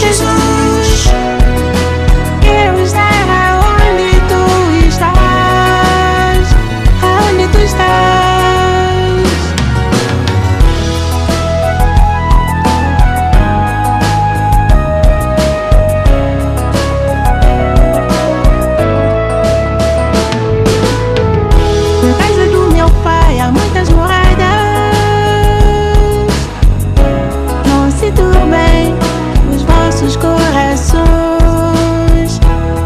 Jesus, eu estar aonde tu estás. Na casa do meu pai há muitas moradas, não se turbem os vossos corações.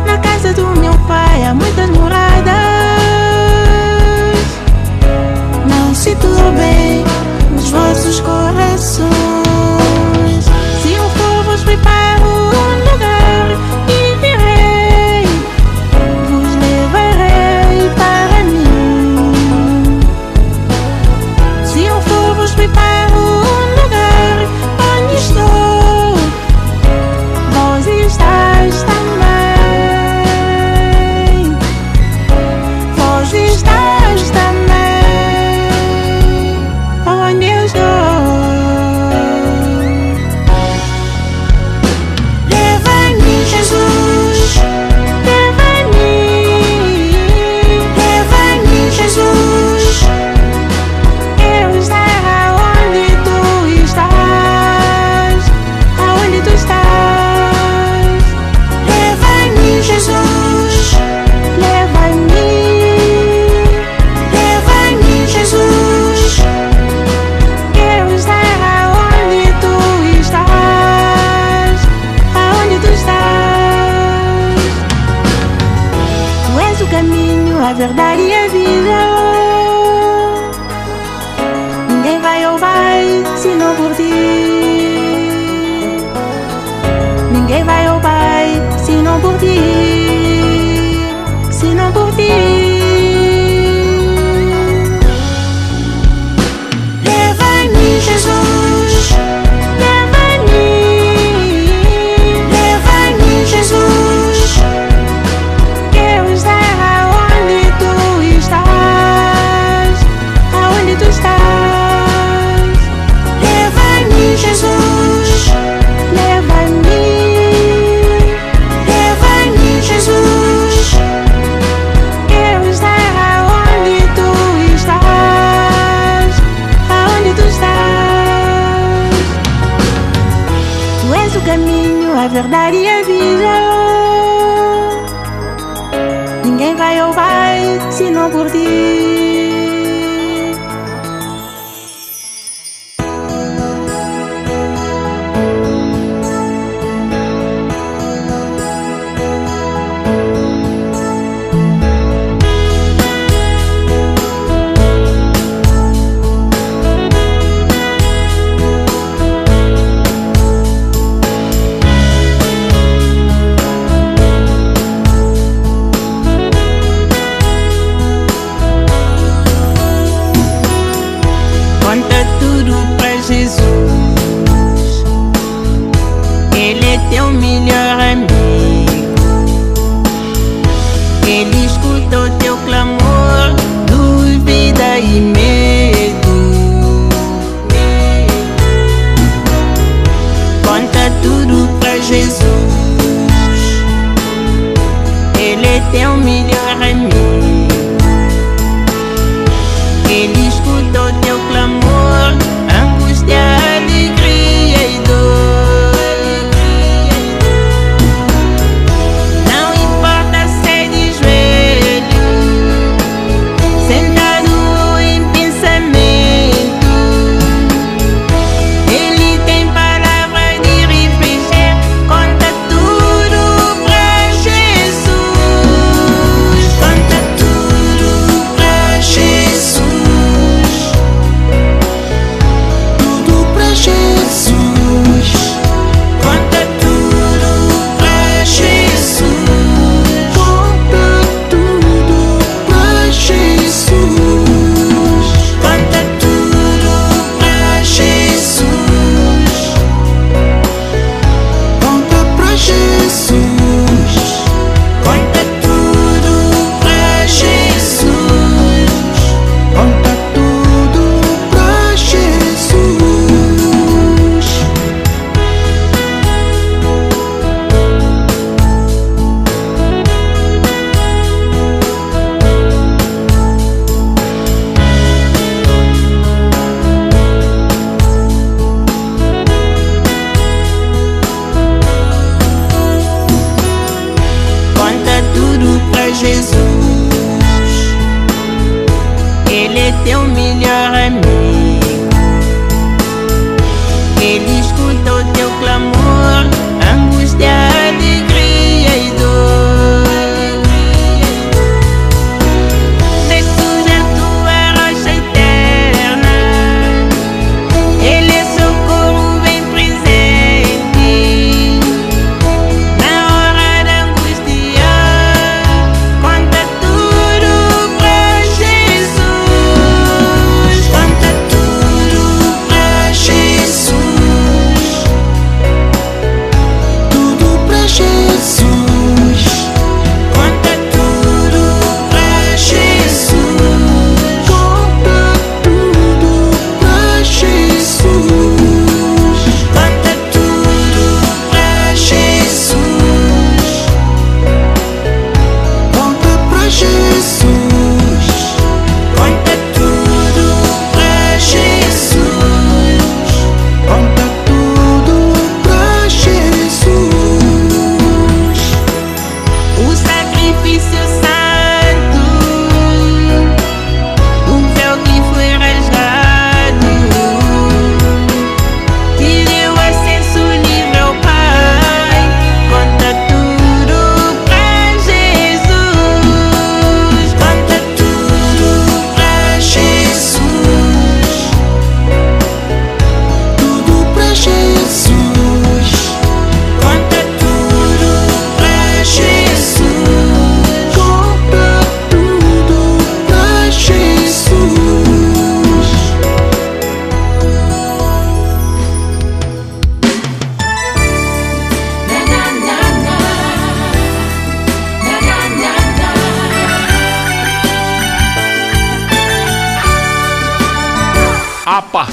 Na casa do meu pai há muitas moradas, não se turbem os vossos corações. Se eu for, vos preparo um lugar e virei, vos levarei para mim. Se eu for, vos preparo um lugar onde estou, vós estáis também. Vós estáis também onde eu estou. Leva-me, Jesus, leva-me, leva-me, Jesus. Eu estar aonde tu estás, leva-me, Jesus, leva-me, Jesus. Eu estar aonde tu estás. Tu és o caminho, a verdade e a vida. Ninguém vai ou vai senão por ti. Ninguém vai ou vai senão por ti. Senão por ti. Leva-me, Jesus, leva-me, leva-me, Jesus. Eu estar aonde tu estás, leva-me, Jesus, leva-me, Jesus. Eu estar aonde tu estás. Tu és o caminho, a verdade e a vida. Ninguém vai ou vai senão por ti. Conta tudo pra Jesus, Ele é teu melhor amigo. Ele escuta o teu clamor, dúvida e medo. Conta tudo pra Jesus, Ele é teu melhor amigo. Ele escuta o teu clamor, angústia, alegria e dor. Não importa ser de joelho, sentado em pensamento.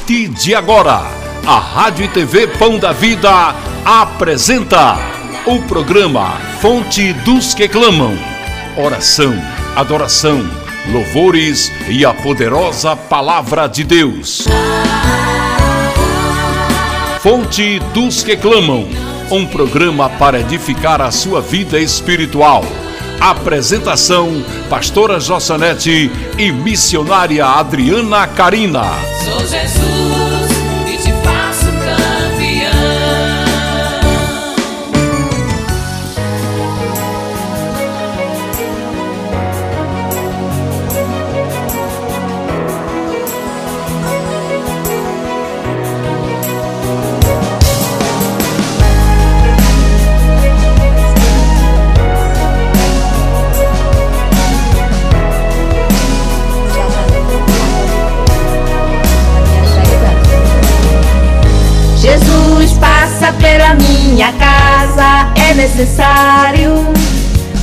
partir de agora, a Rádio e TV Pão da Vida apresenta o programa Fonte dos que Clamam. Oração, adoração, louvores e a poderosa Palavra de Deus. Fonte dos que Clamam, um programa para edificar a sua vida espiritual. Apresentação, Pastora Josanete e Missionária Adriana Carina. Sou Jesus e te faço pela minha casa, é necessário.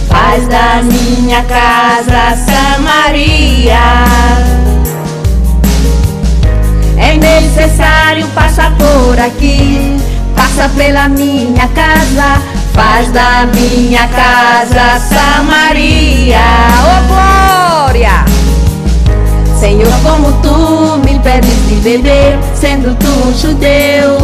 Faz da minha casa Samaria. É necessário passar por aqui, passa pela minha casa, faz da minha casa Samaria. Oh glória! Senhor, como tu me pedes de beber, sendo tu um judeu,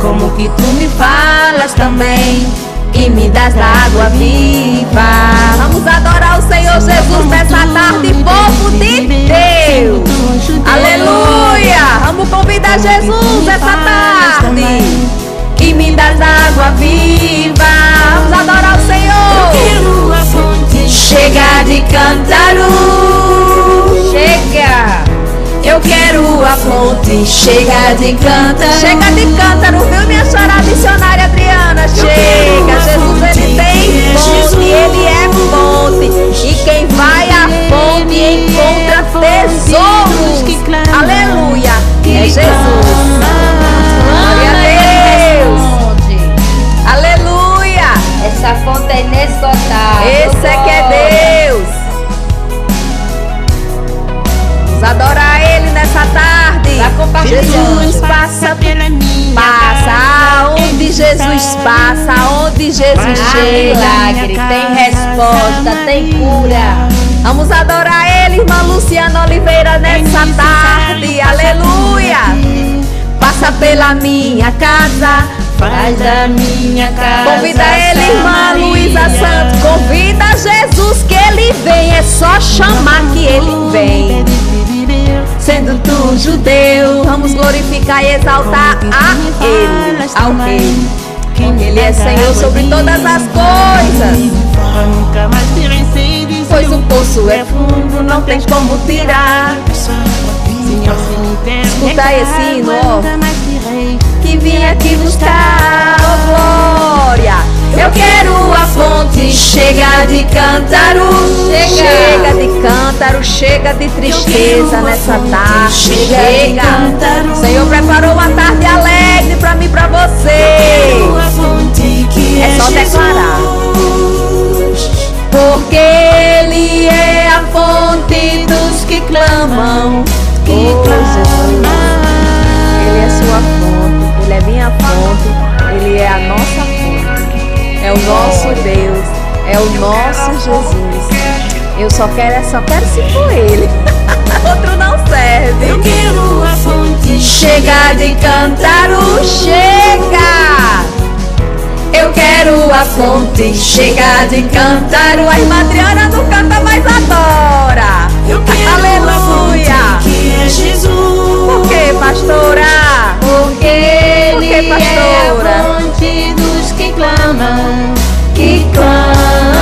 como que tu me falas também e me das da água viva. Vamos adorar o Senhor Jesus nessa tarde, povo de Deus. Aleluia! Vamos convidar Jesus essa tarde e me das da água viva. Vamos adorar o Senhor. Chega de cântaro, chega. Eu quero a fonte, chega de cântaro. Chega de cântaro, viu, minha senhora missionária Adriana? Chega, Jesus, ele tem fonte, ele é fonte. E quem vai à fonte encontra tesouros. Aleluia, é Jesus. Glória a Deus. Aleluia. Essa fonte é inesgotável. Esse é que é Deus. Vamos adorar ele nessa tarde. Jesus passa pela minha casa. Onde Jesus passa, onde Jesus chega, milagre, tem resposta, tem cura. Vamos adorar ele, irmã Luciana Oliveira, nessa tarde. Aleluia. Passa pela minha casa, faz da minha casa. Convida ele, irmã Luísa Santos. Convida Jesus que ele vem. É só chamar que ele vem. Sendo tu judeu, vamos glorificar e exaltar a ele, ao rei, porque ele é Senhor sobre todas as coisas. Pois o poço é fundo, não tem como tirar. Escuta esse hino, ó, que vim aqui buscar, ó, glória. Eu quero a fonte, chega de cântaro, chega de cântaro, chega de tristeza nessa tarde, chega. O Senhor preparou uma tarde alegre pra mim e pra você. É só declarar. Porque Ele é a fonte dos que clamam. Oh, Jesus. Ele é sua fonte, Ele é minha fonte, Ele é a nossa fonte. É o nosso Deus, é o nosso Jesus. Eu só quero se for ele. Outro não serve. Eu quero a fonte, chega de cântaro, chega. Eu quero a fonte, chega de cântaro. A irmã Adriana não canta, mas adora. Eu quero aleluia. A fonte que é Jesus. Por que, pastora? Porque ele é a fonte dos que clamam, que clamam.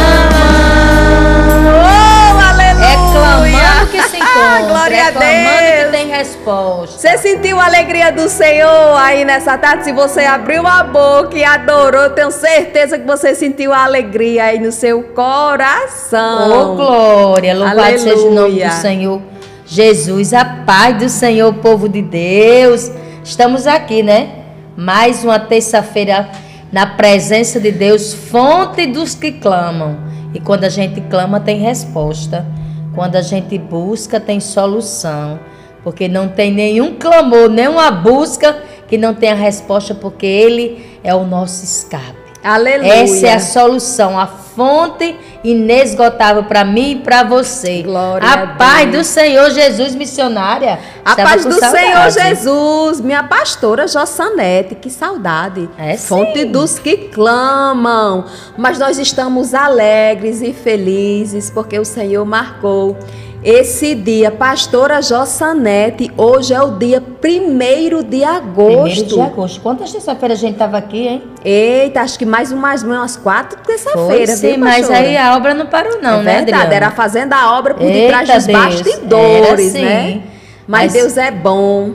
Oh, aleluia! É clamando que se encontra, glória a Deus. É clamando que tem resposta. Você sentiu a alegria do Senhor aí nessa tarde? Se você abriu a boca e adorou, eu tenho certeza que você sentiu a alegria aí no seu coração. Oh, glória! Louvado seja o nome do Senhor Jesus, a paz do Senhor, povo de Deus. Estamos aqui, né? Mais uma terça-feira na presença de Deus, fonte dos que clamam. E quando a gente clama, tem resposta. Quando a gente busca, tem solução. porque não tem nenhum clamor, nenhuma busca que não tenha resposta, porque Ele é o nosso escape. Aleluia. Essa é a solução, a fonte inesgotável para mim e para você. Glória a Deus. Paz do Senhor Jesus, missionária. A paz do Senhor Jesus, minha pastora Josanete, que saudade. É, fonte sim. dos que clamam. Mas nós estamos alegres e felizes porque o Senhor marcou esse dia. Pastora Josanete, hoje é o dia 1º de agosto. 1º de agosto. Quantas terça-feira a gente estava aqui, hein? Eita, acho que mais umas 4 terça-feira. Sim, mas aí a obra não parou não, né, Adriana? É verdade, era fazendo a obra por detrás dos bastidores, né? Mas Deus é bom.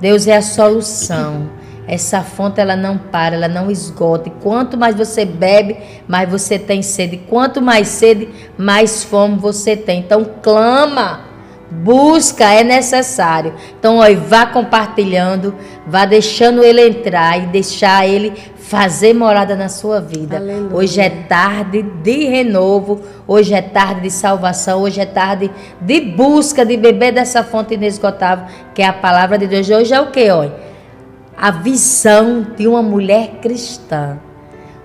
Deus é a solução. Essa fonte, ela não para, ela não esgota. E quanto mais você bebe, mais você tem sede. Quanto mais sede, mais fome você tem. Então, clama, busca, é necessário. Então, ó, vá compartilhando, vá deixando Ele entrar e deixar Ele fazer morada na sua vida. Aleluia. Hoje é tarde de renovo, hoje é tarde de salvação, hoje é tarde de busca, de beber dessa fonte inesgotável, que é a palavra de Deus. Hoje é o quê, ó? A visão de uma mulher cristã.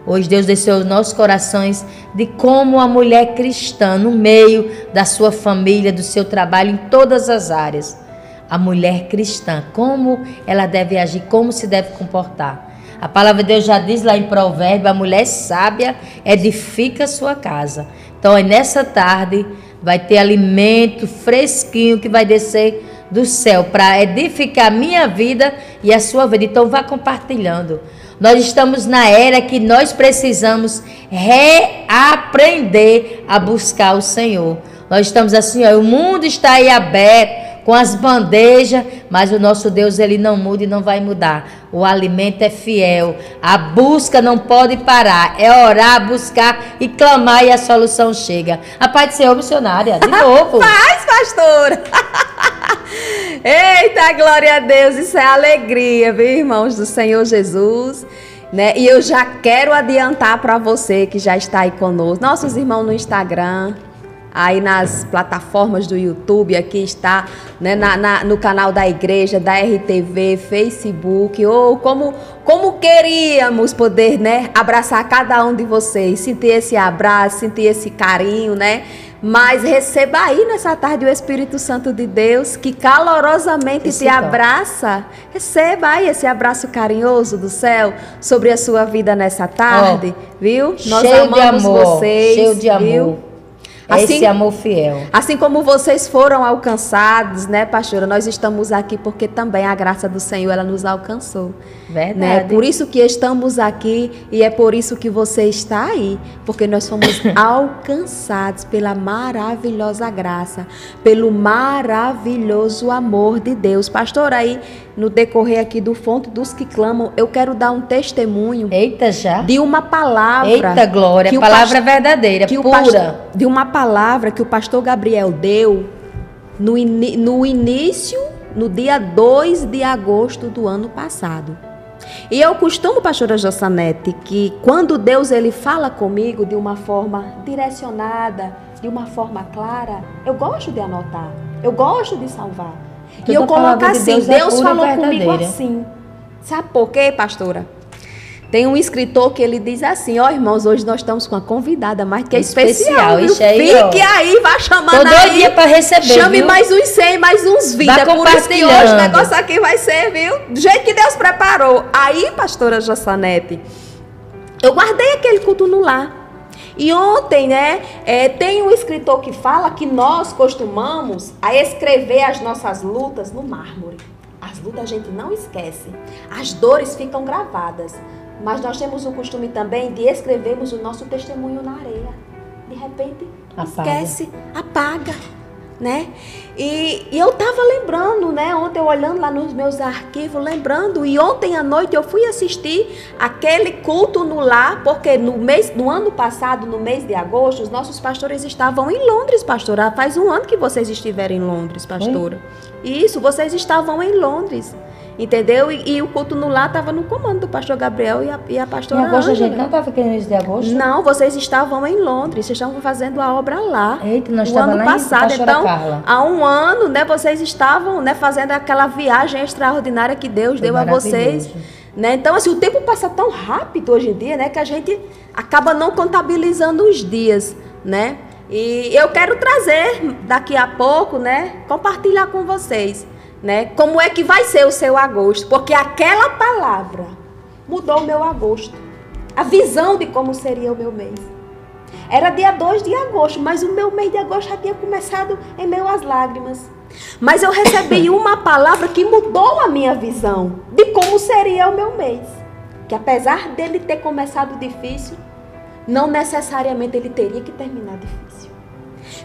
Hoje Deus desceu aos nossos corações de como a mulher cristã, no meio da sua família, do seu trabalho, em todas as áreas, a mulher cristã, como ela deve agir, como se deve comportar. A palavra de Deus já diz lá em Provérbios, a mulher sábia edifica a sua casa. Então é nessa tarde, vai ter alimento fresquinho que vai descer do céu para edificar a minha vida e a sua vida. Então vá compartilhando. Nós estamos na era que nós precisamos reaprender a buscar o Senhor. Nós estamos assim, ó, o mundo está aí aberto com as bandejas, mas o nosso Deus, Ele não muda e não vai mudar. O alimento é fiel, a busca não pode parar, é orar, buscar e clamar, e a solução chega. A paz do Senhor, missionária, de novo. Paz, pastora. Eita, glória a Deus, isso é alegria, viu, irmãos do Senhor Jesus, né? E eu já quero adiantar para você que já está aí conosco, nossos irmãos no Instagram, aí nas plataformas do YouTube, aqui está, né, no canal da igreja, da RTV, Facebook, ou como queríamos poder, né, abraçar cada um de vocês, sentir esse abraço, sentir esse carinho, né? Mas receba aí nessa tarde o Espírito Santo de Deus, que calorosamente te abraça. Receba aí esse abraço carinhoso do céu sobre a sua vida nessa tarde, viu? Nós amamos vocês, cheio de amor. Assim, esse amor fiel. Assim como vocês foram alcançados, né, pastora? Nós estamos aqui porque também a graça do Senhor, ela nos alcançou. Verdade. Né? Por isso que estamos aqui e é por isso que você está aí. Porque nós fomos alcançados pela maravilhosa graça, pelo maravilhoso amor de Deus. Pastora, aí no decorrer aqui do Fonte dos que Clamam, eu quero dar um testemunho. Eita, já? De uma palavra. Eita, glória. A palavra verdadeira, pura. De uma palavra que o pastor Gabriel deu no dia 2 de agosto do ano passado. E eu costumo, pastora Josanete, que quando Deus, Ele fala comigo de uma forma direcionada, de uma forma clara, eu gosto de anotar, eu gosto de salvar. Toda, e eu coloco assim, Deus falou comigo assim. Sabe por quê, pastora? Tem um escritor que ele diz assim, ó, irmãos, hoje nós estamos com uma convidada mais que é especial. Fique aí, vai chamando aí. Todo dia para receber, chame, viu? Mais uns 100, mais uns 20. É por isso que hoje o negócio aqui vai ser, viu? Do jeito que Deus preparou. Aí, pastora Josanete, eu guardei aquele culto no lar. E ontem, né, tem um escritor que fala que nós costumamos a escrever as nossas lutas no mármore. As lutas a gente não esquece. As dores ficam gravadas. Mas nós temos o costume também de escrevermos o nosso testemunho na areia. De repente, esquece, apaga, né? E eu estava lembrando, né? Ontem eu olhando lá nos meus arquivos, lembrando. E ontem à noite eu fui assistir aquele culto no lar, porque no ano passado, no mês de agosto, os nossos pastores estavam em Londres, pastora. Faz um ano que vocês estiveram em Londres, pastora. Isso, vocês estavam em Londres. entendeu? E o culto no lar estava no comando do pastor Gabriel e a pastora Ângela. Em agosto a gente não estava aqui no início de agosto? Não, vocês estavam em Londres, vocês estavam fazendo a obra lá. Eita, nós estávamos lá passado, então, Carla. Há um ano, né, vocês estavam, né, fazendo aquela viagem extraordinária que Deus deu a vocês. Né? Então, assim, o tempo passa tão rápido hoje em dia, né, que a gente acaba não contabilizando os dias, né? E eu quero trazer daqui a pouco, né, compartilhar com vocês, né, como é que vai ser o seu agosto, porque aquela palavra mudou o meu agosto, a visão de como seria o meu mês. Era dia 2 de agosto, mas o meu mês de agosto já tinha começado em meio às lágrimas. Mas eu recebi uma palavra que mudou a minha visão de como seria o meu mês. Que apesar dele ter começado difícil, não necessariamente ele teria que terminar difícil.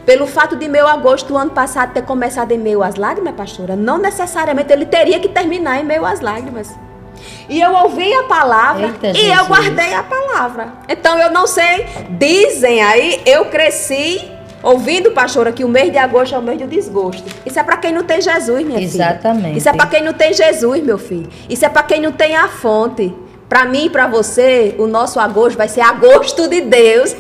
Pelo fato de meu agosto, o ano passado, ter começado em meio às lágrimas, pastora, não necessariamente ele teria que terminar em meio às lágrimas. E eu ouvi a palavra. Eita, e Jesus. Eu guardei a palavra. Então eu não sei, dizem aí, eu cresci ouvindo, pastora, que o mês de agosto é o mês do desgosto. Isso é para quem não tem Jesus, minha filha. Exatamente. Isso é para quem não tem Jesus, meu filho. Isso é para quem não tem a fonte. Para mim e para você, o nosso agosto vai ser agosto de Deus.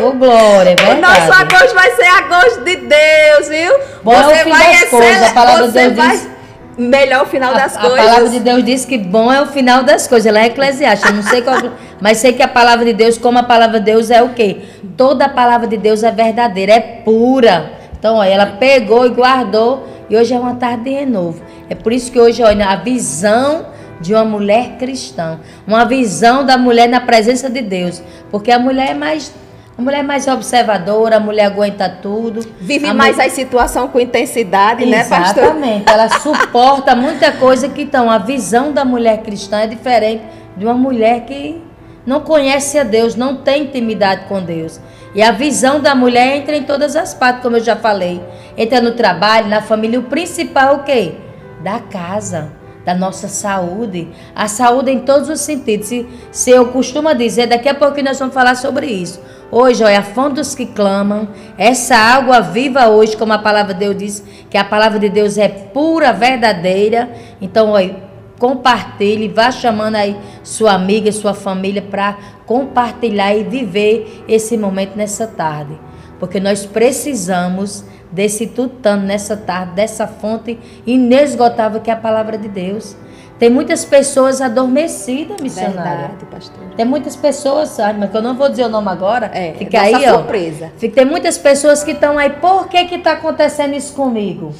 Oh, glória, é verdade. O nosso agosto vai ser agosto de Deus, viu? Bom, você é o fim vai das coisas, a palavra de Deus vai... diz... Melhor o final das coisas. A palavra de Deus diz que bom é o final das coisas. Lá é Eclesiastes, eu não sei qual, mas sei que a palavra de Deus, como a palavra de Deus é o quê? Toda a palavra de Deus é verdadeira, é pura. Então, olha, ela pegou e guardou, e hoje é uma tarde de renovo. É por isso que hoje, olha, a visão de uma mulher cristã, uma visão da mulher na presença de Deus, porque a mulher é mais observadora, a mulher aguenta tudo. Vive mais a situação com intensidade, né, pastor? Exatamente. Ela suporta muita coisa que então a visão da mulher cristã é diferente de uma mulher que não conhece a Deus, não tem intimidade com Deus. E a visão da mulher entra em todas as partes, como eu já falei. Entra no trabalho, na família. O principal é o quê? Da casa, da nossa saúde, a saúde em todos os sentidos. Se eu costumo dizer, daqui a pouco nós vamos falar sobre isso. Hoje, olha, a fonte dos que clamam, essa água viva hoje, como a palavra de Deus diz, que a palavra de Deus é pura, verdadeira. Então, olha, compartilhe, vá chamando aí sua amiga, sua família para compartilhar e viver esse momento nessa tarde. Porque nós precisamos desse tutano nessa tarde, dessa fonte inesgotável que é a palavra de Deus. Tem muitas pessoas adormecidas, missionária. Verdade, pastor. Tem muitas pessoas, mas que eu não vou dizer o nome agora. É, fica aí, surpresa. Ó. Tem muitas pessoas que estão aí. Por que que está acontecendo isso comigo?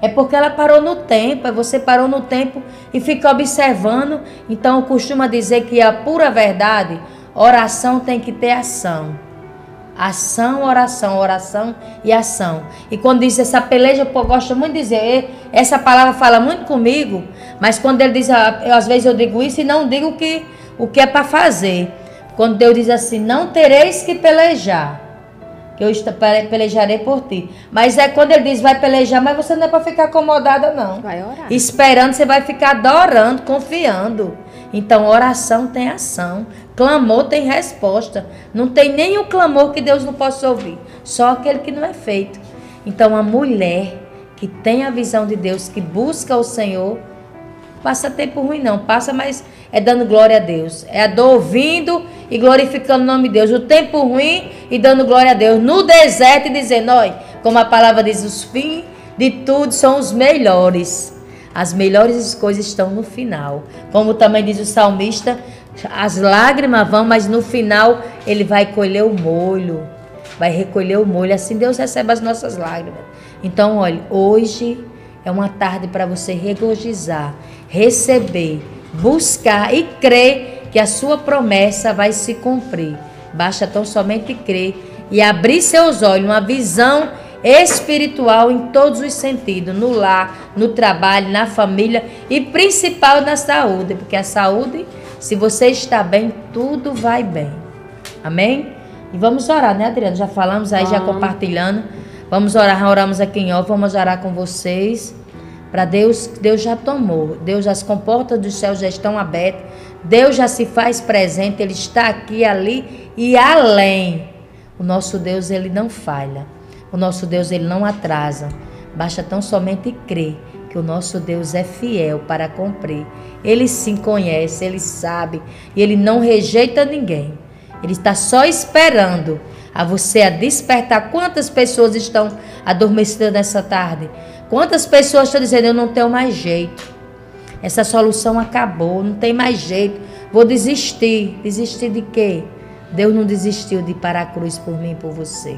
É porque ela parou no tempo, você parou no tempo e fica observando. Então, costuma dizer que a pura verdade, oração tem que ter ação. Ação, oração, oração e ação. E quando diz essa peleja, eu gosto muito de dizer, essa palavra fala muito comigo, mas quando ele diz, eu, às vezes eu digo isso e não digo o que é para fazer. Quando Deus diz assim, não tereis que pelejar, que eu pelejarei por ti. Mas é quando ele diz, vai pelejar, mas você não é para ficar acomodada não. Vai orar. Esperando, você vai ficar adorando, confiando. Então, oração tem ação, clamor tem resposta. Não tem nenhum clamor que Deus não possa ouvir, só aquele que não é feito. Então, a mulher que tem a visão de Deus, que busca o Senhor, passa tempo ruim não, passa, mas é dando glória a Deus. É ouvindo e glorificando o nome de Deus. O tempo ruim e dando glória a Deus. No deserto e dizendo, olha, como a palavra diz, os fins de tudo são os melhores. As melhores coisas estão no final. Como também diz o salmista, as lágrimas vão, mas no final ele vai colher o molho. Vai recolher o molho. Assim Deus recebe as nossas lágrimas. Então, olha, hoje é uma tarde para você regozijar, receber, buscar e crer que a sua promessa vai se cumprir. Basta tão somente crer e abrir seus olhos, uma visão espiritual em todos os sentidos, no lar, no trabalho, na família e principal na saúde, porque a saúde, se você está bem, tudo vai bem. Amém? E vamos orar, né, Adriana? Já falamos aí, já compartilhando. Vamos orar, oramos aqui em off, vamos orar com vocês. Para Deus, Deus já tomou, Deus, as comportas do céu já estão abertas, Deus já se faz presente, Ele está aqui, ali e além. O nosso Deus, Ele não falha. O nosso Deus, Ele não atrasa. Basta tão somente crer. que o nosso Deus é fiel para cumprir. Ele sim conhece, Ele sabe e Ele não rejeita ninguém. Ele está só esperando a você a despertar. Quantas pessoas estão adormecidas nessa tarde? Quantas pessoas estão dizendo, eu não tenho mais jeito. Essa solução acabou, não tem mais jeito. Vou desistir. Desistir de quê? Deus não desistiu de ir para a cruz por mim e por você.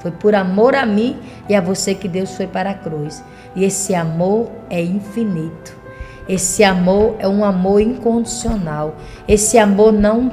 Foi por amor a mim e a você que Deus foi para a cruz. E esse amor é infinito. Esse amor é um amor incondicional. Esse amor não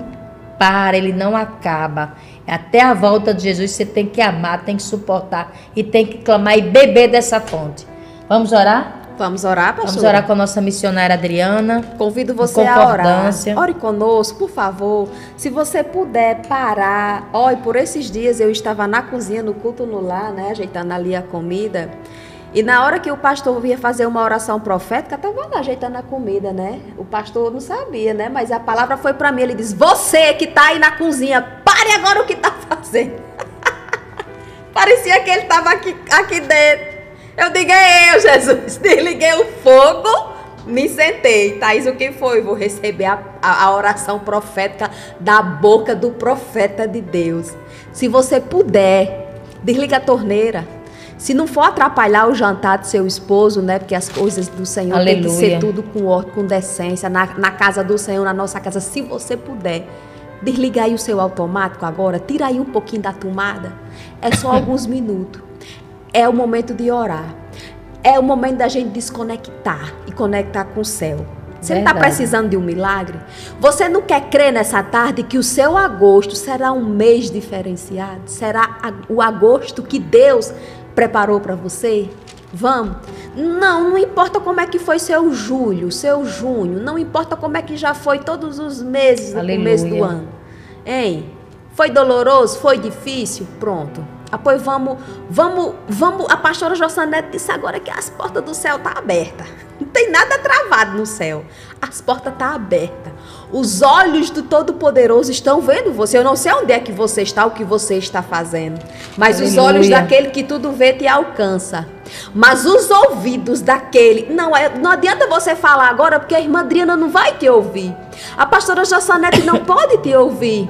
para, ele não acaba. Até a volta de Jesus você tem que amar, tem que suportar e tem que clamar e beber dessa fonte. Vamos orar? Vamos orar, pastor? Vamos orar com a nossa missionária Adriana. Convido você a orar. Ore conosco, por favor. Se você puder parar. Olha, por esses dias eu estava na cozinha, no culto no lar, né? Ajeitando ali a comida. E na hora que o pastor vinha fazer uma oração profética, estava ajeitando a comida, né? O pastor não sabia, né? Mas a palavra foi para mim. Ele disse, você que está aí na cozinha, pare agora o que está fazendo. Parecia que ele estava aqui dentro. Eu digo, é eu, Jesus, desliguei o fogo, me sentei. Thaís, o que foi? Vou receber a oração profética da boca do profeta de Deus. Se você puder, desliga a torneira. Se não for atrapalhar o jantar do seu esposo, né? Porque as coisas do Senhor Aleluia. Tem que ser tudo com ordem, com decência, na casa do Senhor, na nossa casa. Se você puder, desliga aí o seu automático agora, tira aí um pouquinho da tomada. É só alguns minutos. É o momento de orar. É o momento da gente desconectar e conectar com o céu. Você não está precisando de um milagre? Você não quer crer nessa tarde que o seu agosto será um mês diferenciado? Será o agosto que Deus preparou para você? Vamos? Não importa como é que foi seu julho, seu junho. Não importa como é que já foi todos os meses do começo do ano. Hein? Foi doloroso? Foi difícil? Pronto. Pois vamos, a pastora Josanete disse agora que as portas do céu estão abertas. Não tem nada travado no céu. As portas estão abertas. Os olhos do Todo-Poderoso estão vendo você. Eu não sei onde é que você está, o que você está fazendo. Mas Aleluia. Os olhos daquele que tudo vê te alcança. Mas os ouvidos daquele... Não adianta você falar agora, porque a irmã Adriana não vai te ouvir. A pastora Josanete não pode te ouvir.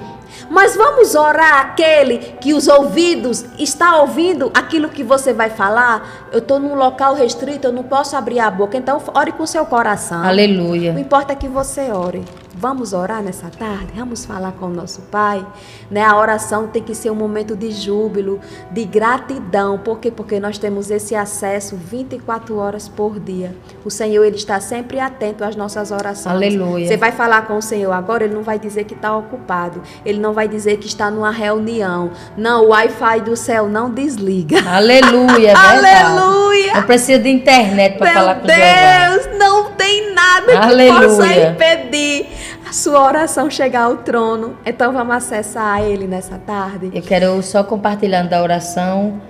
Mas vamos orar aquele que os ouvidos está ouvindo aquilo que você vai falar. Eu estou num local restrito, eu não posso abrir a boca. Então, ore com o seu coração. Aleluia. O importante é que você ore. Vamos orar nessa tarde? Vamos falar com o nosso Pai? Né? A oração tem que ser um momento de júbilo, de gratidão. Por quê? Porque nós temos esse acesso 24 horas por dia. O Senhor, Ele está sempre atento às nossas orações. Aleluia. Você vai falar com o Senhor agora, Ele não vai dizer que está ocupado. Ele não vai dizer que está numa reunião. Não, o Wi-Fi do céu não desliga. Aleluia, verdade. Aleluia. Não precisa de internet para falar com Deus. Deus, não tem nada Aleluia. Que possa impedir sua oração chegar ao trono. Então vamos acessar ele nessa tarde. Eu quero só compartilhando da oração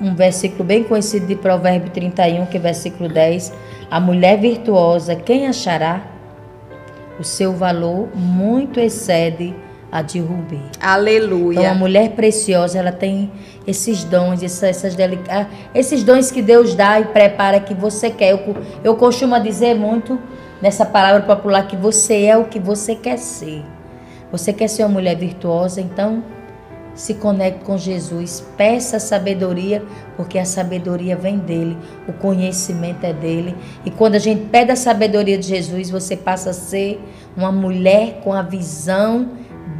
um versículo bem conhecido de Provérbios 31, que é versículo 10. A mulher virtuosa, quem achará? O seu valor muito excede a de rubi. Aleluia. Então a mulher preciosa, ela tem esses dons, esses dons que Deus dá e prepara que você quer. Eu costumo dizer muito nessa palavra popular que você é o que você quer ser. Você quer ser uma mulher virtuosa, então se conecte com Jesus. Peça sabedoria, porque a sabedoria vem dele. O conhecimento é dele. E quando a gente pede a sabedoria de Jesus, você passa a ser uma mulher com a visão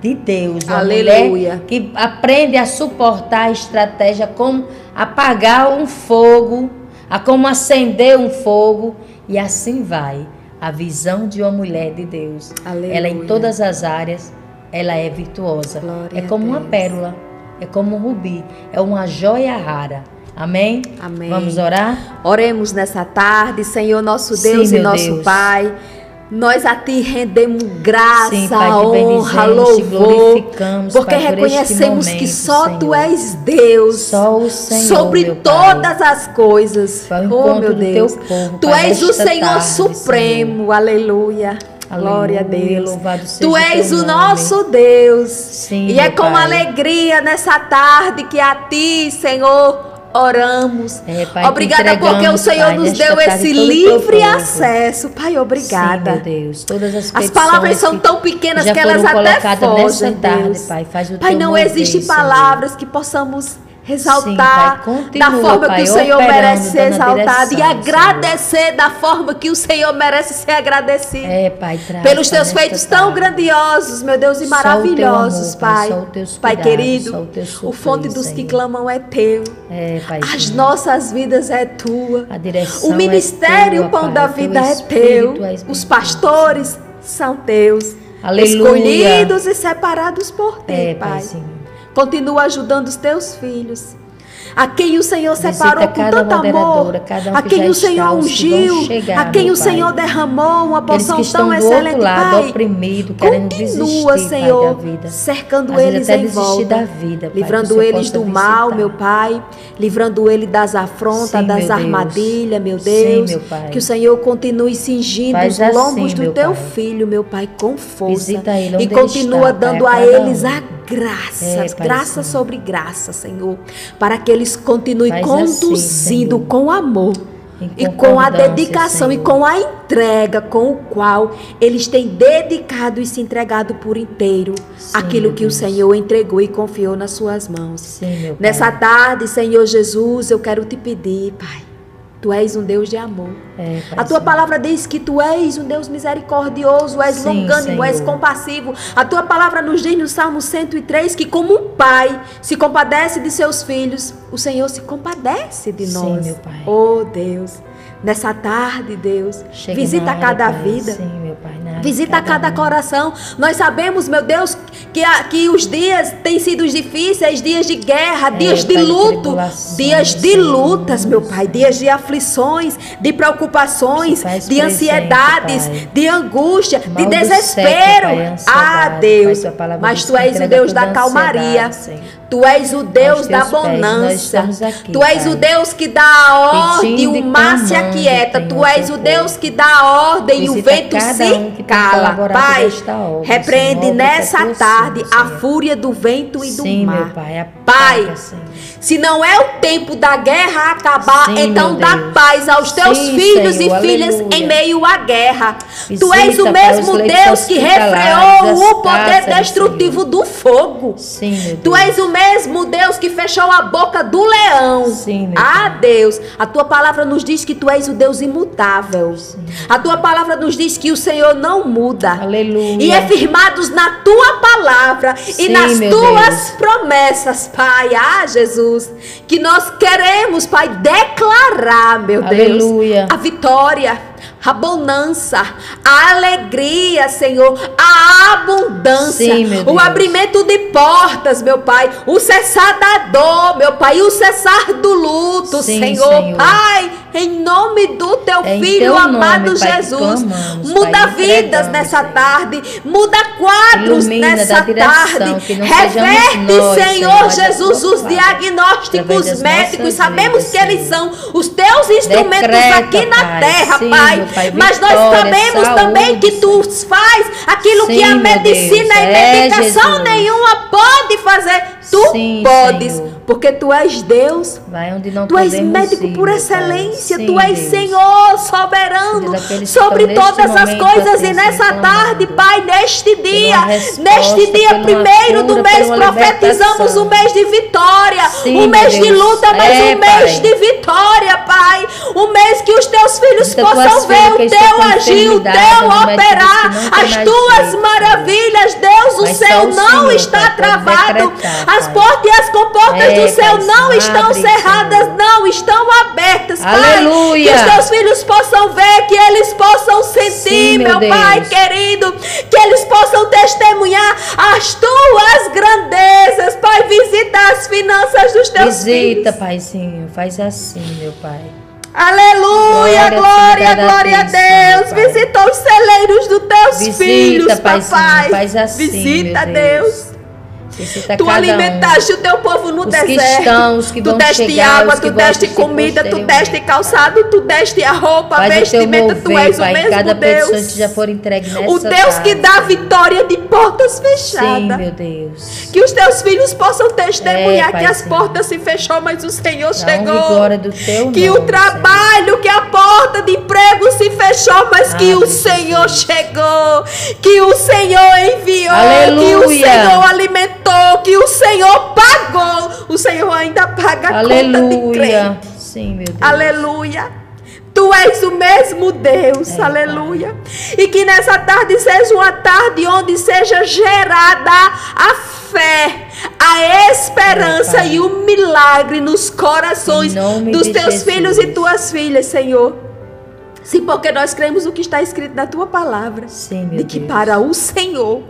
de Deus. Uma mulher que aprende a suportar a estratégia, como apagar um fogo, a como acender um fogo. E assim vai. A visão de uma mulher de Deus. Aleluia. Ela em todas as áreas, ela é virtuosa. Glória é como uma pérola, é como um rubi, é uma joia rara. Amém? Amém. Vamos orar? Oremos nessa tarde, Senhor nosso Deus Sim, e nosso Deus. Pai. Nós a Ti rendemos graça, Sim, Pai, honra, louvor, porque Pai, reconhecemos momento, que só Senhor, Tu és Deus, só o Senhor, sobre meu todas Pai, as coisas. Oh, meu Deus, povo, Tu Pai, és o Senhor tarde, supremo, Senhor. Aleluia. Glória Aleluia, a Deus. Louvado seja Tu és o nosso Deus. Sim, e é com Pai. Alegria nessa tarde que a Ti, Senhor, oramos. Pai, obrigada porque o Senhor, Pai, nos deu esse livre acesso. Pai, obrigada. Sim, meu Deus, todas as palavras são tão pequenas que elas até fogem, Deus. Pai, Pai, não existem palavras que possamos exaltar. Sim, Continua, da forma que o Senhor merece ser exaltado, e agradecer, Senhor, da forma que o Senhor merece ser agradecido. Pai, pelos teus feitos tão grandiosos, meu Deus, e maravilhosos, amor, Pai. Pai querido, o fonte dos que clamam é teu. Pai, as nossas vidas é tua. O ministério Pão da Vida é teu. Os pastores são teus. Escolhidos e separados por ti, Pai. Continua ajudando os teus filhos, a quem o Senhor separou com tanto amor, a quem o Senhor ungiu, a quem o Senhor derramou uma porção tão excelente, Pai. Continua, Senhor, cercando eles em volta, livrando eles do mal, meu Pai, livrando eles das afrontas, das armadilhas, meu Deus, que o Senhor continue cingindo os lombos do teu filho, meu Pai, com força, e continua dando a eles a graças, graça sobre graça, Senhor, para que eles continuem conduzindo assim, com amor e com a dedicação, Senhor, e com a entrega com o qual eles têm dedicado e se entregado por inteiro, sim, aquilo que o Senhor entregou e confiou nas suas mãos. Sim, nessa tarde, Senhor Jesus, eu quero te pedir, Pai, tu és um Deus de amor. A tua palavra diz que tu és um Deus misericordioso, és longânimo, és compassivo. A tua palavra nos diz no Salmo 103 que, como um pai se compadece de seus filhos, o Senhor se compadece de nós. Meu Pai. Oh, Deus, nessa tarde, Deus, visita cada vida. Visita cada coração. Nós sabemos, meu Deus, que os dias têm sido difíceis, dias de guerra, dias de luto, dias de lutas, meu Pai, dias de aflições, de preocupações, de ansiedades, de angústia, de desespero. Ah, Deus, mas tu és o Deus da calmaria. Tu és o Deus da bonança. Tu és o Deus que dá a ordem e o mar se aquieta. Tu és o Deus que dá a ordem e o vento se cala. Pai, repreende nessa tarde a fúria do vento e do mar. Pai, se não é o tempo da guerra acabar, então dá paz aos teus filhos e filhas em meio à guerra. Tu és o mesmo Deus que refreou o poder destrutivo do fogo. Tu és o mesmo Deus que fechou a boca do leão. Sim, ah, Deus, a tua palavra nos diz que tu és o Deus imutável. Sim. A tua palavra nos diz que o Senhor não muda. Aleluia. E é firmados na tua palavra, sim, e nas tuas promessas, Pai. Ah, Jesus, que nós queremos, Pai, declarar, meu Deus, a vitória, a bonança, a alegria, Senhor, a abundância, sim, o abrimento de portas, meu Pai, o cessar da dor, meu Pai, e o cessar do luto, sim, Senhor, Pai, em nome do teu filho amado, Jesus, muda vidas nessa tarde, muda quadros nessa tarde, reverte, Senhor Jesus, os diagnósticos médicos, sabemos que eles são os teus instrumentos aqui na terra, Pai, mas nós sabemos também que tu faz aquilo que a medicina e medicação nenhuma pode fazer. Tu podes, porque tu és Deus, tu és médico por excelência, tu és Senhor soberano sobre todas as coisas, e nessa tarde, Pai, neste dia primeiro do mês, profetizamos um mês de vitória, um mês de luta, mas um mês de vitória, Pai, um mês que os teus filhos possam ver o teu agir, o teu operar, as tuas maravilhas, Deus, o céu não está travado, as portas e as comportas do céu não estão cerradas, não estão abertas, Pai. Aleluia. Que os teus filhos possam ver, que eles possam sentir, sim, meu Pai querido, que eles possam testemunhar as tuas grandezas, Pai. Visita as finanças dos teus filhos. Visita, Paizinho, faz assim, meu Pai. Aleluia, glória, glória a Deus. Visita os celeiros dos teus filhos, Papai. Faz assim, visita, Deus. Visita tu alimentaste o teu povo no deserto. Tu deste água, tu deste comida, tu deste calçado, tu deste a roupa, a vestimenta. Tu és o mesmo Deus. O Deus que dá vitória de portas fechadas. Sim, meu Deus. Que os teus filhos possam testemunhar que as portas se fecharam, mas o Senhor chegou. Que o trabalho, que a porta de emprego se fechou, mas que o Senhor chegou. Que o Senhor enviou. Que o Senhor alimentou. Que o Senhor pagou. O Senhor ainda paga a conta de crente. Sim, meu Deus. Aleluia. Tu és o mesmo Deus, aleluia. E que nessa tarde seja uma tarde onde seja gerada a fé, a esperança e o milagre nos corações dos teus filhos e tuas filhas, Senhor. Sim, porque nós cremos o que está escrito na tua palavra. Sim, meu Deus. De que para o Senhor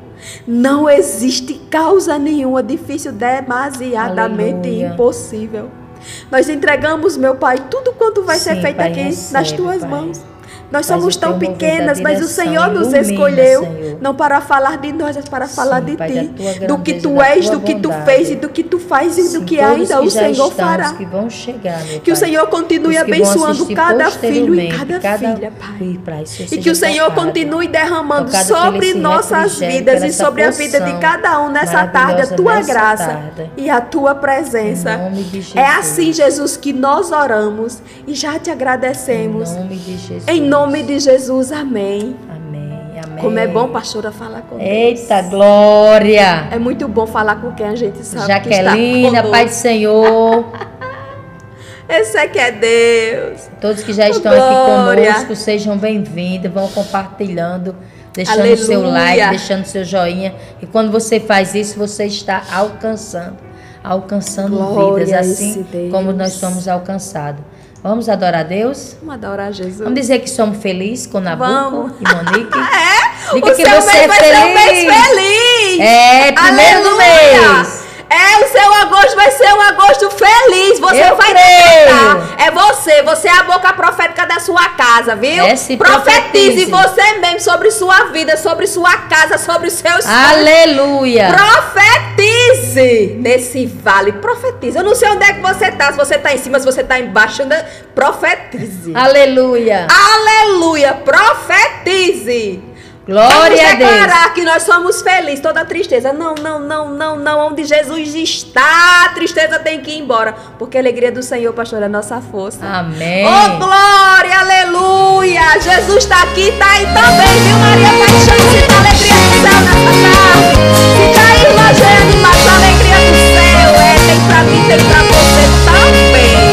não existe causa nenhuma difícil, demasiadamente impossível. Nós entregamos, meu Pai, tudo quanto vai ser feito aqui nas tuas mãos. Nós somos tão pequenas, mas o Senhor nos escolheu, não para falar de nós, mas para falar de ti, do que tu és, do que tu fez e do que tu faz e do que ainda o Senhor fará. Que o Senhor continue abençoando cada filho e cada filha, Pai. E que o Senhor continue derramando sobre nossas vidas e sobre a vida de cada um nessa tarde a tua graça e a tua presença. É assim, Jesus, que nós oramos e já te agradecemos. Em nome de Jesus, amém. Amém, amém. Como é bom, pastora, falar com Deus. Eita, glória! É muito bom falar com quem a gente sabe que está conosco. Jaquelina, Pai do Senhor. Esse aqui é Deus. Todos que já estão aqui conosco, sejam bem-vindos, vão compartilhando, deixando o seu like, deixando o seu joinha. E quando você faz isso, você está alcançando vidas, assim como nós somos alcançados. Vamos adorar a Deus? Vamos adorar Jesus. Vamos dizer que somos felizes com Nabucco e Monique. Diga o que seu você mês é vai feliz. Ser um mês feliz. É, primeiro do mês. É, o seu agosto vai ser um agosto feliz. Você vai decretar. É você é a boca profética da sua casa, viu? Profetize você mesmo sobre sua vida, sobre sua casa, sobre seus filhos. Aleluia. Profetize nesse vale, profetize. Eu não sei onde é que você tá, se você tá em cima, se você tá embaixo, profetize. Aleluia. Aleluia, profetize. Glória a Deus. Vamos declarar que nós somos felizes. Toda tristeza, não. Onde Jesus está, a tristeza tem que ir embora. Porque a alegria do Senhor, pastor, é a nossa força. Amém. Oh, glória, aleluia. Jesus está aqui, está aí também, viu, Maria? Está enchendo da alegria do céu nessa tarde. Fica aí, irmã, gente, mas a alegria do céu tem pra mim, tem pra você também.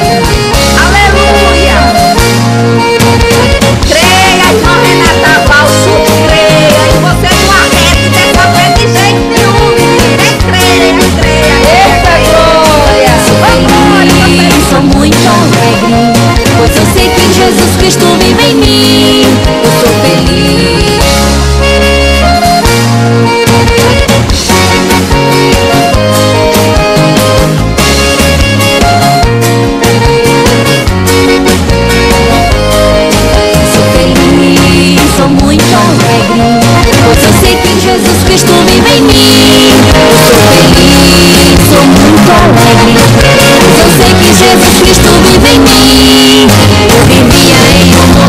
Aleluia. Creia, irmã Renata Balso. Pois eu sei que Jesus Cristo vive em mim. Eu sou feliz. Sou feliz, sou muito alegre. Pois eu sei que Jesus Cristo vive em mim. Eu sou feliz, sou muito alegre. Pois eu sei que Jesus Cristo vive em mim. Eu vivia em um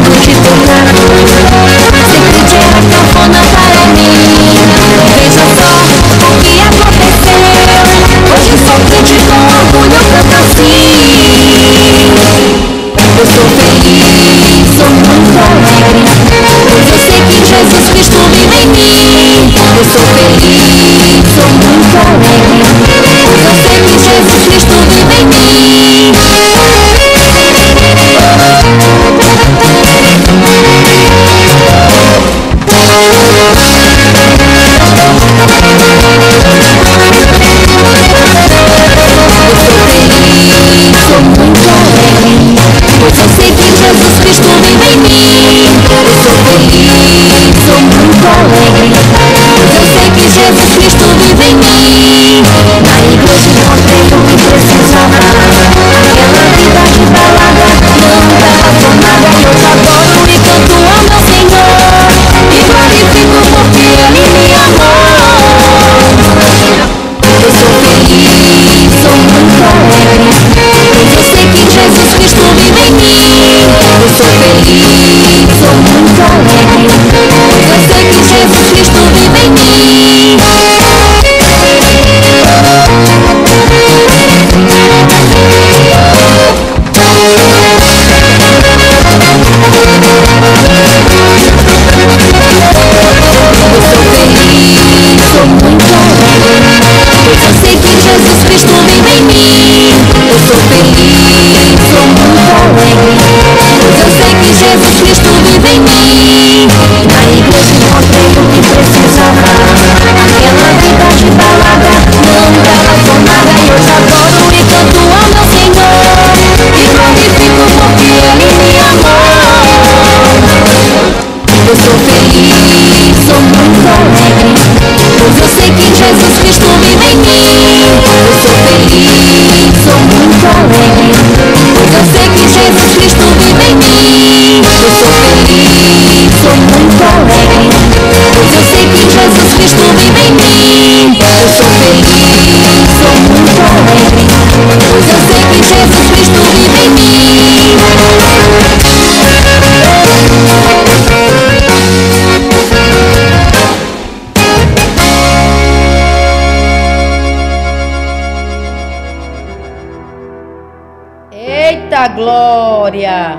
glória.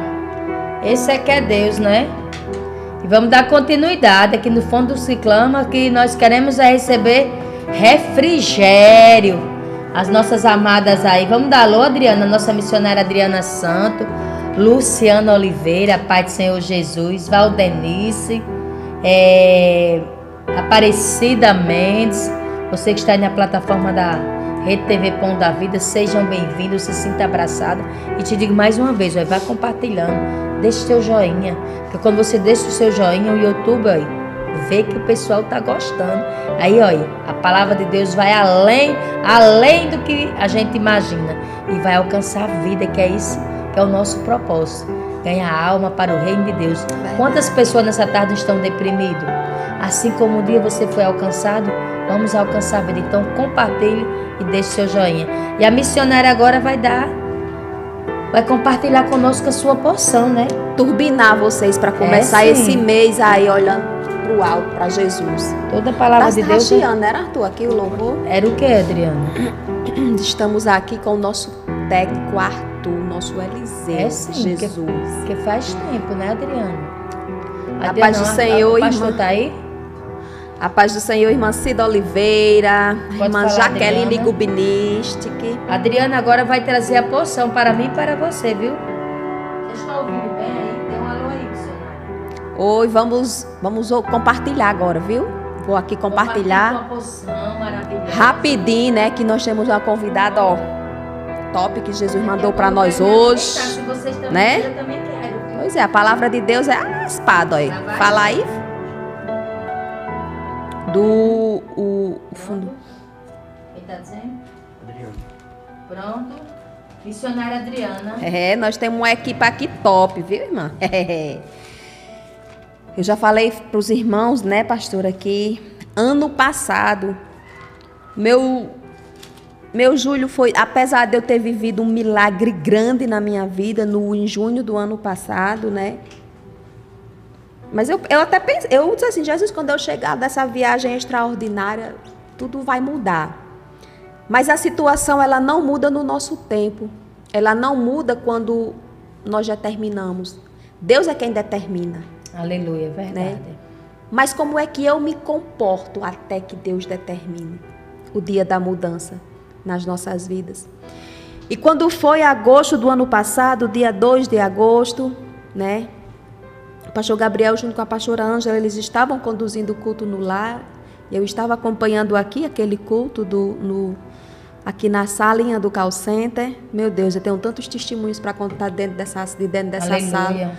Esse é que é Deus, né? E vamos dar continuidade aqui no Fonte dos que Clamam, que nós queremos é receber refrigério. As nossas amadas aí. Vamos dar alô, Adriana, nossa missionária Adriana Santos, Luciana Oliveira, Pai do Senhor Jesus, Valdenice, Aparecida Mendes, você que está aí na plataforma da Rede TV Pão da Vida, sejam bem-vindos, se sinta abraçada. E te digo mais uma vez, vai compartilhando, deixe seu joinha, porque quando você deixa o seu joinha, o YouTube aí vê que o pessoal tá gostando. Aí, ó, a palavra de Deus vai além do que a gente imagina e vai alcançar a vida, que é isso, que é o nosso propósito, ganhar alma para o reino de Deus. Quantas pessoas nessa tarde estão deprimidas? Assim como um dia você foi alcançado, vamos alcançar a vida. Então compartilhe e deixe seu joinha. E a missionária agora vai compartilhar conosco a sua porção, né? Turbinar vocês para começar esse mês aí, olhando pro alto, para Jesus. Toda a palavra de Deus. Era tu aqui o louvor? Era o que, Adriana? Estamos aqui com o nosso técnico Arthur, nosso Eliseu, Jesus. Que faz tempo, né, Adriana? A paz do Senhor, irmã. Tá aí? A paz do Senhor, irmã Cida Oliveira, irmã Jaqueline Gubinistic. Adriana agora vai trazer a porção para mim e para você, viu? Vocês estão ouvindo bem aí? Tem um alô aí, missionária. Oi, vamos compartilhar agora, viu? Vou aqui compartilhar. Uma porção maravilhosa. Rapidinho, né? Que nós temos uma convidada, ó. Top que Jesus mandou para nós hoje. Se vocês também, né? Eu também quero. Pois é, a palavra de Deus é a espada aí. Fala aí. O fundo. Quem tá dizendo? Adriana. Pronto. Missionária Adriana. Nós temos uma equipe aqui top, viu, irmã? Eu já falei pros irmãos, né, pastora, que ano passado, meu julho foi, apesar de eu ter vivido um milagre grande na minha vida, em junho do ano passado, né? Mas eu até pensei, eu disse assim, Jesus, quando eu chegar dessa viagem extraordinária, tudo vai mudar. Mas a situação, ela não muda no nosso tempo. Ela não muda quando nós determinamos. Deus é quem determina. Aleluia, é verdade. Né? Mas como é que eu me comporto até que Deus determine o dia da mudança nas nossas vidas? E quando foi agosto do ano passado, dia 2 de agosto, né? O pastor Gabriel junto com a pastora Ângela, eles estavam conduzindo o culto no lar. Eu estava acompanhando aqui aquele culto aqui na salinha do call center. Meu Deus, eu tenho tantos testemunhos para contar dentro dessa Aleluia. Sala,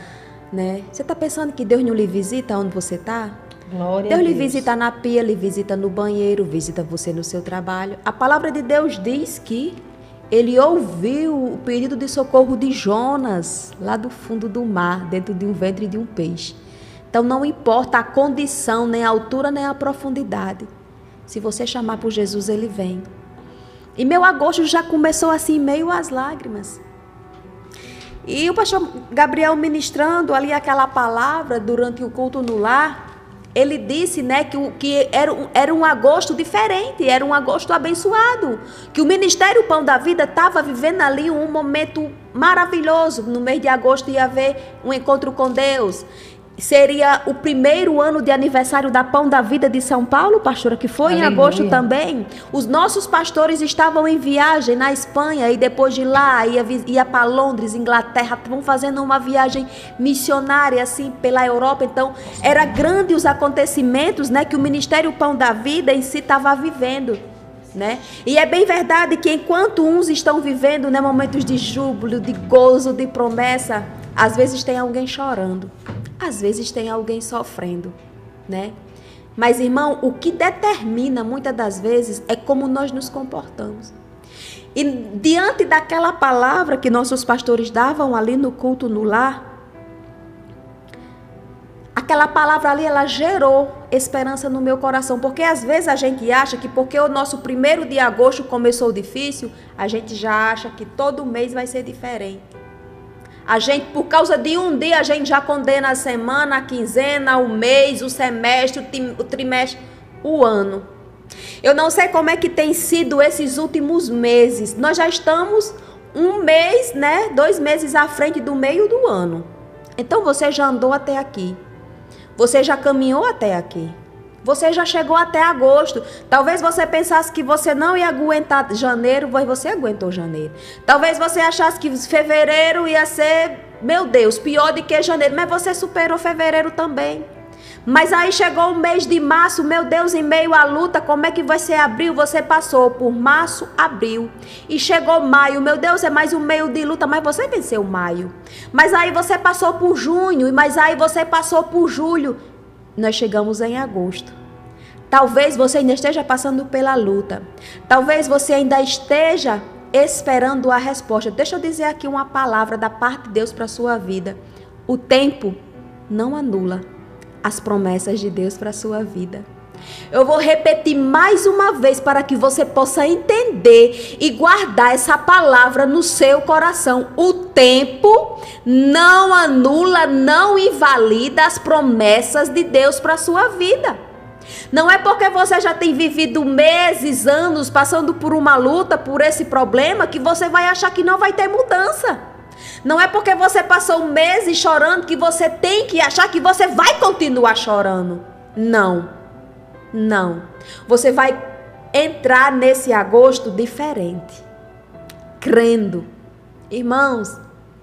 né? Você está pensando que Deus não lhe visita onde você está? Deus lhe visita na pia, lhe visita no banheiro, visita você no seu trabalho. A palavra de Deus diz que ele ouviu o pedido de socorro de Jonas, lá do fundo do mar, dentro de um ventre de um peixe. Então não importa a condição, nem a altura, nem a profundidade. Se você chamar por Jesus, ele vem. E meu agosto já começou assim, meio às lágrimas. E o pastor Gabriel ministrando ali aquela palavra durante o culto no lar. Ele disse, né, que era um agosto diferente, era um agosto abençoado. Que o Ministério Pão da Vida estava vivendo ali um momento maravilhoso. No mês de agosto ia haver um encontro com Deus. Seria o primeiro ano de aniversário da Pão da Vida de São Paulo, pastora, que foi Aleluia. Em agosto também. Os nossos pastores estavam em viagem na Espanha e depois de lá ia para Londres, Inglaterra, estavam fazendo uma viagem missionária assim pela Europa. Então, era grande os acontecimentos, né, que o Ministério Pão da Vida em si estava vivendo. Né? E é bem verdade que enquanto uns estão vivendo, né, momentos de júbilo, de gozo, de promessa, às vezes tem alguém chorando. Às vezes tem alguém sofrendo, né? Mas, irmão, o que determina muitas das vezes é como nós nos comportamos. E diante daquela palavra que nossos pastores davam ali no culto no lar, aquela palavra ali, ela gerou esperança no meu coração. Porque às vezes a gente acha que porque o nosso 1º de agosto começou difícil, a gente já acha que todo mês vai ser diferente. A gente, por causa de um dia, a gente já condena a semana, a quinzena, o mês, o semestre, o trimestre, o ano. Eu não sei como é que tem sido esses últimos meses. Nós já estamos um mês, né? 2 meses à frente do meio do ano. Então você já andou até aqui. Você já caminhou até aqui. Você já chegou até agosto. Talvez você pensasse que você não ia aguentar janeiro, mas você aguentou janeiro. Talvez você achasse que fevereiro ia ser, meu Deus, pior do que janeiro. Mas você superou fevereiro também. Mas aí chegou o mês de março, meu Deus, em meio à luta, como é que vai ser abril? Você passou por março, abril, e chegou maio, meu Deus, é mais um meio de luta, mas você venceu maio. Mas aí você passou por junho, mas aí você passou por julho. Nós chegamos em agosto. Talvez você ainda esteja passando pela luta. Talvez você ainda esteja esperando a resposta. Deixa eu dizer aqui uma palavra da parte de Deus para a sua vida. O tempo não anula as promessas de Deus para a sua vida. Eu vou repetir mais uma vez para que você possa entender e guardar essa palavra no seu coração. O tempo não anula, não invalida as promessas de Deus para a sua vida. Não é porque você já tem vivido meses, anos, passando por uma luta, por esse problema, que você vai achar que não vai ter mudança. Não é porque você passou meses chorando que você tem que achar que você vai continuar chorando. Não, não. Você vai entrar nesse agosto diferente, crendo. Irmãos,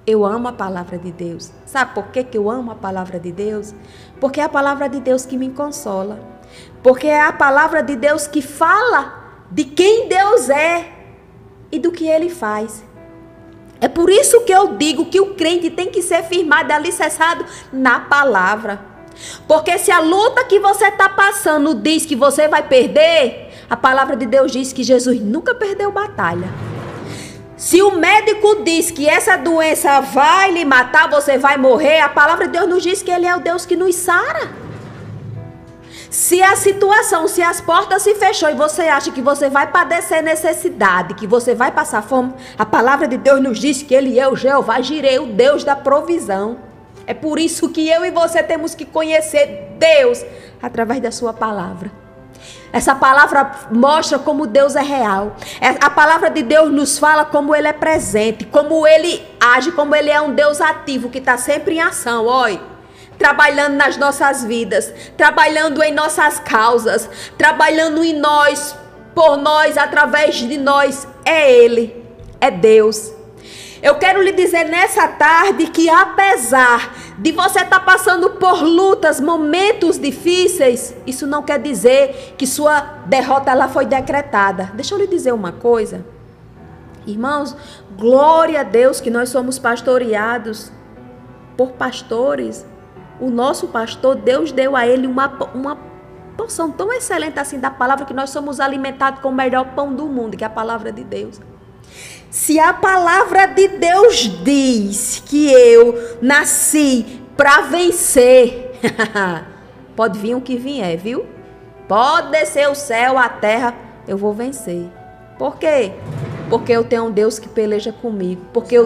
eu amo a palavra de Deus. Sabe por que eu amo a palavra de Deus? Porque é a palavra de Deus que me consola. Porque é a palavra de Deus que fala de quem Deus é e do que Ele faz. É por isso que eu digo que o crente tem que ser firmado e alicerçado na palavra. Porque se a luta que você está passando diz que você vai perder, a palavra de Deus diz que Jesus nunca perdeu batalha. Se o médico diz que essa doença vai lhe matar, você vai morrer, a palavra de Deus nos diz que Ele é o Deus que nos sara. Se a situação, se as portas se fechou e você acha que você vai padecer necessidade, que você vai passar fome, a palavra de Deus nos diz que Ele é o Jeová Jirê, o Deus da provisão. É por isso que eu e você temos que conhecer Deus através da sua palavra. Essa palavra mostra como Deus é real. A palavra de Deus nos fala como Ele é presente, como Ele age, como Ele é um Deus ativo que está sempre em ação, olha. Trabalhando nas nossas vidas, trabalhando em nossas causas, trabalhando em nós, por nós, através de nós. É Ele, é Deus. Eu quero lhe dizer nessa tarde que apesar de você estar passando por lutas, momentos difíceis, isso não quer dizer que sua derrota ela foi decretada. Deixa eu lhe dizer uma coisa. Irmãos, glória a Deus que nós somos pastoreados por pastores. O nosso pastor, Deus deu a ele uma porção tão excelente assim da palavra que nós somos alimentados com o melhor pão do mundo, que é a palavra de Deus. Se a palavra de Deus diz que eu nasci para vencer, pode vir o que vier, viu? Pode descer o céu, a terra, eu vou vencer. Por quê? Porque eu tenho um Deus que peleja comigo. Porque eu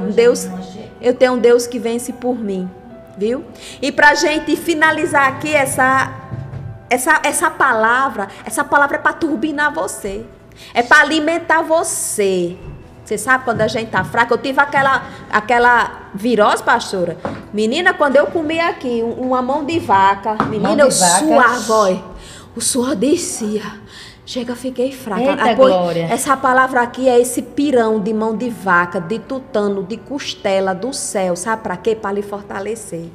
tenho um Deus que vence por mim. Viu? E para a gente finalizar aqui essa palavra é para turbinar você, é para alimentar você. Você sabe quando a gente tá fraca? Eu tive aquela virose, pastora. Menina, quando eu comi aqui uma mão de vaca, menina, eu suava, o suor descia. Chega, fiquei fraca. Eita, glória. Essa palavra aqui é esse pirão de mão de vaca, de tutano, de costela do céu. Sabe para quê? Para lhe fortalecer.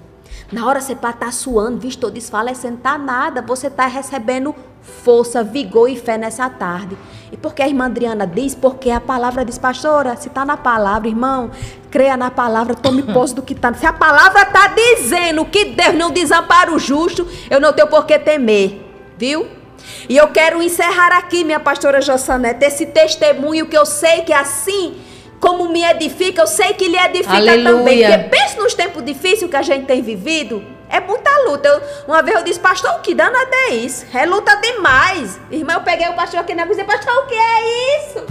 Na hora você tá suando, visto, tô desfalecendo, tá nada. Você tá recebendo força, vigor e fé nessa tarde. E porque a irmã Adriana diz, porque a palavra diz, pastora, se tá na palavra, irmão, creia na palavra, tome posse do que tá. Se a palavra tá dizendo que Deus não desampara o justo, eu não tenho por que temer. Viu? E eu quero encerrar aqui, minha pastora Josanete, esse testemunho que eu sei que assim como me edifica, eu sei que lhe edifica. Aleluia. Também. Porque pensa nos tempos difíceis que a gente tem vivido, é muita luta. Uma vez eu disse, pastor, o que danado é isso? É luta demais. Irmã, eu peguei o pastor aqui na cozinha, pastor, o que é isso?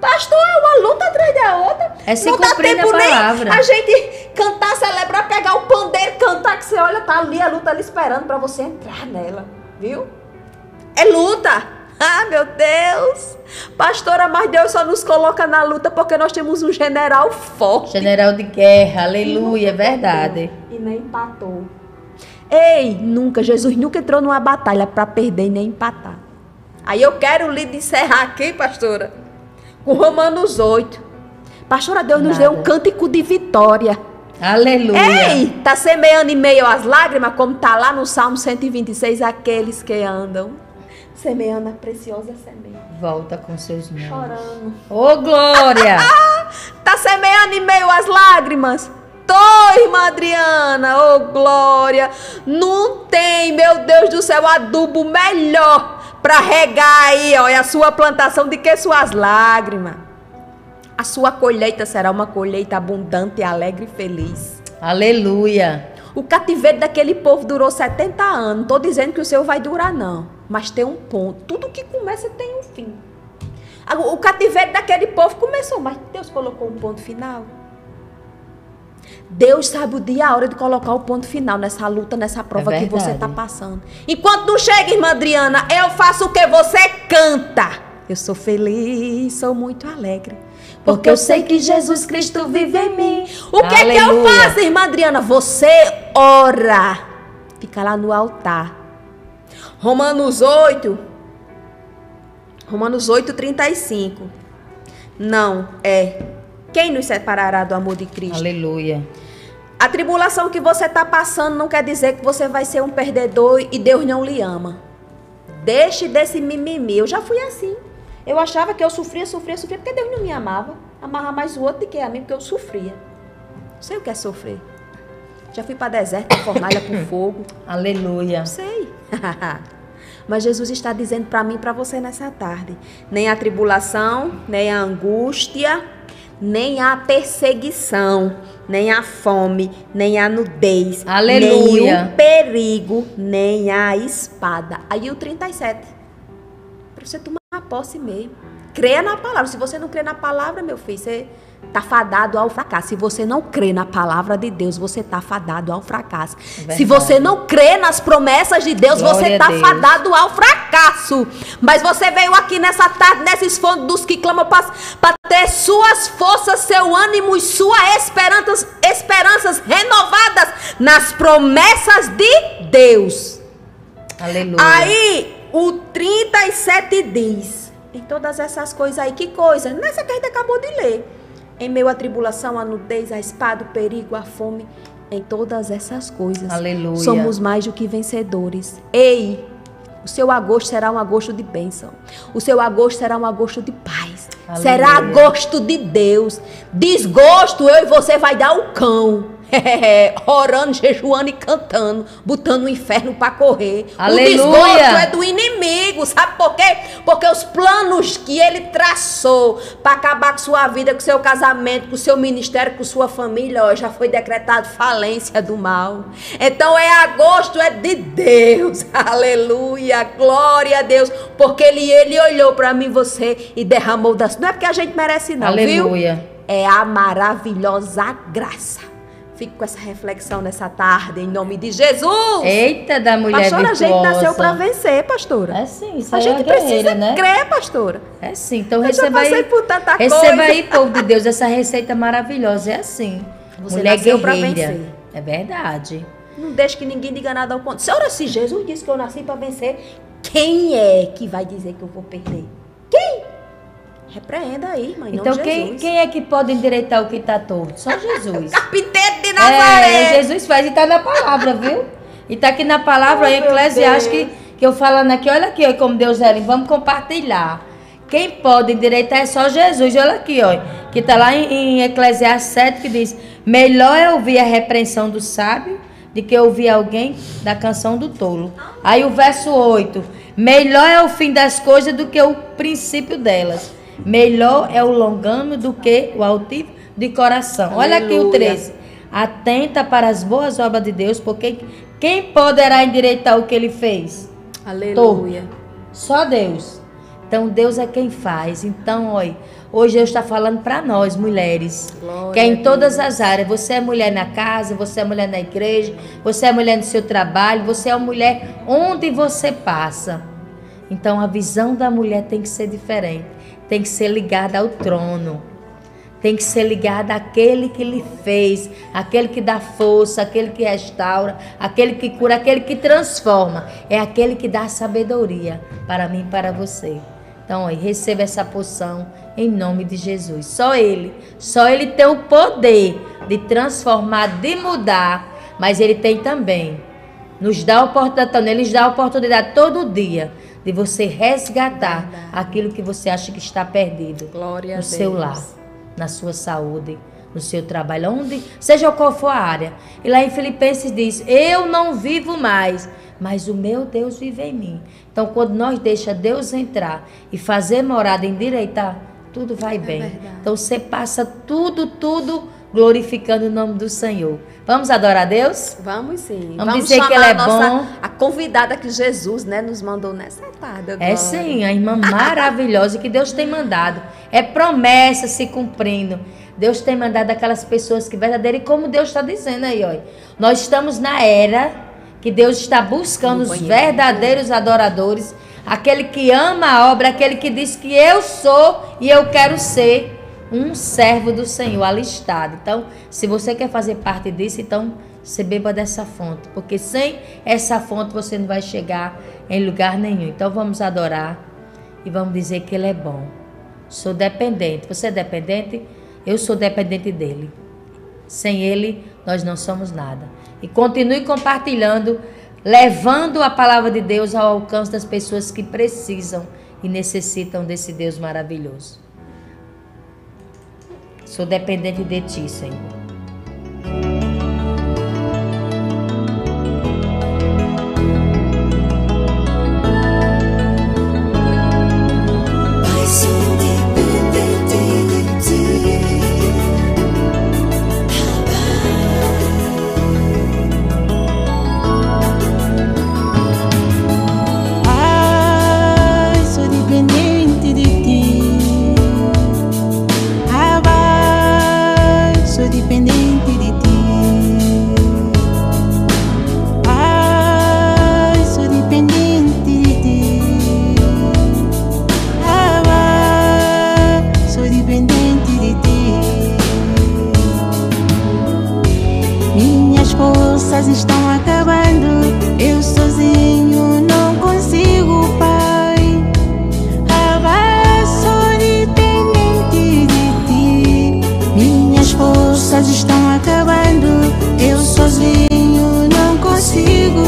Pastor, é uma luta atrás da outra. É se cumprir a palavra. A gente cantar, celebrar, pegar o pandeiro, cantar, que você olha, tá ali a luta ali esperando para você entrar nela, viu? É luta, ah, meu Deus, Pastora, mas Deus só nos coloca na luta porque nós temos um general forte. General de guerra, aleluia, é verdade. E nem empatou. Ei, nunca, Jesus nunca entrou numa batalha para perder e nem empatar. Aí eu quero lhe encerrar aqui, pastora, com Romanos 8. Pastora, Deus nos deu um cântico de vitória. Aleluia. Ei, tá semeando em meio às lágrimas, como tá lá no Salmo 126, aqueles que andam semeando a preciosa semente. Volta com seus mãos. Chorando. Ô, glória! Tá semeando em meio às lágrimas. Tô, irmã Adriana, ô, glória! Não tem, meu Deus do céu, adubo melhor para regar aí, ó, a sua plantação do que suas lágrimas. A sua colheita será uma colheita abundante, alegre e feliz. Aleluia! O cativeiro daquele povo durou 70 anos. Não estou dizendo que o seu vai durar, não. Mas tem um ponto. Tudo que começa tem um fim. O cativeiro daquele povo começou, mas Deus colocou um ponto final. Deus sabe o dia e a hora de colocar o ponto final nessa luta, nessa prova que você está passando. Enquanto não chega, irmã Adriana, eu faço o que você canta. Eu sou feliz, sou muito alegre. Porque eu sei que Jesus Cristo vive em mim. O que é que eu faço, irmã Adriana? Você ora. Fica lá no altar. Romanos 8, 35. Não, é. Quem nos separará do amor de Cristo? Aleluia. A tribulação que você está passando não quer dizer que você vai ser um perdedor e Deus não lhe ama. Deixe desse mimimi. Eu já fui assim. Eu achava que eu sofria, porque Deus não me amava. Amava mais o outro do que a mim, porque eu sofria. Não sei o que é sofrer. Já fui para deserto, fornalha com fogo. Aleluia. Não sei. Mas Jesus está dizendo para mim e para você nessa tarde. Nem a tribulação, nem a angústia, nem a perseguição, nem a fome, nem a nudez. Aleluia. Nem o perigo, nem a espada. Aí o 37. Para você tomar a posse mesmo. Creia na palavra. Se você não crê na palavra, meu filho, você está fadado ao fracasso. Se você não crê na palavra de Deus, você está fadado ao fracasso. Verdade. Se você não crê nas promessas de Deus, glória, você está fadado ao fracasso. Mas você veio aqui nessa tarde, nesses fontes dos que clamam, para ter suas forças, seu ânimo e suas esperanças renovadas nas promessas de Deus. Aleluia. Aí o 37 diz, em todas essas coisas aí, que coisa? Nessa que a gente acabou de ler. Em meio à tribulação, à nudez, à espada, o perigo, à fome, em todas essas coisas. Aleluia. Somos mais do que vencedores. Ei, o seu agosto será um agosto de bênção. O seu agosto será um agosto de paz. Aleluia. Será agosto de Deus. Desgosto, eu e você vai dar o cão. Orando, jejuando e cantando, botando o inferno para correr. Aleluia. O desgosto é do inimigo, sabe por quê? Porque os planos que ele traçou para acabar com sua vida, com seu casamento, com seu ministério, com sua família, ó, já foi decretado falência do mal. Então é agosto, é de Deus. Aleluia, glória a Deus, porque ele olhou para mim, você, e derramou das... Não é porque a gente merece, não. Aleluia. Viu? É a maravilhosa graça. Fico com essa reflexão nessa tarde, em nome de Jesus. Eita, da mulher pastora, virtuosa. Pastora, a gente nasceu para vencer, pastora. É sim, isso a gente é guerreira, precisa, né? Crer, pastora. É sim, então receba aí, povo de Deus, essa receita maravilhosa. É assim, você mulher nasceu para vencer. É verdade. Não deixe que ninguém diga nada ao contrário. Senhora, se Jesus disse que eu nasci para vencer, quem é que vai dizer que eu vou perder? Quem? Repreenda aí, mãe. Então, quem é que pode endireitar o que está torto? Só Jesus. Capitete de Nazaré. É, Jesus faz, e está na palavra, viu? E está aqui na palavra, em Eclesiastes, que eu falando aqui, olha aqui, ó, como Deus é lindo, vamos compartilhar. Quem pode endireitar é só Jesus. Olha aqui, ó, que está lá em Eclesiastes 7, que diz: melhor é ouvir a repreensão do sábio de que ouvir alguém da canção do tolo. Aí o verso 8: melhor é o fim das coisas do que o princípio delas. Melhor é o longano do que o altivo de coração. Olha aqui o 13. Atenta para as boas obras de Deus, porque quem poderá endireitar o que ele fez? Aleluia. Todo. Só Deus. Então Deus é quem faz. Então, olha, hoje Deus está falando para nós, mulheres. Glória, que é em todas as áreas. Você é mulher na casa, você é mulher na igreja, você é mulher no seu trabalho, você é uma mulher onde você passa. Então a visão da mulher tem que ser diferente, tem que ser ligada ao trono, tem que ser ligada àquele que lhe fez, àquele que dá força, àquele que restaura, àquele que cura, àquele que transforma, é aquele que dá sabedoria para mim e para você. Então, aí, receba essa porção em nome de Jesus. Só Ele tem o poder de transformar, de mudar, mas Ele tem também. Ele nos dá a oportunidade todo dia de você resgatar aquilo que você acha que está perdido. Glória a Deus. No seu lar, na sua saúde, no seu trabalho, onde, seja qual for a área. E lá em Filipenses diz, eu não vivo mais, mas o meu Deus vive em mim. Então, quando nós deixamos Deus entrar e fazer morada, endireitar, tudo vai bem. Verdade. Então, você passa tudo glorificando o nome do Senhor. Vamos adorar a Deus? Vamos sim. Vamos dizer que Ele é bom. A convidada que Jesus, né, nos mandou nessa tarde agora. É sim, a irmã maravilhosa que Deus tem mandado. É promessa se cumprindo. Deus tem mandado aquelas pessoas que verdadeiras. E como Deus está dizendo aí, olha, nós estamos na era que Deus está buscando os verdadeiros adoradores, aquele que ama a obra, aquele que diz que eu sou e eu quero ser um servo do Senhor alistado. Então, se você quer fazer parte disso, então você beba dessa fonte, porque sem essa fonte você não vai chegar em lugar nenhum. Então, vamos adorar e vamos dizer que Ele é bom. Sou dependente. Você é dependente? Eu sou dependente dEle. Sem Ele, nós não somos nada. E continue compartilhando, levando a palavra de Deus ao alcance das pessoas que precisam e necessitam desse Deus maravilhoso. Sou dependente de Ti, Senhor. Pai, sou dependente de Ti. Estão acabando, eu sozinho não consigo, Pai. Abba, sou dependente de Ti. Minhas forças estão acabando, eu sozinho não consigo.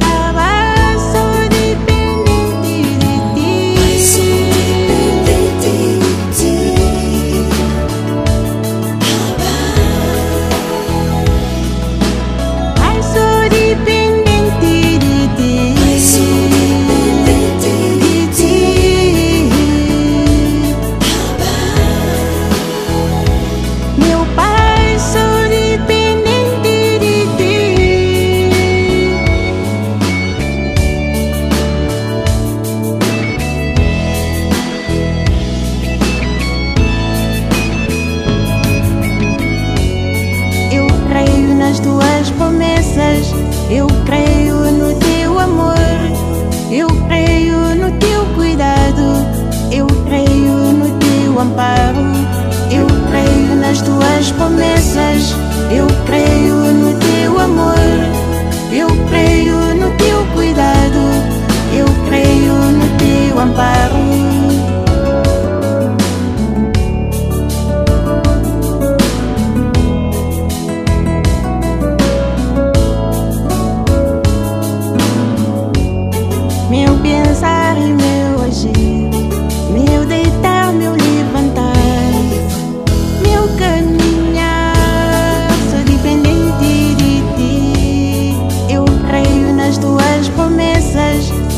Abba, sou dependente de Ti. Pai, sou dependente de Ti. Eu creio no Teu amor, eu creio no Teu cuidado, eu creio no Teu amparo, eu creio nas Tuas promessas, eu creio no Teu amor, eu creio no Teu cuidado, eu creio no Teu amparo.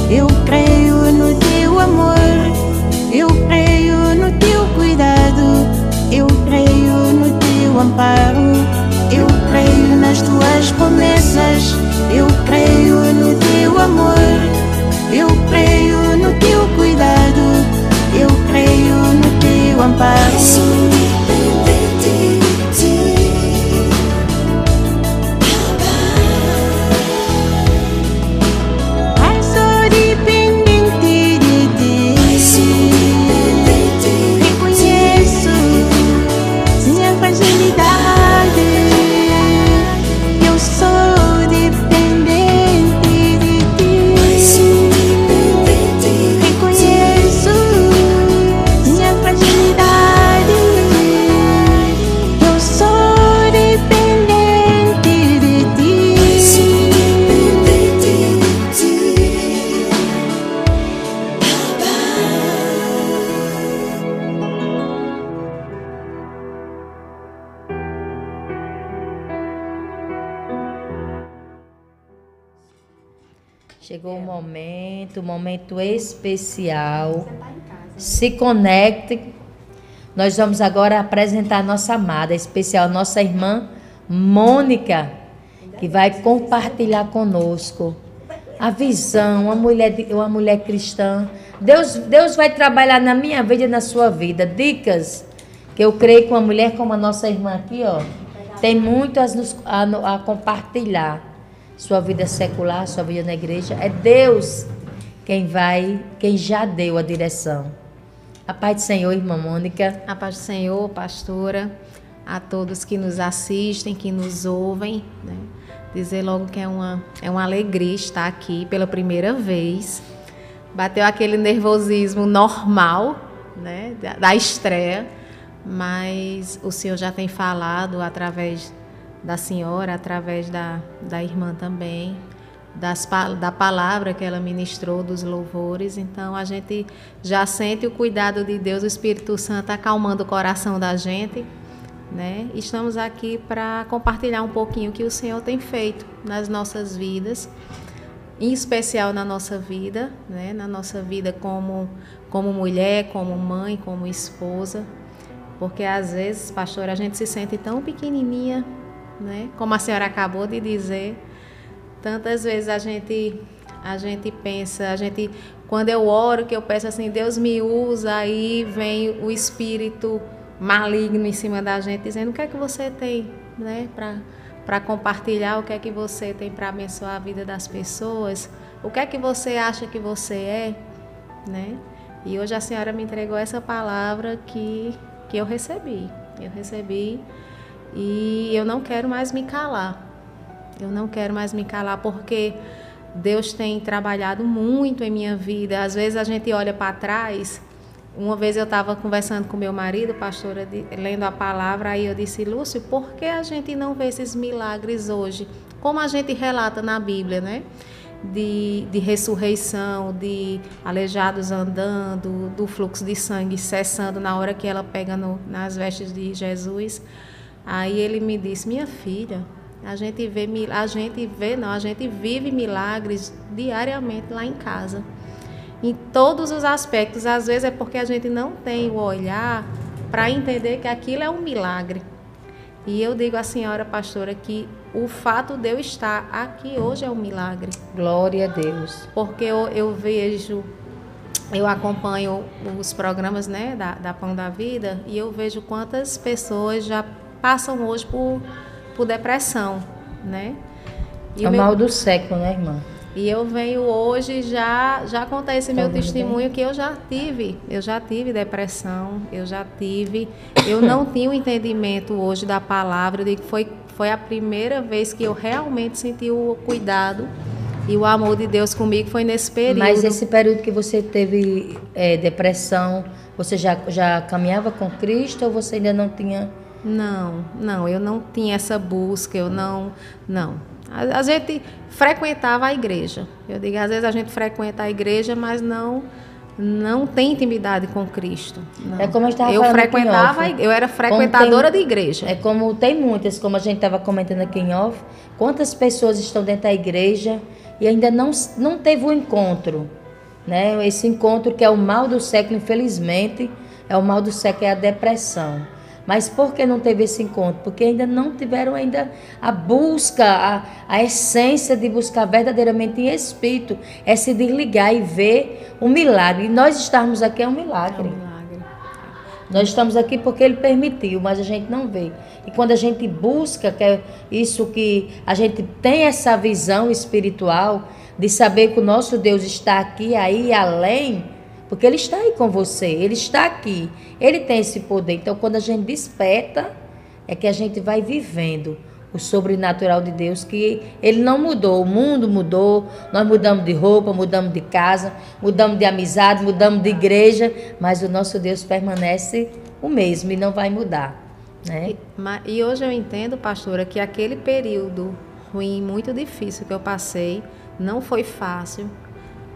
Eu creio no Teu amor, Chegou um momento especial. Você tá em casa. Se conecte. Nós vamos agora apresentar a nossa amada especial, nossa irmã Mônica, que vai compartilhar conosco a visão, uma mulher cristã. Deus vai trabalhar na minha vida e na sua vida. Dicas que eu creio que uma mulher como a nossa irmã aqui, ó, tem muito a compartilhar. Sua vida secular, sua vida na igreja. É Deus quem já deu a direção. A paz do Senhor, irmã Mônica. A paz do Senhor, pastora. A todos que nos assistem, que nos ouvem, né? Dizer logo que é uma alegria estar aqui pela primeira vez. Bateu aquele nervosismo normal, né, da estreia, mas o Senhor já tem falado através da senhora, através da irmã também, da palavra que ela ministrou, dos louvores. Então a gente já sente o cuidado de Deus, o Espírito Santo acalmando o coração da gente, né? Estamos aqui para compartilhar um pouquinho o que o Senhor tem feito nas nossas vidas, em especial na nossa vida, né? Na nossa vida como mulher, como mãe, como esposa, porque às vezes, pastor, a gente se sente tão pequenininha, né? Como a senhora acabou de dizer, tantas vezes a gente pensa, quando eu oro, que eu peço assim, Deus me usa, aí vem o espírito maligno em cima da gente, dizendo o que é que você tem, né, para compartilhar, o que é que você tem para abençoar a vida das pessoas, o que é que você acha que você é, né? E hoje a senhora me entregou essa palavra que eu recebi. E eu não quero mais me calar. Eu não quero mais me calar, porque Deus tem trabalhado muito em minha vida. Às vezes a gente olha para trás. Uma vez eu estava conversando com meu marido, pastora, lendo a palavra, aí eu disse, Lúcio, por que a gente não vê esses milagres hoje? Como a gente relata na Bíblia, né? De ressurreição, de aleijados andando, do fluxo de sangue cessando na hora que ela pega nas vestes de Jesus. Aí ele me disse, minha filha, a gente vive milagres diariamente lá em casa. Em todos os aspectos. Às vezes é porque a gente não tem o olhar para entender que aquilo é um milagre. E eu digo à senhora, pastora, que o fato de eu estar aqui hoje é um milagre. Glória a Deus. Porque eu vejo, eu acompanho os programas, né, da Pão da Vida, e eu vejo quantas pessoas já passam hoje por depressão, né? E é o mal do século, né, irmã? E eu venho hoje já contar esse meu testemunho, que eu já tive depressão, eu não tinha o entendimento hoje da palavra, de que foi a primeira vez que eu realmente senti o cuidado e o amor de Deus comigo, foi nesse período. Mas esse período que você teve depressão, você já caminhava com Cristo ou você ainda não tinha? Não, eu não tinha essa busca, não. A gente frequentava a igreja. Eu digo, às vezes a gente frequenta a igreja, mas não tem intimidade com Cristo. Não. É como eu frequentava, eu era frequentadora de igreja. É como tem muitas, como a gente estava comentando aqui em off, quantas pessoas estão dentro da igreja e ainda não teve um encontro, né? Esse encontro que é o mal do século, infelizmente, é o mal do século, é a depressão. Mas por que não teve esse encontro? Porque ainda não tiveram a busca, a essência de buscar verdadeiramente em espírito. É se desligar e ver o milagre. E nós estarmos aqui é um milagre. É um milagre. Nós estamos aqui porque Ele permitiu, mas a gente não vê. E quando a gente busca, que é isso que a gente tem essa visão espiritual de saber que o nosso Deus está aqui, aí e além... Porque Ele está aí com você, Ele está aqui, Ele tem esse poder. Então, quando a gente desperta, é que a gente vai vivendo o sobrenatural de Deus, que Ele não mudou, o mundo mudou, nós mudamos de roupa, mudamos de casa, mudamos de amizade, mudamos de igreja, mas o nosso Deus permanece o mesmo e não vai mudar, né? E hoje eu entendo, pastora, que aquele período ruim, muito difícil que eu passei, não foi fácil.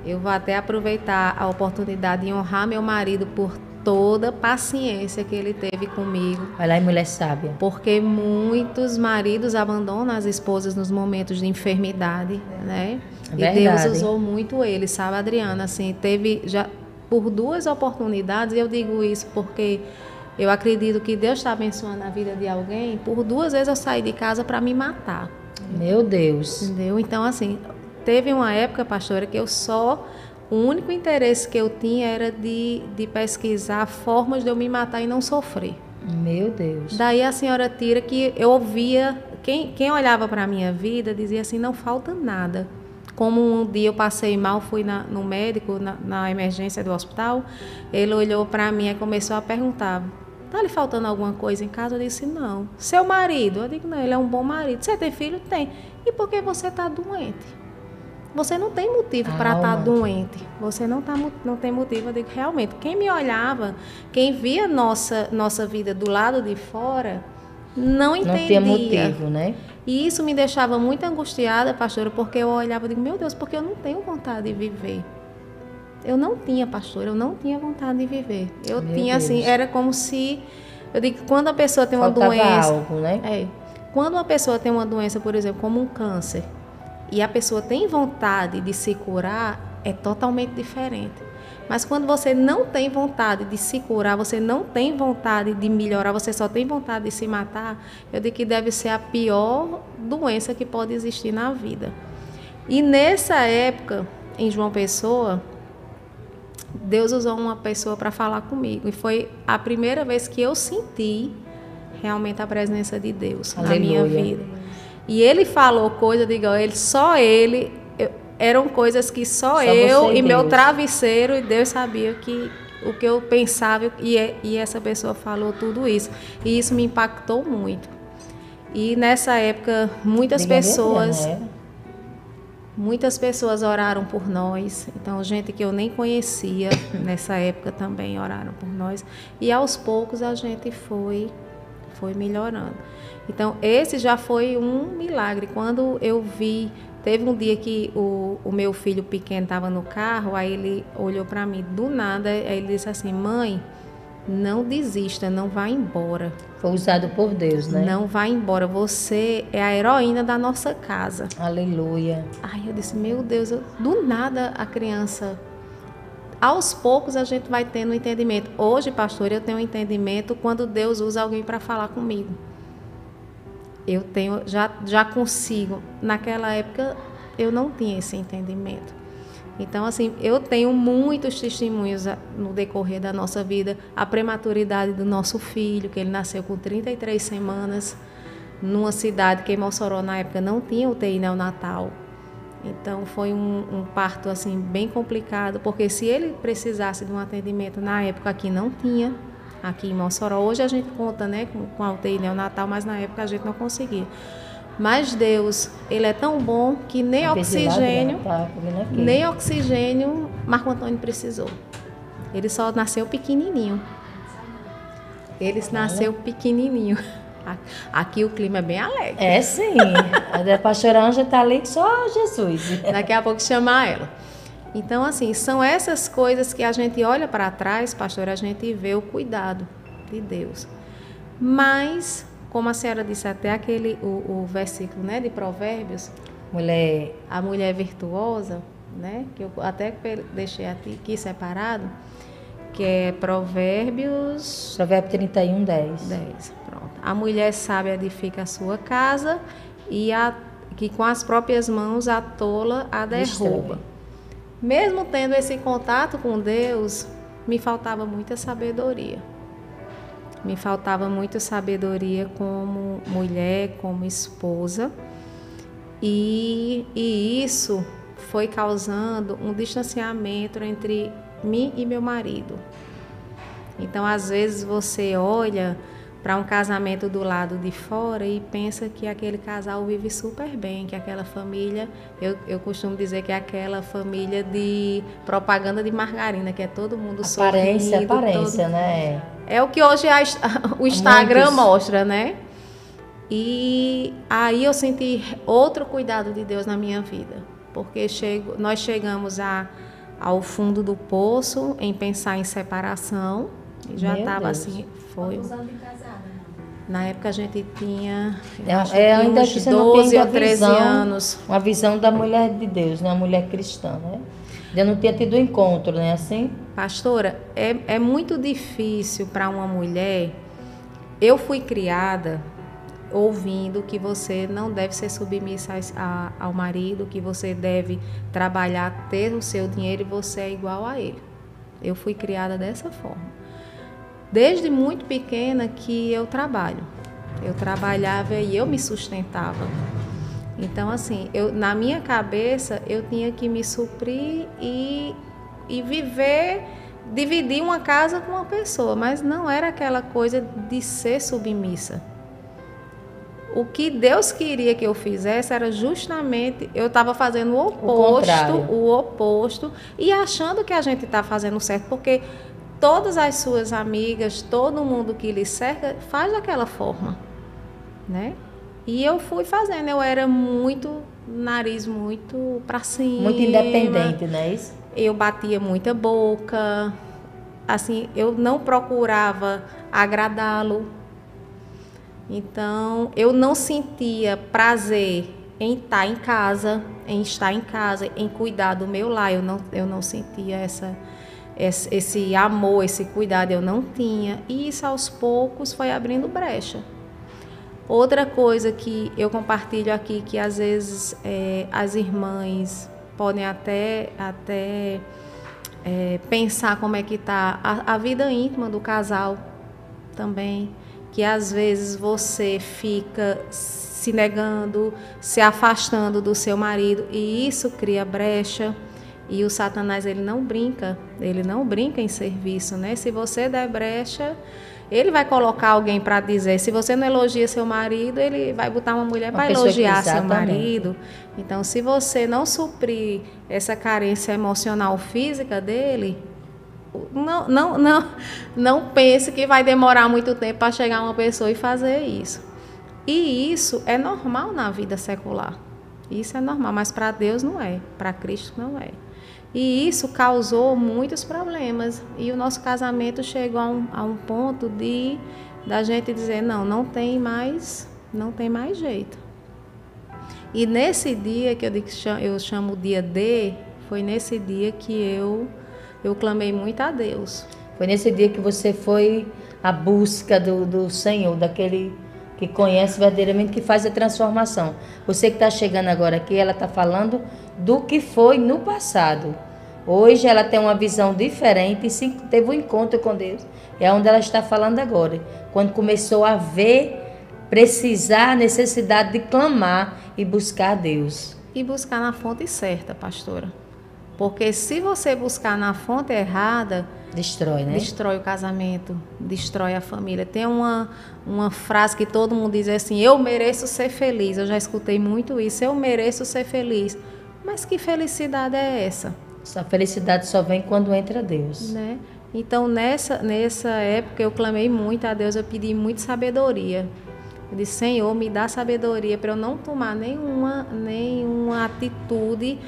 Eu vou até aproveitar a oportunidade de honrar meu marido por toda a paciência que ele teve comigo. Olha aí, mulher sábia. Porque muitos maridos abandonam as esposas nos momentos de enfermidade, né? É verdade. E Deus usou muito ele, sabe, Adriana? Assim, teve já por 2 oportunidades, eu digo isso porque eu acredito que Deus está abençoando a vida de alguém. Por 2 vezes eu saí de casa para me matar. Meu Deus. Entendeu? Então, assim, teve uma época, pastora, que eu só... O único interesse que eu tinha era de pesquisar formas de eu me matar e não sofrer. Meu Deus. Daí a senhora tira que eu ouvia... Quem olhava para a minha vida dizia assim, não falta nada. Como um dia eu passei mal, fui no médico, na emergência do hospital, ele olhou para mim e começou a perguntar, tá lhe faltando alguma coisa em casa? Eu disse, não. Seu marido? Eu digo, não, ele é um bom marido. Você tem filho? Tem. E por que você está doente? Você não tem motivo para estar doente. Você não tem motivo. Eu digo, realmente, quem me olhava, quem via nossa vida do lado de fora, não entendia. Não tinha motivo, né? E isso me deixava muito angustiada, pastora, porque eu olhava e digo, meu Deus, porque eu não tenho vontade de viver. Eu não tinha, pastora, eu não tinha vontade de viver. Eu meu tinha, Deus. Assim, era como se... Eu digo, quando a pessoa tem uma doença... algo, né? É. Quando uma pessoa tem uma doença, por exemplo, como um câncer, e a pessoa tem vontade de se curar, é totalmente diferente. Mas quando você não tem vontade de se curar, você não tem vontade de melhorar, você só tem vontade de se matar, eu digo que deve ser a pior doença que pode existir na vida. E nessa época, em João Pessoa, Deus usou uma pessoa para falar comigo. E foi a primeira vez que eu senti realmente a presença de Deus Aleluia. Na minha vida. E ele falou coisas, diga, eram coisas que só eu e Deus. Meu travesseiro, e Deus sabia o que eu pensava, e essa pessoa falou tudo isso. E isso me impactou muito. E nessa época, muitas pessoas oraram por nós. Então, gente que eu nem conhecia nessa época também oraram por nós. E aos poucos a gente foi melhorando. Então, esse já foi um milagre. Quando eu vi, teve um dia que o meu filho pequeno estava no carro, aí ele olhou para mim do nada, aí ele disse assim, mãe, não desista, não vá embora. Foi usado por Deus, né? Não vá embora, você é a heroína da nossa casa. Aleluia. Aí eu disse, meu Deus, do nada a criança... Aos poucos a gente vai tendo um entendimento. Hoje, pastor, eu tenho um entendimento quando Deus usa alguém para falar comigo. Eu tenho, já consigo. Naquela época eu não tinha esse entendimento. Então, assim, eu tenho muitos testemunhos no decorrer da nossa vida. A prematuridade do nosso filho, que ele nasceu com 33 semanas, numa cidade que em Mossoró, na época, não tinha UTI neonatal. Então, foi um parto, assim, bem complicado, porque se ele precisasse de um atendimento, na época aqui não tinha, aqui em Mossoró. Hoje a gente conta, né, com a UTI neonatal, mas na época a gente não conseguia. Mas Deus, ele é tão bom que nem oxigênio Marco Antônio precisou. Ele só nasceu pequenininho. Ele nasceu pequenininho. Aqui o clima é bem alegre. É, sim. A pastora Ângela está ali só Jesus. Daqui a pouco chamar ela. Então, assim, são essas coisas que a gente olha para trás, pastora, a gente vê o cuidado de Deus. Mas, como a senhora disse, até o versículo, né, de Provérbios, a mulher virtuosa, né, que eu até deixei aqui separado, que é Provérbios... Provérbio 31, 10. Pronto. A mulher sábia edifica a sua casa e que com as próprias mãos a tola a derruba. Mesmo tendo esse contato com Deus, me faltava muita sabedoria. Me faltava muita sabedoria como mulher, como esposa. E isso foi causando um distanciamento entre mim e meu marido. Então, às vezes você olha para um casamento do lado de fora e pensa que aquele casal vive super bem, que aquela família, eu costumo dizer que é aquela família de propaganda de margarina, que é todo mundo aparência, sorrindo. Aparência, né? É o que hoje o Instagram mostra, né? E aí eu senti outro cuidado de Deus na minha vida, porque nós chegamos ao fundo do poço em pensar em separação, Já estava assim, foi. Quantos anos de casada? Na época a gente tinha, ainda uns 12 ou 13 anos. A visão da mulher de Deus, né? A mulher cristã, né? Eu não tinha tido encontro, né? Assim? Pastora, é muito difícil para uma mulher. Eu fui criada ouvindo que você não deve ser submissa ao marido, que você deve trabalhar, ter o seu dinheiro e você é igual a ele. Eu fui criada dessa forma. Desde muito pequena que eu trabalho. Eu trabalhava e eu me sustentava. Então, assim, na minha cabeça, eu tinha que me suprir e viver, dividir uma casa com uma pessoa. Mas não era aquela coisa de ser submissa. O que Deus queria que eu fizesse era justamente... Eu estava fazendo o oposto e achando que a gente está fazendo certo, porque... Todas as suas amigas, todo mundo que lhe cerca, faz daquela forma, né? E eu fui fazendo, eu era muito, nariz muito pra cima. Muito independente, não é isso? Eu batia muita boca, assim, eu não procurava agradá-lo. Então, eu não sentia prazer em estar em casa, em cuidar do meu lar, eu não sentia esse amor, esse cuidado eu não tinha. E isso aos poucos foi abrindo brecha. Outra coisa que eu compartilho aqui, que às vezes as irmãs podem até pensar como é que está a vida íntima do casal também, que às vezes você fica se negando, se afastando do seu marido e isso cria brecha. E o Satanás, ele não brinca em serviço, né? Se você der brecha, ele vai colocar alguém para dizer. Se você não elogia seu marido, ele vai botar uma mulher para elogiar seu marido. Então, se você não suprir essa carência emocional física dele, não pense que vai demorar muito tempo para chegar uma pessoa e fazer isso. E isso é normal na vida secular. Isso é normal, mas para Deus não é, para Cristo não é. E isso causou muitos problemas. E o nosso casamento chegou a um ponto da gente dizer, não tem mais jeito. E nesse dia que eu chamo dia D, foi nesse dia que eu clamei muito a Deus. Foi nesse dia que você foi à busca do Senhor, daquele que conhece verdadeiramente, que faz a transformação. Você que está chegando agora aqui, ela está falando do que foi no passado. Hoje ela tem uma visão diferente e teve um encontro com Deus. É onde ela está falando agora. Quando começou a ver, precisar, a necessidade de clamar e buscar a Deus. E buscar na fonte certa, pastora. Porque se você buscar na fonte errada... Destrói, né? Destrói o casamento, destrói a família. Tem uma frase que todo mundo diz assim, eu mereço ser feliz. Eu já escutei muito isso, eu mereço ser feliz. Mas que felicidade é essa? Essa felicidade só vem quando entra Deus. Né? Então, nessa época, eu clamei muito a Deus, eu pedi muita sabedoria. Eu disse, Senhor, me dá sabedoria para eu não tomar nenhuma atitude...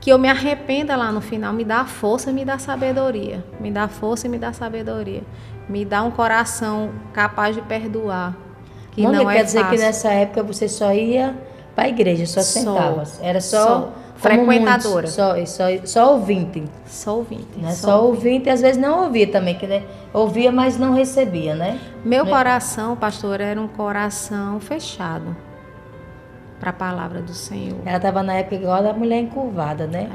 que eu me arrependa lá no final, me dá força, me dá sabedoria, me dá força e me dá sabedoria, me dá um coração capaz de perdoar, que Mônica, não é fácil. Quer dizer que nessa época você só ia para a igreja, só sentava, era só frequentadora, só ouvinte, né? Só ouvinte, às vezes não ouvia também, que né? Ouvia mas não recebia, né? Meu coração, pastor, era um coração fechado para a palavra do Senhor. Ela estava na época igual da mulher encurvada, né?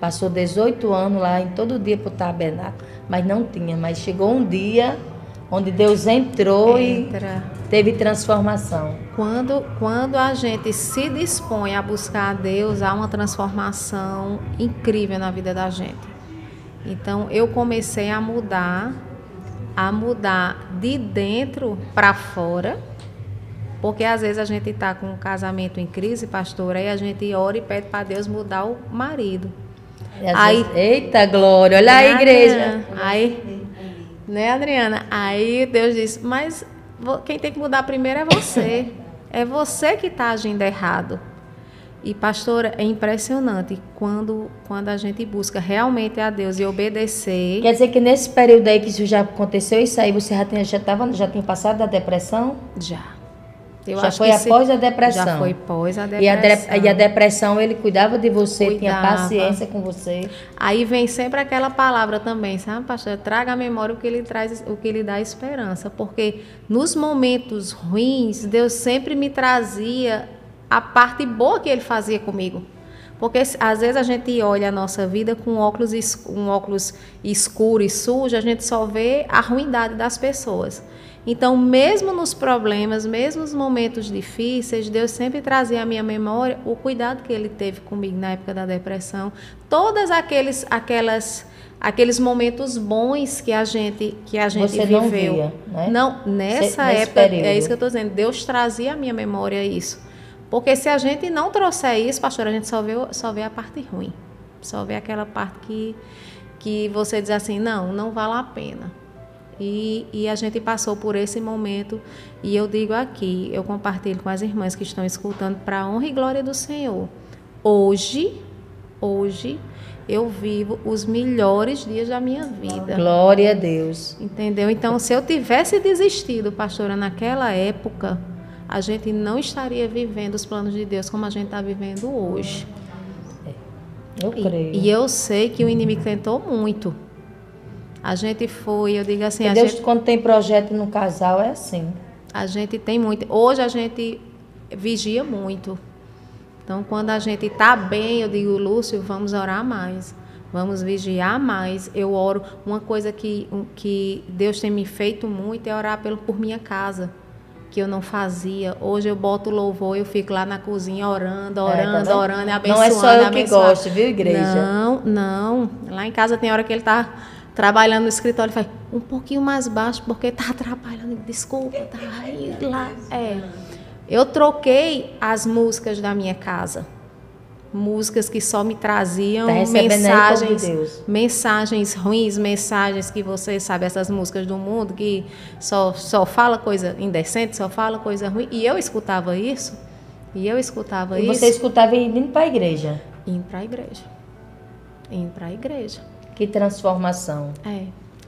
Passou 18 anos lá, em todo dia para o tabernáculo, mas não tinha. Mas chegou um dia onde Deus entrou e teve transformação. Quando a gente se dispõe a buscar a Deus, há uma transformação incrível na vida da gente. Então, eu comecei a mudar de dentro para fora. Porque às vezes a gente está com um casamento em crise, pastora, aí a gente ora e pede para Deus mudar o marido. Aí, eita glória, olha aí, igreja. Aí, né, Adriana? Aí Deus diz, mas quem tem que mudar primeiro é você. É você que está agindo errado. E, pastora, é impressionante quando a gente busca realmente a Deus e obedecer. Quer dizer que nesse período aí que isso já aconteceu, isso aí você já tinha passado da depressão? Já. Já foi após a depressão? Já foi pós a depressão. E a depressão, ele cuidava de você, tinha paciência com você. Aí vem sempre aquela palavra também, sabe, pastora? Traga à memória o que lhe dá esperança. Porque nos momentos ruins, Deus sempre me trazia a parte boa que ele fazia comigo. Porque às vezes a gente olha a nossa vida com óculos escuro e sujo, a gente só vê a ruindade das pessoas. Então, mesmo nos problemas, mesmo nos momentos difíceis, Deus sempre trazia à minha memória o cuidado que ele teve comigo na época da depressão. Todos aqueles momentos bons que a gente você viveu. Você não via, né? Não, nesse época, período. É isso que eu estou dizendo, Deus trazia à minha memória isso. Porque se a gente não trouxer isso, pastora, a gente só vê a parte ruim. Só vê aquela parte que você diz assim, não vale a pena. E a gente passou por esse momento. E eu digo aqui, eu compartilho com as irmãs que estão escutando, para a honra e glória do Senhor. Hoje eu vivo os melhores dias da minha vida. Glória a Deus. Entendeu? Então, se eu tivesse desistido, pastora, naquela época, a gente não estaria vivendo os planos de Deus como a gente está vivendo hoje. Eu creio. E eu sei que o inimigo tentou muito. A gente foi, eu digo assim... quando tem projeto no casal, é assim. A gente tem muito. Hoje a gente vigia muito. Então, quando a gente está bem, eu digo, Lúcio, vamos orar mais. Vamos vigiar mais. Eu oro. Uma coisa que Deus tem me feito muito é orar por minha casa, que eu não fazia. Hoje eu boto louvor, eu fico lá na cozinha orando, abençoando. Não é só eu que gosto, viu, igreja? Não. Lá em casa tem hora que ele está trabalhando no escritório, faz um pouquinho mais baixo, porque tá atrapalhando. Desculpa, tá aí, lá. É. Eu troquei as músicas da minha casa. Músicas que só me traziam mensagens ruins, mensagens que você sabe, essas músicas do mundo que só fala coisa indecente, só fala coisa ruim. E eu escutava isso. E você escutava indo para a igreja? Indo para a igreja. Que transformação. É.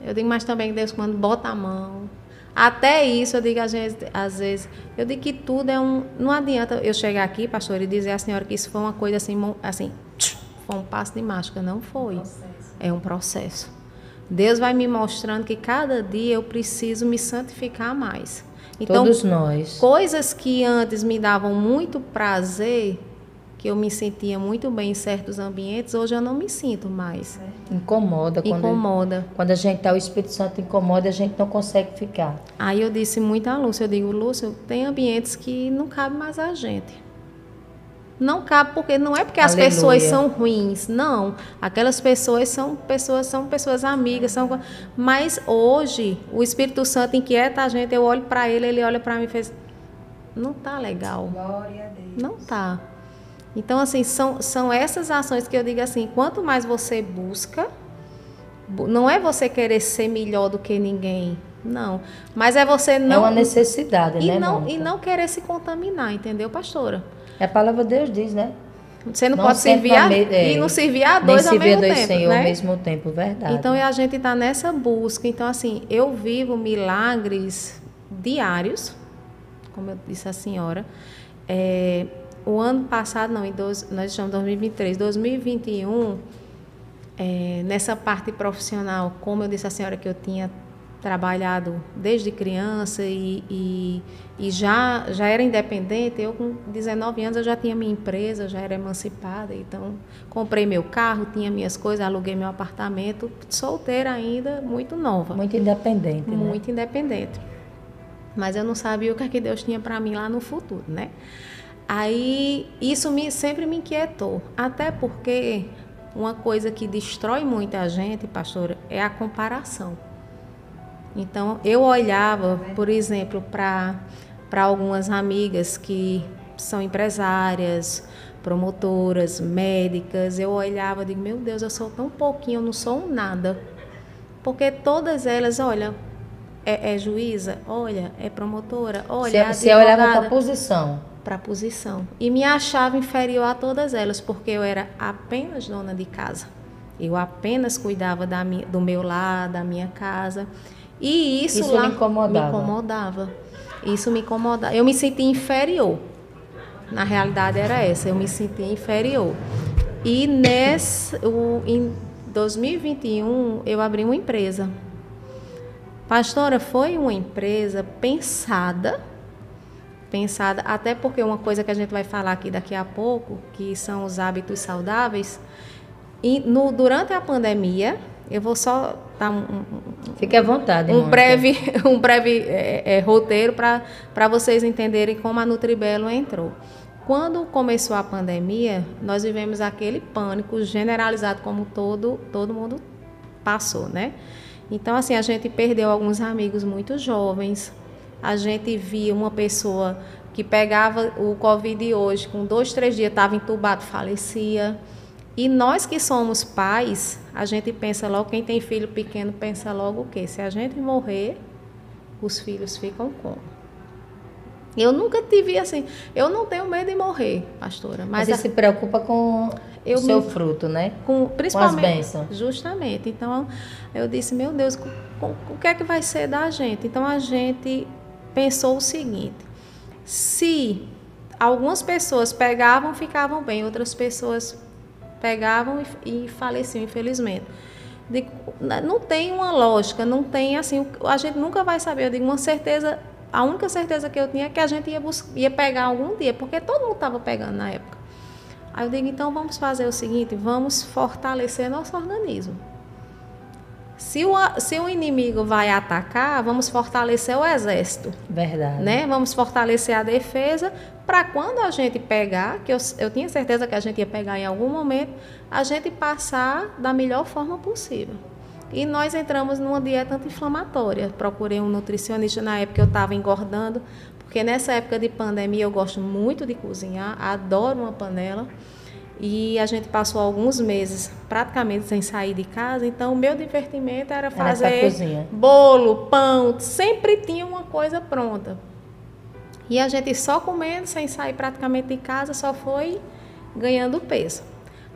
Eu digo, mas também Deus, quando bota a mão. Até isso, eu digo, às vezes, eu digo que tudo é um... Não adianta eu chegar aqui, pastor, e dizer à senhora que isso foi uma coisa assim foi um passo de mágica. Não foi. É um processo. Deus vai me mostrando que cada dia eu preciso me santificar mais. Então, todos nós. Coisas que antes me davam muito prazer, que eu me sentia muito bem em certos ambientes, hoje eu não me sinto mais. Incomoda. Quando a gente está, o Espírito Santo incomoda, a gente não consegue ficar. Aí eu disse muito a Lúcia, eu digo, Lúcia, tem ambientes que não cabe mais a gente. Não cabe, porque não é porque as pessoas são ruins, não. Aquelas pessoas são pessoas amigas, mas hoje o Espírito Santo inquieta a gente, eu olho para ele, ele olha para mim e fez, não tá legal. Glória a Deus. Não tá. Então, assim, são essas ações que eu digo assim, quanto mais você busca, não é você querer ser melhor do que ninguém, não. Mas é você não... É uma necessidade, né, Mônica? E não querer se contaminar, entendeu, pastora? A palavra de Deus diz, né? Você não pode servir e não servir a dois ao mesmo tempo, né? Nem servir a dois, Senhor, ao mesmo tempo, verdade. Então, a gente está nessa busca. Então, assim, eu vivo milagres diários, como eu disse à senhora, o ano passado, nós estamos em 2023, 2021, nessa parte profissional, como eu disse à senhora que eu tinha trabalhado desde criança e já era independente, eu com 19 anos eu já tinha minha empresa, eu já era emancipada, então comprei meu carro, tinha minhas coisas, aluguei meu apartamento, solteira ainda, muito nova. Muito independente, né? Muito independente. Mas eu não sabia o que Deus tinha para mim lá no futuro, né? Aí, isso sempre me inquietou, até porque uma coisa que destrói muita gente, pastora, é a comparação. Então, eu olhava, por exemplo, para algumas amigas que são empresárias, promotoras, médicas, eu olhava e digo, meu Deus, eu sou tão pouquinho, eu não sou um nada. Porque todas elas, olha... É juíza, olha, é promotora, olha, advogada. Você olhava para a posição. para a posição. E me achava inferior a todas elas, porque eu era apenas dona de casa. Eu apenas cuidava do meu lar, da minha casa. E isso lá me incomodava. Isso me incomodava. Eu me sentia inferior. Na realidade era essa, eu me sentia inferior. E em 2021 eu abri uma empresa. Pastora, foi uma empresa pensada, até porque uma coisa que a gente vai falar aqui daqui a pouco, que são os hábitos saudáveis, e durante a pandemia, eu vou só dar fique à vontade, um breve roteiro para vocês entenderem como a Nutribello entrou. Quando começou a pandemia, nós vivemos aquele pânico generalizado, como todo mundo passou, né? Então, assim, a gente perdeu alguns amigos muito jovens. A gente via uma pessoa que pegava o Covid hoje, com 2, 3 dias estava entubado, falecia. E nós que somos pais, a gente pensa logo, quem tem filho pequeno pensa logo o quê? Se a gente morrer, os filhos ficam como? Eu nunca tive assim, eu não tenho medo de morrer, pastora. Mas você se preocupa com o seu fruto, né? Principalmente, com as bênçãos. Justamente. Então, eu disse, meu Deus, o que é que vai ser da gente? Então, a gente pensou o seguinte, se algumas pessoas pegavam, ficavam bem, outras pessoas pegavam e faleciam, infelizmente. Não tem uma lógica, não tem assim, a gente nunca vai saber, eu digo, uma certeza. A única certeza que eu tinha é que a gente ia pegar algum dia, porque todo mundo estava pegando na época. Aí eu digo, então vamos fazer o seguinte, vamos fortalecer nosso organismo. Se o inimigo vai atacar, vamos fortalecer o exército. Verdade. Né? Vamos fortalecer a defesa para quando a gente pegar, que eu tinha certeza que a gente ia pegar em algum momento, a gente passar da melhor forma possível. E nós entramos numa dieta anti-inflamatória. Procurei um nutricionista na época que eu estava engordando, porque nessa época de pandemia eu gosto muito de cozinhar, adoro uma panela. E a gente passou alguns meses praticamente sem sair de casa, então o meu divertimento era fazer bolo, pão, sempre tinha uma coisa pronta. E a gente só comendo, sem sair praticamente de casa, só foi ganhando peso.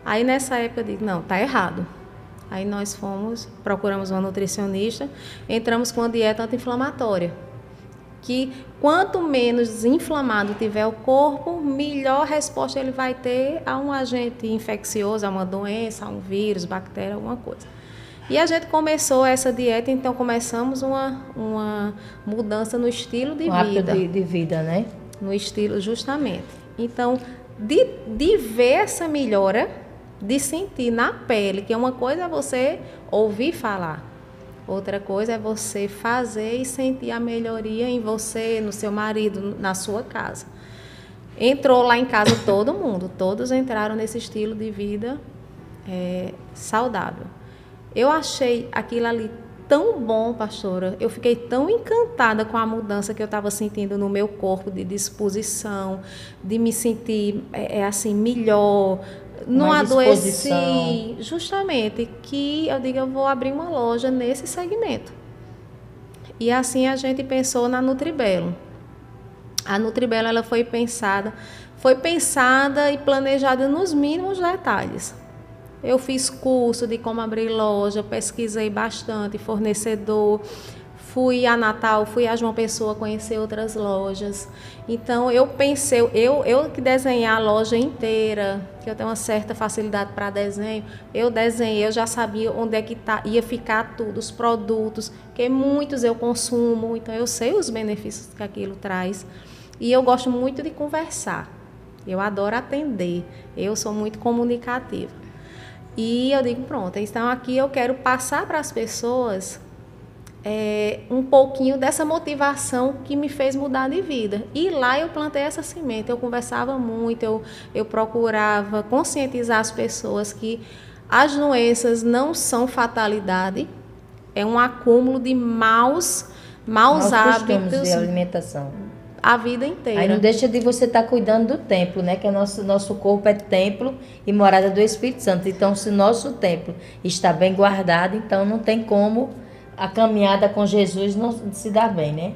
Aí nessa época eu digo, não, tá errado. Aí nós procuramos uma nutricionista, entramos com uma dieta anti-inflamatória, que quanto menos desinflamado tiver o corpo, melhor resposta ele vai ter a um agente infeccioso, a uma doença, a um vírus, bactéria, alguma coisa. E a gente começou essa dieta, então começamos uma mudança no estilo de vida. De vida, né? No estilo, justamente. Então, de ver essa melhora, de sentir na pele, que uma coisa é você ouvir falar, outra coisa é você fazer e sentir a melhoria em você, no seu marido, na sua casa. Entrou lá em casa todo mundo, todos entraram nesse estilo de vida saudável. Eu achei aquilo ali tão bom, pastora, eu fiquei tão encantada com a mudança que eu estava sentindo no meu corpo, de disposição, de me sentir assim, melhor. Não adoeci, justamente, que eu digo, eu vou abrir uma loja nesse segmento. E assim a gente pensou na Nutribello. A Nutribello, ela foi pensada e planejada nos mínimos detalhes. Eu fiz curso de como abrir loja, pesquisei bastante, fornecedor, fui a Natal, fui a João Pessoa conhecer outras lojas. Então, eu pensei, eu que desenhei a loja inteira, que eu tenho uma certa facilidade para desenho, eu desenhei, eu já sabia onde é que ia ficar tudo, os produtos, porque muitos eu consumo, então eu sei os benefícios que aquilo traz. E eu gosto muito de conversar, eu adoro atender, eu sou muito comunicativa. E eu digo, pronto, então aqui eu quero passar para as pessoas um pouquinho dessa motivação que me fez mudar de vida. E lá eu plantei essa semente, eu conversava muito, eu procurava conscientizar as pessoas que as doenças não são fatalidade, é um acúmulo de maus hábitos de alimentação a vida inteira. Aí não deixa de você estar cuidando do templo, né? Que o nosso corpo é templo e morada do Espírito Santo. Então, se nosso templo está bem guardado, então não tem como a caminhada com Jesus não se dá bem, né?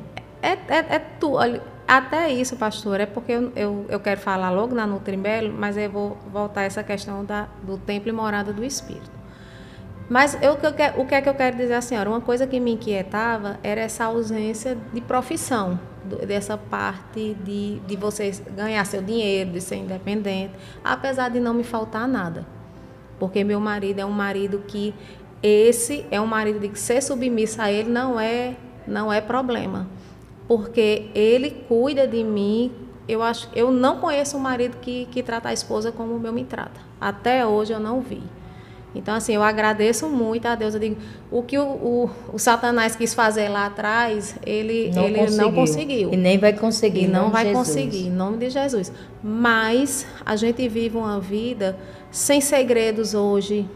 Até isso, pastor, é porque eu quero falar logo na Nutribello, mas eu vou voltar a essa questão do templo e morada do Espírito. Mas o que é que eu quero dizer à senhora? Uma coisa que me inquietava era essa ausência de profissão, dessa parte de você ganhar seu dinheiro, de ser independente, apesar de não me faltar nada. Porque meu marido é um marido que... Esse é um marido de que ser submisso a ele não é problema. Porque ele cuida de mim. Eu não conheço um marido que trata a esposa como o meu me trata. Até hoje eu não vi. Então, assim, eu agradeço muito a Deus. Eu digo, o que o Satanás quis fazer lá atrás, ele não conseguiu. E nem vai conseguir. E não vai conseguir, em nome de Jesus. Mas a gente vive uma vida sem segredos hoje.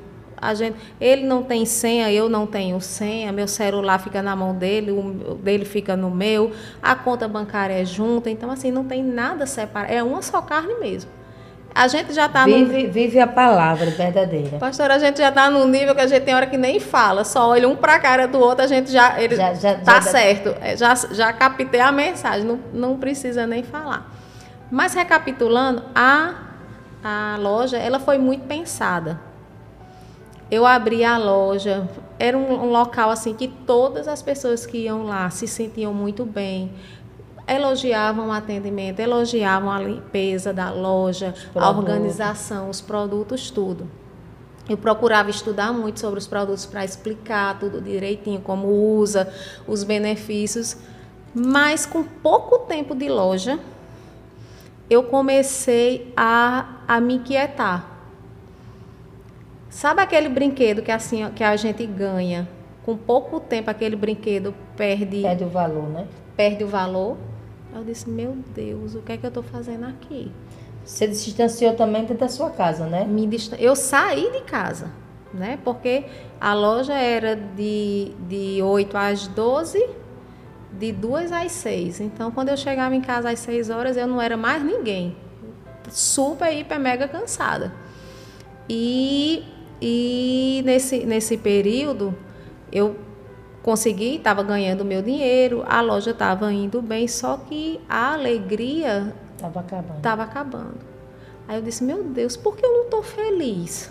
Ele não tem senha, eu não tenho senha, meu celular fica na mão dele, o dele fica no meu, a conta bancária é junta, então assim, não tem nada separado, é uma só carne mesmo. A gente já está vive a palavra verdadeira. Pastora, a gente já está num nível que a gente tem hora que nem fala, só olha um para a cara do outro, a gente já tá certo, já captei a mensagem, não precisa nem falar. Mas recapitulando, a loja, ela foi muito pensada. Eu abri a loja, era um local assim que todas as pessoas que iam lá se sentiam muito bem, elogiavam o atendimento, elogiavam a limpeza da loja, a organização, os produtos, tudo. Eu procurava estudar muito sobre os produtos para explicar tudo direitinho, como usa, os benefícios, mas com pouco tempo de loja, eu comecei a me inquietar. Sabe aquele brinquedo que a gente ganha? Com pouco tempo, aquele brinquedo perde o valor, né? Perde o valor. Eu disse, meu Deus, o que é que eu estou fazendo aqui? Você distanciou também da sua casa, né? Eu saí de casa, né? Porque a loja era de 8 às 12, de 2 às 6. Então, quando eu chegava em casa às 6 horas, eu não era mais ninguém. Super, hiper, mega cansada. E nesse período, eu consegui, estava ganhando meu dinheiro, a loja estava indo bem, só que a alegria estava acabando. Aí eu disse, meu Deus, por que eu não estou feliz?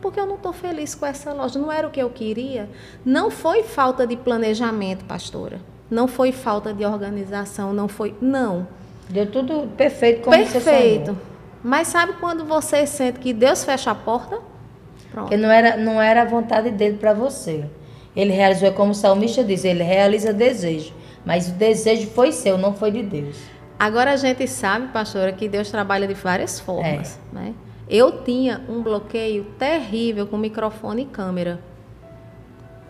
Por que eu não estou feliz com essa loja? Não era o que eu queria? Não foi falta de planejamento, pastora. Não foi falta de organização, não foi... Não. Deu tudo perfeito como você sonhou. Perfeito. Mas sabe quando você sente que Deus fecha a porta? Pronto. Porque não era a vontade dele para você. Ele realizou, como o salmista diz, ele realiza desejo. Mas o desejo foi seu, não foi de Deus. Agora a gente sabe, pastora, que Deus trabalha de várias formas. É. Né? Eu tinha um bloqueio terrível com microfone e câmera.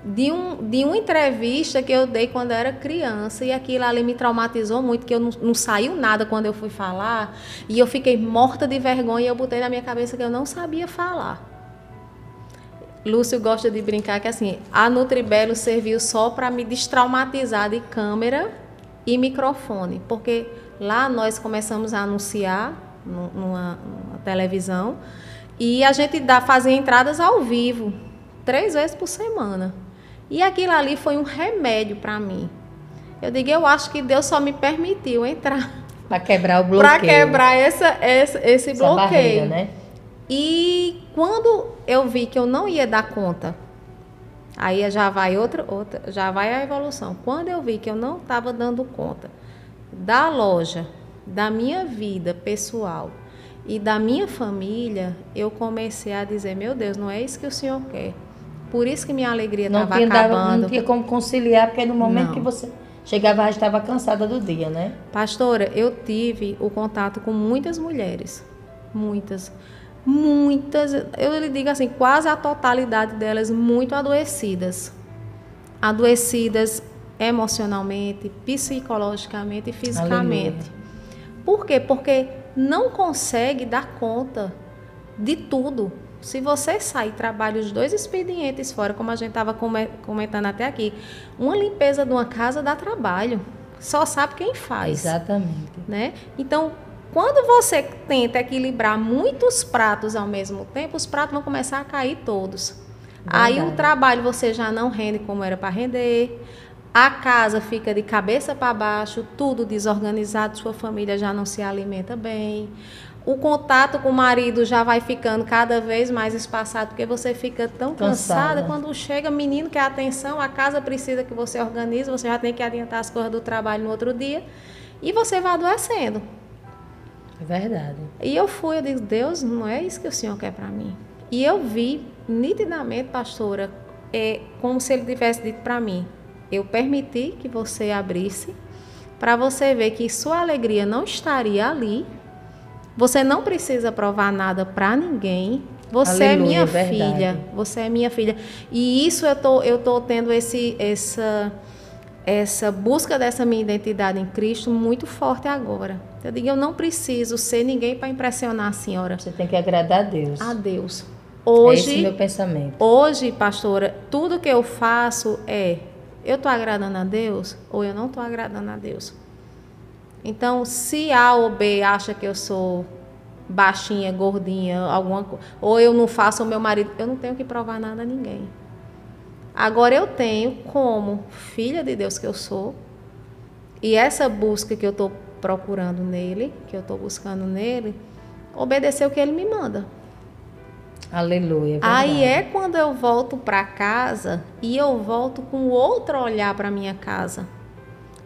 De uma entrevista que eu dei quando eu era criança, e aquilo ali me traumatizou muito, que eu não saiu nada quando eu fui falar, e eu fiquei morta de vergonha, e eu botei na minha cabeça que eu não sabia falar. Lúcio gosta de brincar que assim, a Nutribello serviu só para me destraumatizar de câmera e microfone, porque lá nós começamos a anunciar numa televisão, e a gente fazia entradas ao vivo, 3 vezes por semana. E aquilo ali foi um remédio para mim. Eu digo, eu acho que Deus só me permitiu entrar. Para quebrar o bloqueio. Para quebrar esse bloqueio. Barreira, né? E quando eu vi que eu não ia dar conta, aí já vai a evolução. Quando eu vi que eu não estava dando conta da loja, da minha vida pessoal e da minha família, eu comecei a dizer, meu Deus, não é isso que o Senhor quer. Por isso que minha alegria estava acabando. Não tinha como conciliar, porque no momento que você chegava, já estava cansada do dia, né? Pastora, eu tive o contato com muitas mulheres. Muitas. Eu lhe digo assim, quase a totalidade delas muito adoecidas. Adoecidas emocionalmente, psicologicamente e fisicamente. Aleluia. Por quê? Porque não consegue dar conta de tudo. Se você sai e trabalha os 2 expedientes fora, como a gente estava comentando até aqui, uma limpeza de uma casa dá trabalho. Só sabe quem faz. Exatamente. Né? Então, quando você tenta equilibrar muitos pratos ao mesmo tempo, os pratos vão começar a cair todos. Verdade. Aí o trabalho você já não rende como era para render. a casa fica de cabeça para baixo, tudo desorganizado, sua família já não se alimenta bem, o contato com o marido já vai ficando cada vez mais espaçado, porque você fica tão cansada. Quando chega, menino, quer atenção, a casa precisa que você organize, você já tem que adiantar as coisas do trabalho no outro dia, e você vai adoecendo. É verdade. E eu disse, Deus, não é isso que o Senhor quer para mim. E eu vi nitidamente, pastora, como se Ele tivesse dito para mim, eu permiti que você abrisse, para você ver que sua alegria não estaria ali. Você não precisa provar nada para ninguém. Você é minha filha. Você é minha filha. E isso eu tô tendo essa busca dessa minha identidade em Cristo muito forte agora. Eu digo, eu não preciso ser ninguém para impressionar a senhora. Você tem que agradar a Deus. A Deus. Hoje, esse é o meu pensamento. Hoje, pastora, tudo que eu faço eu estou agradando a Deus ou eu não estou agradando a Deus? Então, se A ou B acha que eu sou baixinha, gordinha, ou eu não faço o meu marido, eu não tenho que provar nada a ninguém. Agora eu tenho, como filha de Deus que eu sou, e essa busca que eu estou procurando nele, que eu estou buscando nele, obedecer o que ele me manda. Aleluia. Aí quando eu volto para casa, e eu volto com outro olhar para minha casa.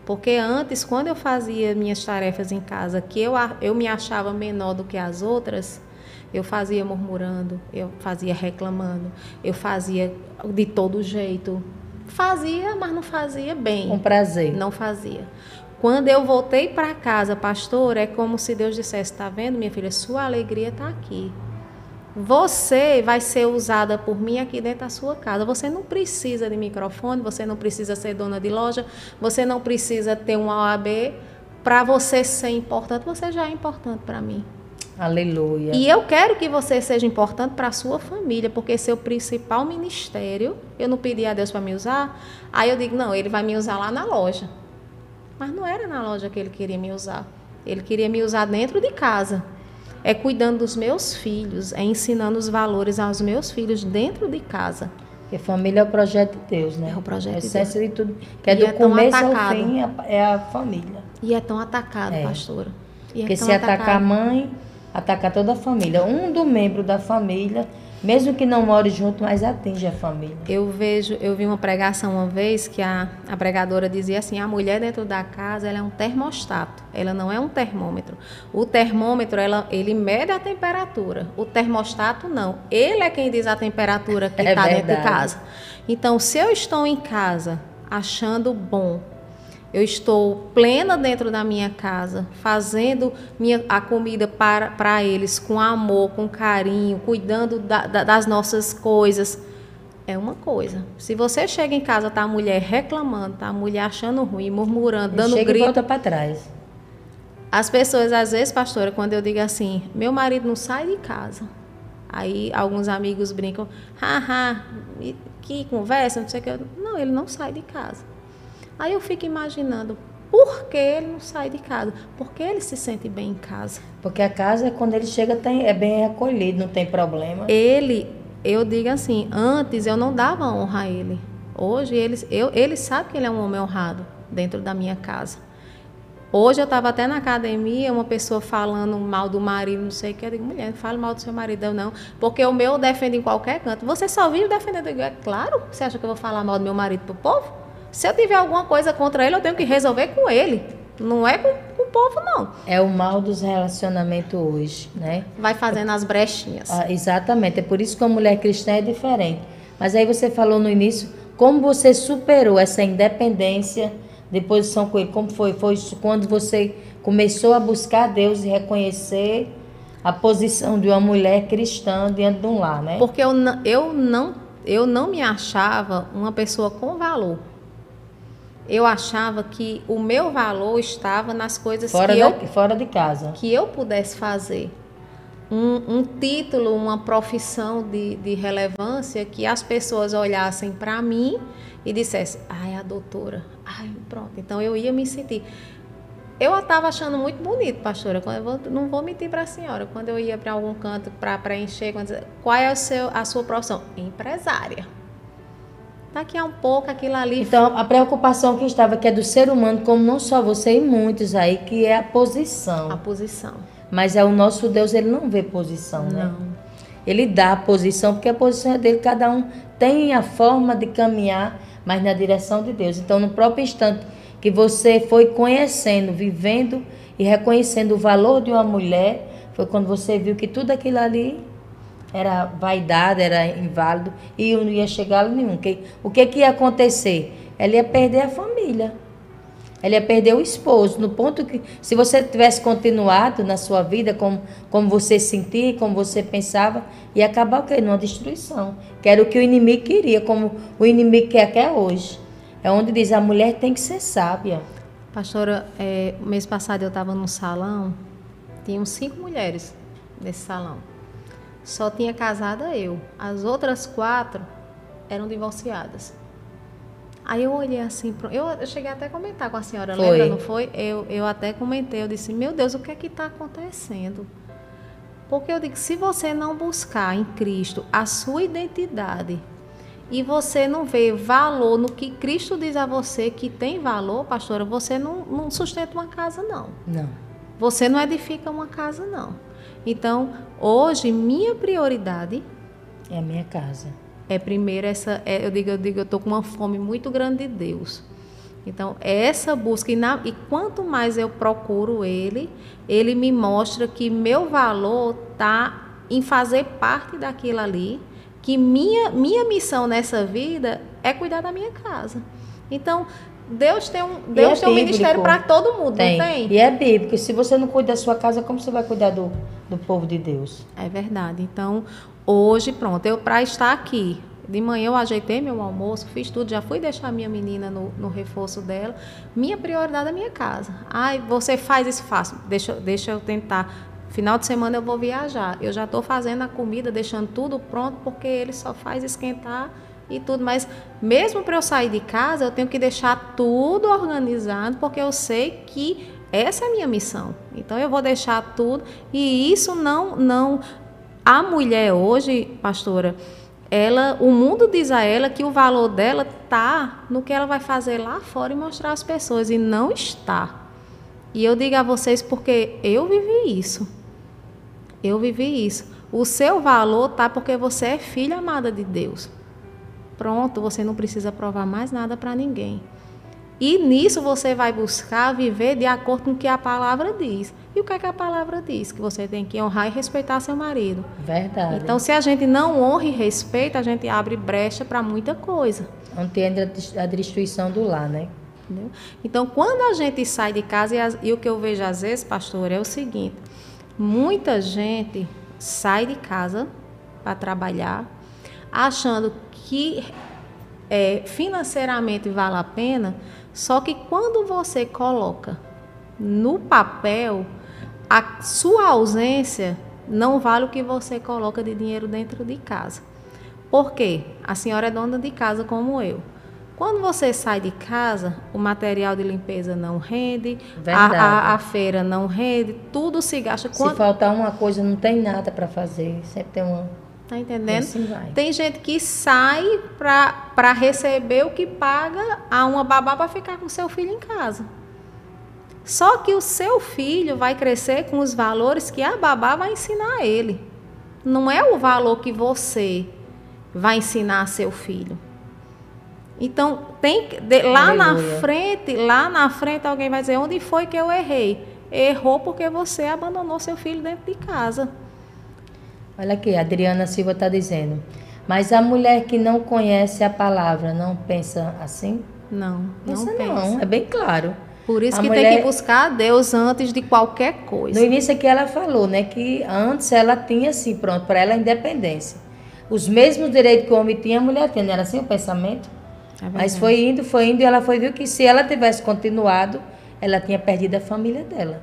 Porque antes, quando eu fazia minhas tarefas em casa, que eu me achava menor do que as outras, eu fazia murmurando, eu fazia reclamando, eu fazia de todo jeito. Fazia, mas não fazia bem. Com prazer. Não fazia. Quando eu voltei para casa, pastor, é como se Deus dissesse, tá vendo, minha filha, sua alegria está aqui. Você vai ser usada por mim aqui dentro da sua casa. Você não precisa de microfone, você não precisa ser dona de loja, você não precisa ter um OAB para você ser importante. Você já é importante para mim. Aleluia. E eu quero que você seja importante para a sua família, porque seu principal ministério, eu não pedi a Deus para me usar, aí eu digo, não, ele vai me usar lá na loja. Mas não era na loja que ele queria me usar. Ele queria me usar dentro de casa. É cuidando dos meus filhos, é ensinando os valores aos meus filhos dentro de casa. Porque família é o projeto de Deus, né? É o projeto de Deus. É o essência de tudo. Que é do começo ao fim, é a família. E é tão atacado, pastora. Porque se atacar a mãe, atacar toda a família. Um membro da família, mesmo que não more junto, mas atinge a família. Eu vi uma pregação uma vez que a pregadora dizia assim, a mulher dentro da casa, ela é um termostato, ela não é um termômetro. O termômetro, ele mede a temperatura, o termostato não. Ele é quem diz a temperatura que está dentro de casa. Então, se eu estou em casa achando bom, eu estou plena dentro da minha casa, fazendo a comida para eles com amor, com carinho, cuidando das nossas coisas. É uma coisa. Se você chega em casa, tá a mulher reclamando, tá a mulher achando ruim, murmurando, dando grito. Chega e volta para trás. As pessoas, às vezes, pastora, quando eu digo assim, meu marido não sai de casa. Aí alguns amigos brincam, haha, que conversa, não sei o que. Não, ele não sai de casa. Aí eu fico imaginando, por que ele não sai de casa? Por que ele se sente bem em casa? Porque a casa, quando ele chega, é bem acolhido, não tem problema. Eu digo assim, antes eu não dava honra a ele. Hoje, ele sabe que ele é um homem honrado dentro da minha casa. Hoje eu estava até na academia, uma pessoa falando mal do marido, não sei o que. Eu digo, mulher, não fale mal do seu marido, eu não. Porque o meu defende em qualquer canto. Você só vive defendendo. Eu digo, é claro, você acha que eu vou falar mal do meu marido para o povo? Se eu tiver alguma coisa contra ele, eu tenho que resolver com ele. Não é com o povo, não. É o mal dos relacionamentos hoje, né? Vai fazendo as brechinhas. Ah, exatamente. É por isso que a mulher cristã é diferente. Mas aí você falou no início, como você superou essa independência de posição com ele? Como foi? Foi quando você começou a buscar Deus e reconhecer a posição de uma mulher cristã diante de um lar, né? Porque eu não me achava uma pessoa com valor. Eu achava que o meu valor estava nas coisas fora de casa, que eu pudesse fazer. Um título, uma profissão de relevância, que as pessoas olhassem para mim e dissessem, ai, a doutora, ai, pronto. Então eu ia me sentir. Eu estava achando muito bonito, pastora, não vou mentir para a senhora, quando eu ia para algum canto para preencher, qual é a sua profissão? Empresária. aqui é um pouco, aquilo ali. Então, a preocupação que estava, que é do ser humano, como não só você e muitos aí, que é a posição. A posição. Mas é o nosso Deus, ele não vê posição, né? Não. Ele dá a posição, porque a posição é dele, cada um tem a forma de caminhar, mas na direção de Deus. Então, no próprio instante que você foi conhecendo, vivendo e reconhecendo o valor de uma mulher, foi quando você viu que tudo aquilo ali era vaidade, era inválido, e não ia chegar a nenhum. O que que ia acontecer? Ela ia perder a família. Ela ia perder o esposo, no ponto que, se você tivesse continuado na sua vida como você sentia, como você pensava, ia acabar o quê? Numa destruição. Que era o que o inimigo queria, como o inimigo quer até hoje. É onde diz, a mulher tem que ser sábia. Pastora, mês passado eu estava num salão, tinham 5 mulheres nesse salão. Só tinha casada eu. As outras 4 eram divorciadas. Aí eu olhei assim, eu cheguei até a comentar com a senhora, lembra, não foi? Eu até comentei, eu disse, meu Deus, o que é que está acontecendo? Porque eu digo, se você não buscar em Cristo a sua identidade e você não vê valor no que Cristo diz a você que tem valor, pastora, você não sustenta uma casa, não. Não. Você não edifica uma casa, não. Então, hoje, minha prioridade... é a minha casa. É primeiro essa, eu estou com uma fome muito grande de Deus. Então, é essa busca. E quanto mais eu procuro Ele, Ele me mostra que meu valor está em fazer parte daquilo ali, que minha missão nessa vida é cuidar da minha casa. Então, Deus tem um ministério para todo mundo, não tem? E é bíblico. Se você não cuida da sua casa, como você vai cuidar do povo de Deus? É verdade. Então... hoje, pronto, eu para estar aqui, de manhã eu ajeitei meu almoço, fiz tudo, já fui deixar minha menina no reforço dela. Minha prioridade é minha casa. Ai, você faz isso, faço. Deixa eu tentar. Final de semana eu vou viajar. Eu já estou fazendo a comida, deixando tudo pronto, porque ele só faz esquentar e tudo. Mas mesmo para eu sair de casa, eu tenho que deixar tudo organizado, porque eu sei que essa é a minha missão. Então eu vou deixar tudo e isso não a mulher hoje, pastora, o mundo diz a ela que o valor dela está no que ela vai fazer lá fora e mostrar às pessoas, e não está. E eu digo a vocês porque eu vivi isso. Eu vivi isso. O seu valor está porque você é filha amada de Deus. Pronto, você não precisa provar mais nada para ninguém. E nisso você vai buscar viver de acordo com o que a palavra diz. E o que é que a palavra diz? Que você tem que honrar e respeitar seu marido. Verdade. Então, se a gente não honra e respeita, a gente abre brecha para muita coisa. Não tem a destruição do lar, né? Entendeu? Então, quando a gente sai de casa, e o que eu vejo às vezes, pastor, é o seguinte. Muita gente sai de casa para trabalhar, achando que financeiramente vale a pena. Só que quando você coloca no papel, a sua ausência não vale o que você coloca de dinheiro dentro de casa. Por quê? A senhora é dona de casa como eu. Quando você sai de casa, o material de limpeza não rende, a feira não rende, tudo se gasta. Se faltar uma coisa, não tem nada para fazer, sempre tem uma... Tá entendendo? Assim tem gente que sai para receber o que paga a uma babá para ficar com seu filho em casa. Só que o seu filho vai crescer com os valores que a babá vai ensinar a ele. Não é o valor que você vai ensinar a seu filho. Então, lá na frente alguém vai dizer, onde foi que eu errei? Errou porque você abandonou seu filho dentro de casa. Olha aqui, a Adriana Silva está dizendo, mas a mulher que não conhece a palavra não pensa assim? Não pensa. É bem claro. Por isso que mulher tem que buscar a Deus antes de qualquer coisa. No início aqui ela falou, né, que antes ela tinha assim, pronto, para ela a independência. Os mesmos direitos que o homem tinha, a mulher tinha, não era assim o pensamento? É, mas foi indo e ela foi ver que se ela tivesse continuado, ela tinha perdido a família dela.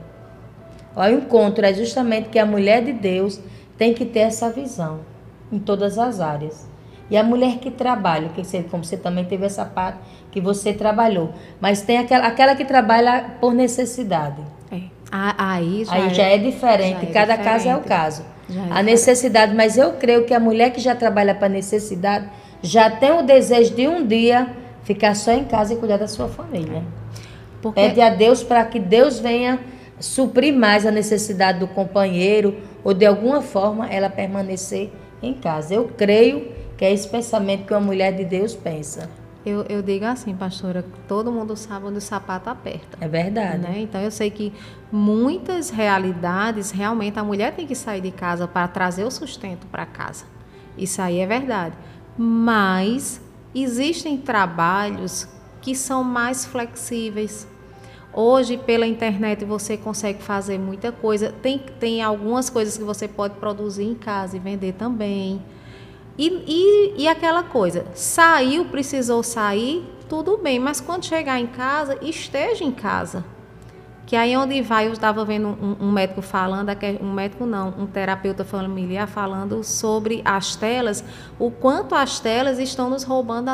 O encontro é justamente que a mulher de Deus... tem que ter essa visão em todas as áreas. E a mulher que trabalha, como você também teve essa parte que você trabalhou, mas tem aquela que trabalha por necessidade. É. Aí já é diferente, cada caso é o caso. A necessidade, mas eu creio que a mulher que já trabalha para necessidade já tem o desejo de um dia ficar só em casa e cuidar da sua família. Porque... pede a Deus para que Deus venha suprir mais a necessidade do companheiro ou de alguma forma ela permanecer em casa. Eu creio que é esse pensamento que uma mulher de Deus pensa. Eu digo assim, pastora, todo mundo sabe onde o sapato aperta. É verdade. Né? Então, eu sei que muitas realidades, realmente, a mulher tem que sair de casa para trazer o sustento para casa. Isso aí é verdade. Mas existem trabalhos que são mais flexíveis. Hoje, pela internet, você consegue fazer muita coisa. Tem algumas coisas que você pode produzir em casa e vender também. E aquela coisa, saiu, precisou sair, tudo bem, mas quando chegar em casa, esteja em casa. Que aí onde vai, eu estava vendo um médico falando, um médico não, um terapeuta familiar falando sobre as telas, o quanto as telas estão nos roubando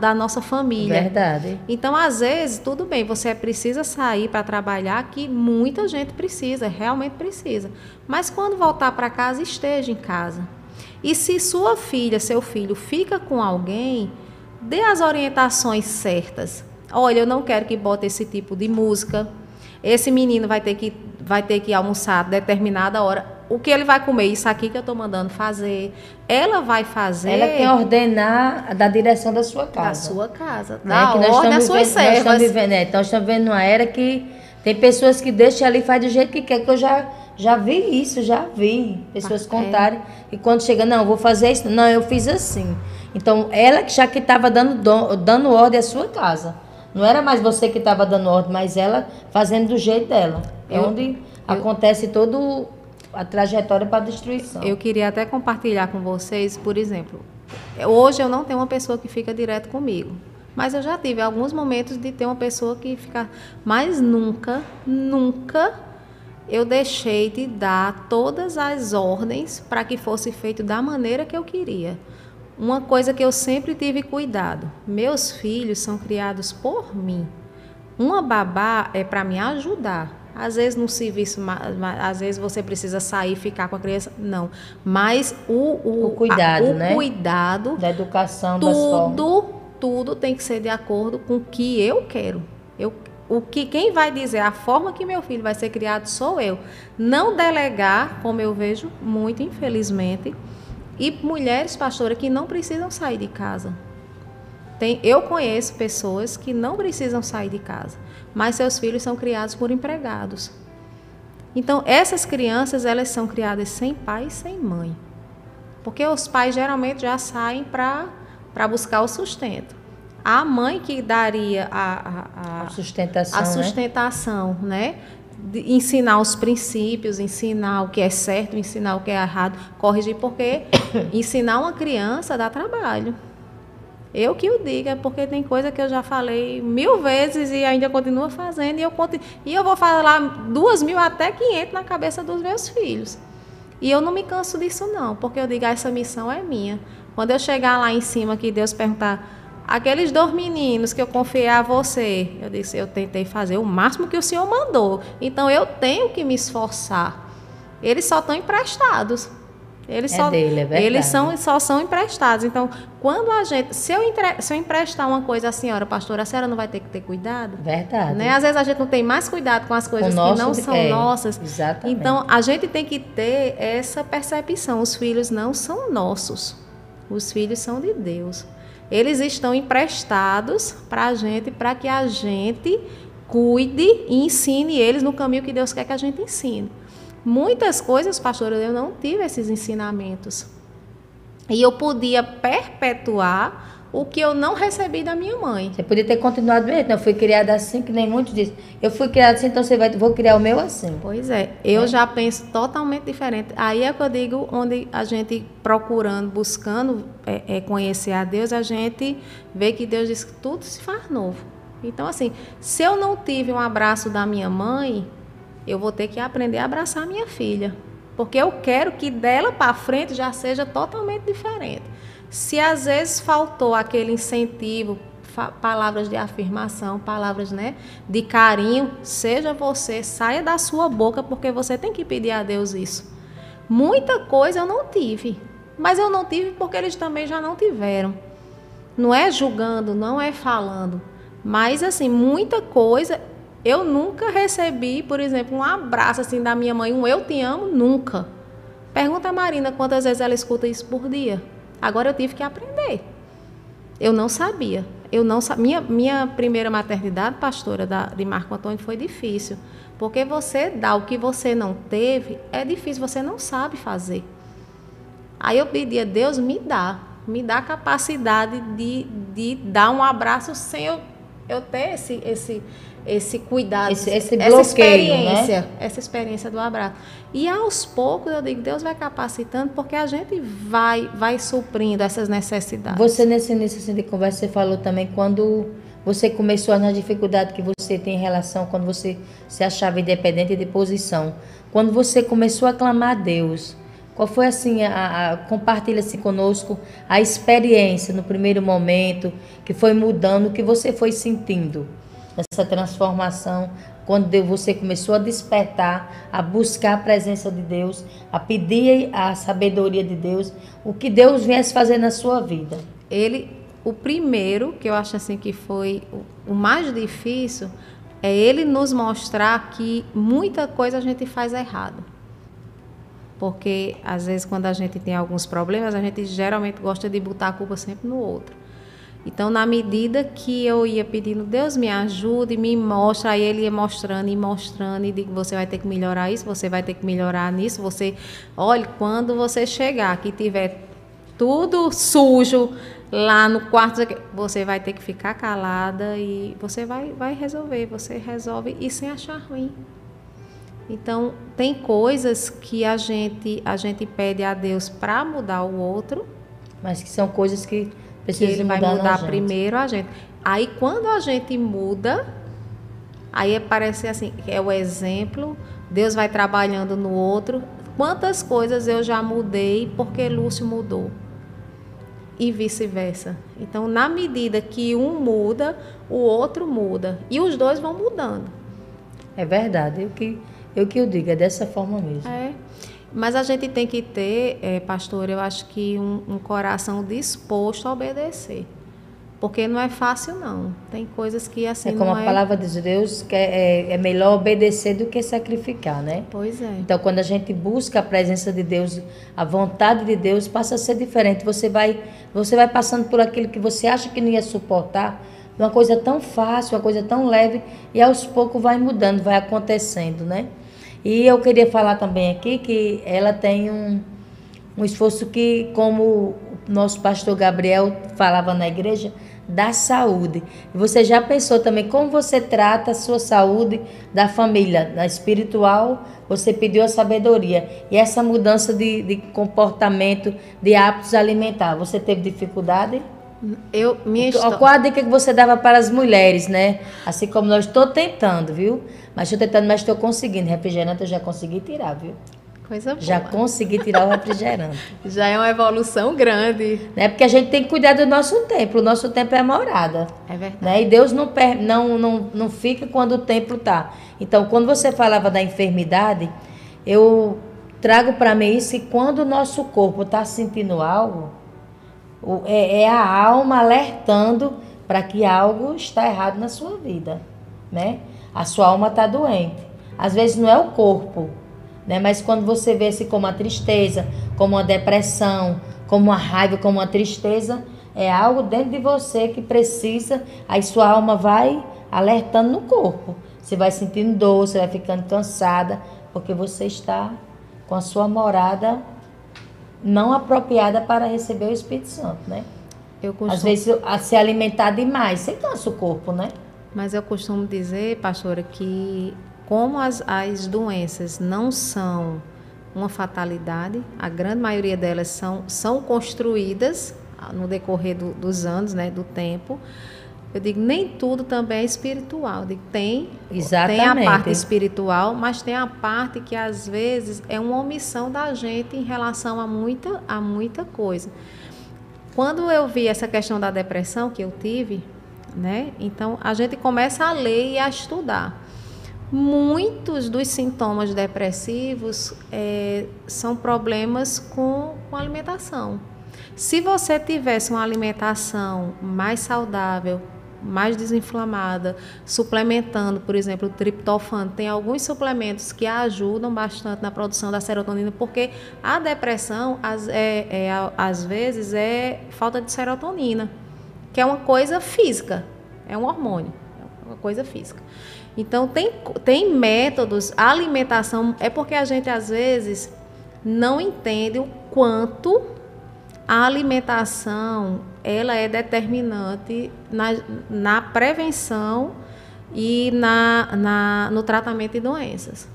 da nossa família. Verdade. Então, às vezes, tudo bem, você precisa sair para trabalhar, que muita gente precisa, realmente precisa. Mas quando voltar para casa, esteja em casa. E se sua filha, seu filho fica com alguém, dê as orientações certas. Olha, eu não quero que bote esse tipo de música. Esse menino vai ter que almoçar a determinada hora. O que ele vai comer? Isso aqui que eu estou mandando fazer. Ela vai fazer... Ela tem que ordenar da direção da sua casa. Da sua casa. Da ordem das suas servas. Nós estamos vendo uma era que tem pessoas que deixam ali e fazem do jeito que quer, que eu já vi isso, já vi pessoas contarem. E quando chega, não, vou fazer isso. Não, eu fiz assim. Então, ela que já que estava dando ordem à sua casa. Não era mais você que estava dando ordem, mas ela fazendo do jeito dela. É onde acontece toda a trajetória para a destruição. Eu queria até compartilhar com vocês, por exemplo, hoje eu não tenho uma pessoa que fica direto comigo. Mas eu já tive alguns momentos de ter uma pessoa que fica... Mas nunca, nunca... eu deixei de dar todas as ordens para que fosse feito da maneira que eu queria. Uma coisa que eu sempre tive cuidado. Meus filhos são criados por mim. Uma babá é para me ajudar. Às vezes no serviço, às vezes você precisa sair e ficar com a criança. Não. Mas o cuidado, né? O cuidado. Da educação, das formas. Tudo tem que ser de acordo com o que eu quero. Quem vai dizer a forma que meu filho vai ser criado sou eu. Não delegar, como eu vejo muito, infelizmente. E mulheres, pastora, que não precisam sair de casa. Eu conheço pessoas que não precisam sair de casa, mas seus filhos são criados por empregados. Então, essas crianças, elas são criadas sem pai e sem mãe. Porque os pais geralmente já saem para buscar o sustento. A mãe que daria a sustentação, né? De ensinar os princípios, ensinar o que é certo, ensinar o que é errado, corrigir, porque ensinar uma criança dá trabalho. Eu que o digo, é porque tem coisa que eu já falei 1000 vezes e ainda continuo fazendo, e eu vou falar 2000 até 500 na cabeça dos meus filhos. E eu não me canso disso não, porque eu digo, essa missão é minha. Quando eu chegar lá em cima, que Deus perguntar... Aqueles 2 meninos que eu confiei a você, eu disse, eu tentei fazer o máximo que o Senhor mandou, então eu tenho que me esforçar. Eles só estão emprestados. Eles só são emprestados. Então, quando a gente... Se eu emprestar uma coisa à senhora, pastora, a senhora não vai ter que ter cuidado? Verdade. Né? Às vezes a gente não tem mais cuidado com as coisas que não são nossas. Exatamente. Então, a gente tem que ter essa percepção. Os filhos não são nossos. Os filhos são de Deus. Eles estão emprestados para a gente, para que a gente cuide e ensine eles no caminho que Deus quer que a gente ensine. Muitas coisas, pastor, eu não tive esses ensinamentos. E eu podia perpetuar o que eu não recebi da minha mãe. Você podia ter continuado mesmo. Eu fui criada assim, que nem muitos dizem. Eu fui criada assim, então vou criar o meu assim. Pois é, eu já penso totalmente diferente. Aí é que eu digo, onde a gente procurando, buscando conhecer a Deus, a gente vê que Deus diz que tudo se faz novo. Então, assim, se eu não tive um abraço da minha mãe, eu vou ter que aprender a abraçar a minha filha. Porque eu quero que dela para frente já seja totalmente diferente. Se às vezes faltou aquele incentivo, palavras de afirmação, palavras, né, de carinho, seja você, saia da sua boca, porque você tem que pedir a Deus isso. Muita coisa eu não tive, mas eu não tive porque eles também já não tiveram. Não é julgando, não é falando. Mas, assim, muita coisa... Eu nunca recebi, por exemplo, um abraço assim da minha mãe, um eu te amo, nunca. Pergunta a Marina quantas vezes ela escuta isso por dia. Agora eu tive que aprender. Eu não sabia. Minha primeira maternidade, pastora, de Marco Antônio, foi difícil. Porque você dá o que você não teve, é difícil, você não sabe fazer. Aí eu pedi a Deus, me dá a capacidade de dar um abraço sem eu ter esse cuidado, esse bloqueio, essa experiência, né? Essa experiência do abraço. E aos poucos eu digo, Deus vai capacitando, porque a gente vai suprindo essas necessidades. Você, nesse início assim, de conversa, você falou também quando você começou na dificuldade que você tem em relação, quando você se achava independente de posição, quando você começou a clamar a Deus. Qual foi, assim, compartilha-se conosco a experiência no primeiro momento, que foi mudando, que você foi sentindo nessa transformação, quando você começou a despertar, a buscar a presença de Deus, a pedir a sabedoria de Deus, o que Deus viesse fazer na sua vida. O primeiro, que eu acho assim que foi o mais difícil, é ele nos mostrar que muita coisa a gente faz errado. Porque, às vezes, quando a gente tem alguns problemas, a gente geralmente gosta de botar a culpa sempre no outro. Então, na medida que eu ia pedindo, Deus me ajude, me mostra, aí ele ia mostrando e mostrando, e digo, você vai ter que melhorar isso, você vai ter que melhorar nisso, você... Olha, quando você chegar, que tiver tudo sujo lá no quarto, você vai ter que ficar calada e você vai resolver, você resolve e sem achar ruim. Então, tem coisas que a gente pede a Deus para mudar o outro. Mas que são coisas que... Precisa que ele vai mudar primeiro a gente. Aí, quando a gente muda, aí parece assim, é o exemplo, Deus vai trabalhando no outro. Quantas coisas eu já mudei porque Lúcio mudou. E vice-versa. Então, na medida que um muda, o outro muda. E os dois vão mudando. É verdade. Eu que eu digo, é dessa forma mesmo. É. Mas a gente tem que ter, pastor, eu acho que um coração disposto a obedecer. Porque não é fácil, não. Tem coisas que assim não é... Como a palavra de Deus, que é melhor obedecer do que sacrificar, né? Pois é. Então, quando a gente busca a presença de Deus, a vontade de Deus passa a ser diferente. Você vai passando por aquilo que você acha que não ia suportar, uma coisa tão fácil, uma coisa tão leve, e aos poucos vai mudando, vai acontecendo, né? E eu queria falar também aqui que ela tem um esforço que, como o nosso pastor Gabriel falava na igreja, da saúde. Você já pensou também como você trata a sua saúde da família, da espiritual? Você pediu a sabedoria. E essa mudança de comportamento, de hábitos alimentares, você teve dificuldade? Qual a dica que você dava para as mulheres, né? Assim como nós, estou tentando, viu? Mas estou tentando, mas estou conseguindo. Refrigerante eu já consegui tirar, viu? Coisa boa. Já consegui tirar o refrigerante. Já é uma evolução grande. Né? Porque a gente tem que cuidar do nosso templo. O nosso templo é morada. É verdade. Né? E Deus não fica quando o templo está. Então, quando você falava da enfermidade, eu trago para mim isso, que quando o nosso corpo está sentindo algo... É a alma alertando para que algo está errado na sua vida, né? A sua alma está doente. Às vezes não é o corpo, né? Mas quando você vê isso como uma tristeza, como uma depressão, como uma raiva, como uma tristeza, é algo dentro de você que precisa, aí sua alma vai alertando no corpo. Você vai sentindo dor, você vai ficando cansada, porque você está com a sua morada não apropriada para receber o Espírito Santo, né? Às vezes, a se alimentar demais, você cansa o corpo, né? Mas eu costumo dizer, pastora, que como as doenças não são uma fatalidade, a grande maioria delas são construídas no decorrer dos anos, né, do tempo, eu digo, nem tudo também é espiritual. Eu digo, tem a parte espiritual, mas tem a parte que, às vezes, é uma omissão da gente em relação a muita coisa. Quando eu vi essa questão da depressão que eu tive, né? Então, a gente começa a ler e a estudar. Muitos dos sintomas depressivos são problemas com alimentação. Se você tivesse uma alimentação mais saudável, mais desinflamada, suplementando, por exemplo, o triptofano, tem alguns suplementos que ajudam bastante na produção da serotonina, porque a depressão, às vezes, é falta de serotonina, que é uma coisa física, é um hormônio, é uma coisa física. Então, tem métodos, a alimentação, é porque a gente, às vezes, não entende o quanto a alimentação ela é determinante na prevenção e no tratamento de doenças.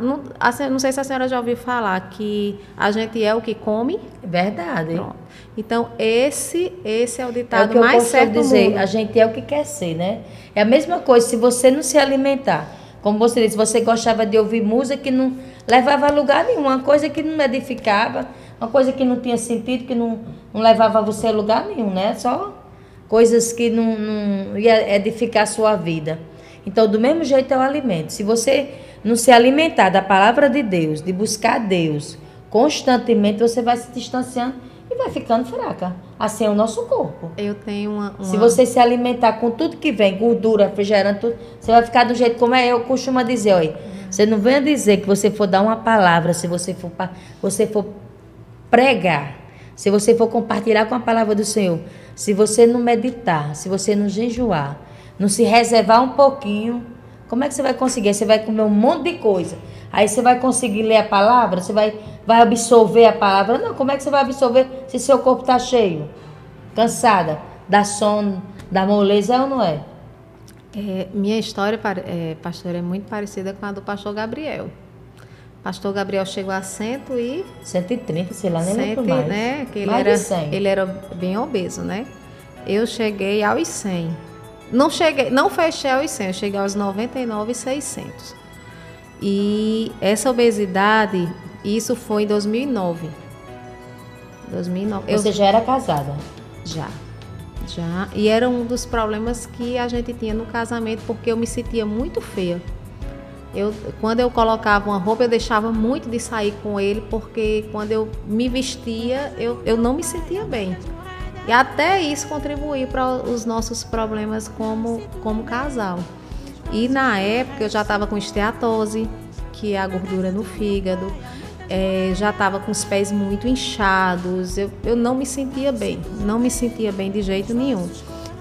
Não sei se a senhora já ouviu falar que a gente é o que come. Verdade. Pronto. Então, esse é o ditado mais certo do mundo. A gente é o que quer ser, né? É a mesma coisa, se você não se alimentar. Como você disse, você gostava de ouvir música que não levava a lugar nenhum, uma coisa que não edificava, uma coisa que não tinha sentido, que não levava você a lugar nenhum, né? Só coisas que não ia edificar a sua vida. Então, do mesmo jeito é o alimento. Se você não se alimentar da palavra de Deus, de buscar Deus constantemente, você vai se distanciando e vai ficando fraca. Assim é o nosso corpo. Eu tenho uma... Se você se alimentar com tudo que vem, gordura, refrigerante, tudo, você vai ficar do jeito como eu costumo dizer, olha, você não venha dizer que você for dar uma palavra, se você for pregar, se você for compartilhar com a palavra do Senhor, se você não meditar, se você não jejuar, não se reservar um pouquinho, como é que você vai conseguir? Você vai comer um monte de coisa, aí você vai conseguir ler a palavra, você vai absorver a palavra. Não, como é que você vai absorver se seu corpo está cheio, cansada, dá sono, dá moleza, é ou não é? Minha história, pastora, é muito parecida com a do pastor Gabriel. Pastor Gabriel chegou a 130, sei lá, nem lembro mais. Né? Que mais de 100. Ele era bem obeso, né? Eu cheguei aos 100. Não fechei aos 100, eu cheguei aos 99,600. E essa obesidade, isso foi em 2009. 2009. Você já era casada? Já. E era um dos problemas que a gente tinha no casamento, porque eu me sentia muito feia. Quando eu colocava uma roupa, eu deixava muito de sair com ele, porque quando eu me vestia, eu não me sentia bem. E até isso contribuiu para os nossos problemas como casal. E na época eu já estava com esteatose, que é a gordura no fígado, já estava com os pés muito inchados, eu não me sentia bem de jeito nenhum.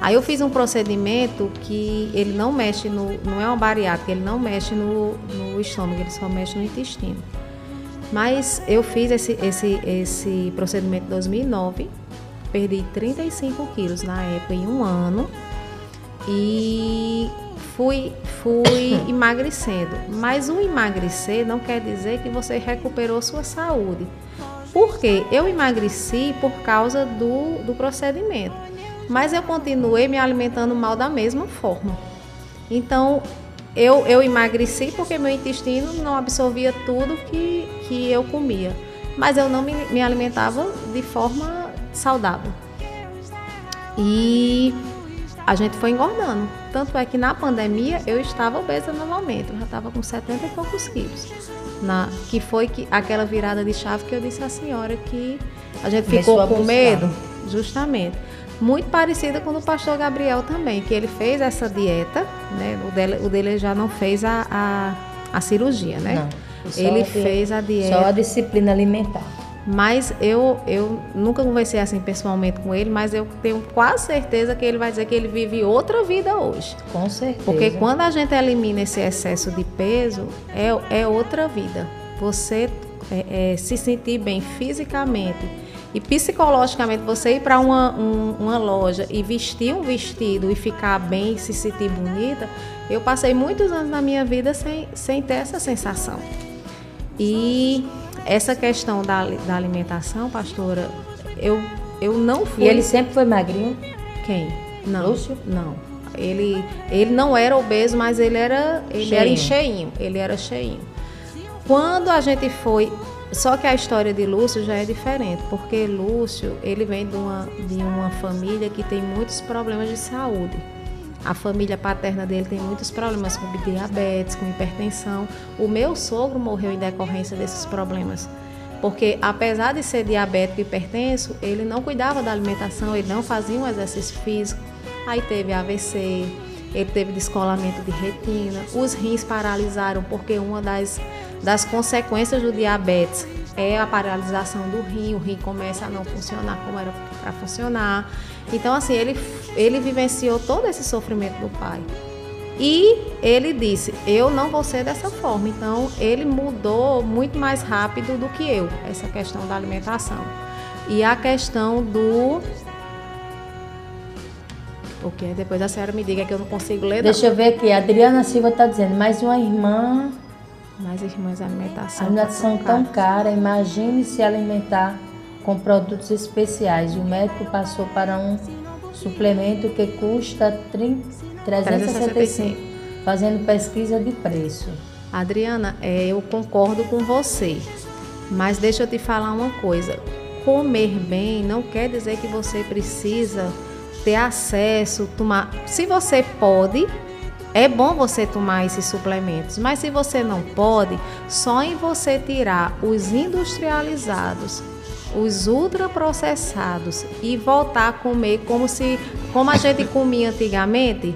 Aí eu fiz um procedimento que ele não mexe, não é uma bariátrica, ele não mexe no estômago, ele só mexe no intestino. Mas eu fiz esse procedimento em 2009, perdi 35 quilos na época em um ano e fui emagrecendo. Mas o emagrecer não quer dizer que você recuperou sua saúde. Por quê? Eu emagreci por causa do procedimento. Mas eu continuei me alimentando mal da mesma forma. Então, eu emagreci porque meu intestino não absorvia tudo que eu comia. Mas eu não me alimentava de forma saudável. E a gente foi engordando. Tanto é que na pandemia eu estava obesa novamente. Eu já estava com 70 e poucos quilos. Que foi aquela virada de chave que eu disse à senhora que a gente ficou com medo. Justamente. Muito parecida com o do pastor Gabriel também, que ele fez essa dieta, né? O dele já não fez a cirurgia, né? Não, ele fez a dieta. Só a disciplina alimentar. Mas eu nunca conversei assim pessoalmente com ele, mas eu tenho quase certeza que ele vai dizer que ele vive outra vida hoje. Com certeza. Porque quando a gente elimina esse excesso de peso, é outra vida. Você se sentir bem fisicamente e psicologicamente, você ir para uma loja e vestir um vestido e ficar bem, se sentir bonita, eu passei muitos anos na minha vida sem ter essa sensação. E essa questão da alimentação, pastora, eu não fui... E ele sempre foi magrinho? Quem? Não. Lúcio? Não. Ele não era obeso, mas ele era cheinho. Quando a gente foi... Só que a história de Lúcio já é diferente, porque Lúcio, ele vem de uma família que tem muitos problemas de saúde. A família paterna dele tem muitos problemas com diabetes, com hipertensão. O meu sogro morreu em decorrência desses problemas. Porque apesar de ser diabético e hipertenso, ele não cuidava da alimentação, ele não fazia um exercício físico. Aí teve AVC, ele teve descolamento de retina, os rins paralisaram, porque uma das consequências do diabetes é a paralisação do rim, o rim começa a não funcionar como era para funcionar. Então assim, ele vivenciou todo esse sofrimento do pai. E ele disse, eu não vou ser dessa forma. Então ele mudou muito mais rápido do que eu, essa questão da alimentação. E a questão do... O que? Depois a senhora me diga que eu não consigo ler. Deixa eu ver aqui, a Adriana Silva está dizendo, mais uma irmã... Mais irmãs, alimentação... Alimentação tão cara, imagine se alimentar com produtos especiais. O médico passou para um suplemento que custa 365, fazendo pesquisa de preço. Adriana, eu concordo com você, mas deixa eu te falar uma coisa. Comer bem não quer dizer que você precisa ter acesso, tomar... Se você pode, é bom você tomar esses suplementos, mas se você não pode, só em você tirar os industrializados, os ultraprocessados e voltar a comer como a gente comia antigamente,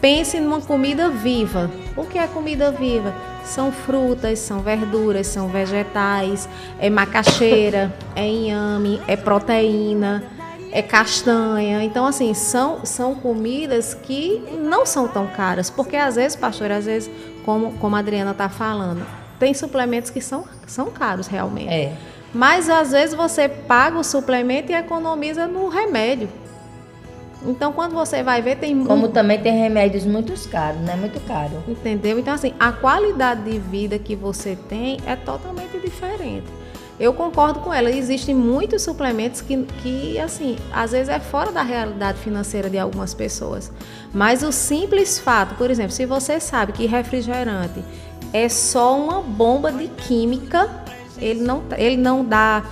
pense numa comida viva. O que é comida viva? São frutas, são verduras, são vegetais, é macaxeira, é inhame, é proteína, é castanha. Então assim, são comidas que não são tão caras, porque às vezes, pastor, como a Adriana está falando, tem suplementos que são caros realmente. É. Mas às vezes você paga o suplemento e economiza no remédio. Então quando você vai ver, tem muito... Como também tem remédios muito caros, né? Muito caro. Entendeu? Então assim, a qualidade de vida que você tem é totalmente diferente. Eu concordo com ela, existem muitos suplementos que assim, às vezes é fora da realidade financeira de algumas pessoas. Mas o simples fato, por exemplo, se você sabe que refrigerante é só uma bomba de química, ele não dá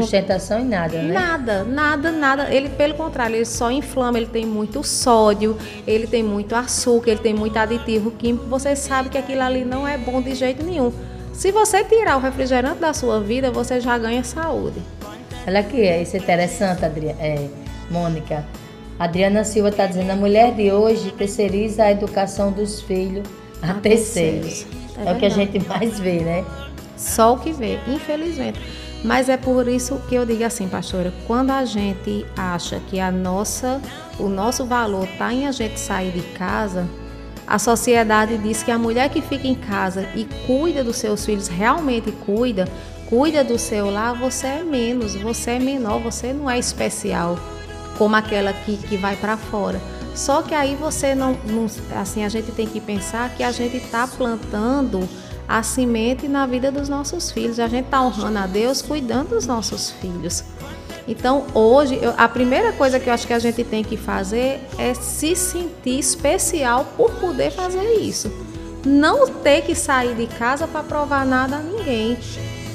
sustentação em nada, né? Nada. Ele, pelo contrário, ele só inflama, ele tem muito sódio, ele tem muito açúcar, ele tem muito aditivo químico. Você sabe que aquilo ali não é bom de jeito nenhum. Se você tirar o refrigerante da sua vida, você já ganha saúde. Olha aqui, isso é interessante, Mônica. Adriana Silva está dizendo, a mulher de hoje terceiriza a educação dos filhos a terceiros. É o que a gente mais vê, né? Só o que vê, infelizmente. Mas é por isso que eu digo assim, pastora, quando a gente acha que o nosso valor está em a gente sair de casa... A sociedade diz que a mulher que fica em casa e cuida dos seus filhos, realmente cuida do seu lar, você é menos, você é menor, você não é especial como aquela que vai para fora. Só que aí você não... Assim, a gente tem que pensar que a gente está plantando a semente na vida dos nossos filhos. A gente está honrando a Deus cuidando dos nossos filhos. Então, hoje, a primeira coisa que eu acho que a gente tem que fazer é se sentir especial por poder fazer isso. Não ter que sair de casa para provar nada a ninguém.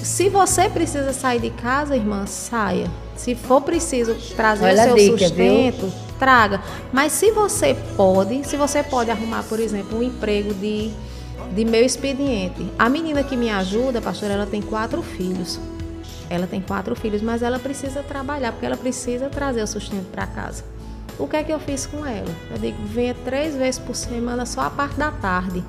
Se você precisa sair de casa, irmã, saia. Se for preciso trazer o seu sustento, traga. Mas se você pode arrumar, por exemplo, um emprego de meu expediente. A menina que me ajuda, pastora, ela tem 4 filhos. Ela tem 4 filhos, mas ela precisa trabalhar, porque ela precisa trazer o sustento para casa. O que é que eu fiz com ela? Eu digo, venha 3 vezes por semana, só a parte da tarde.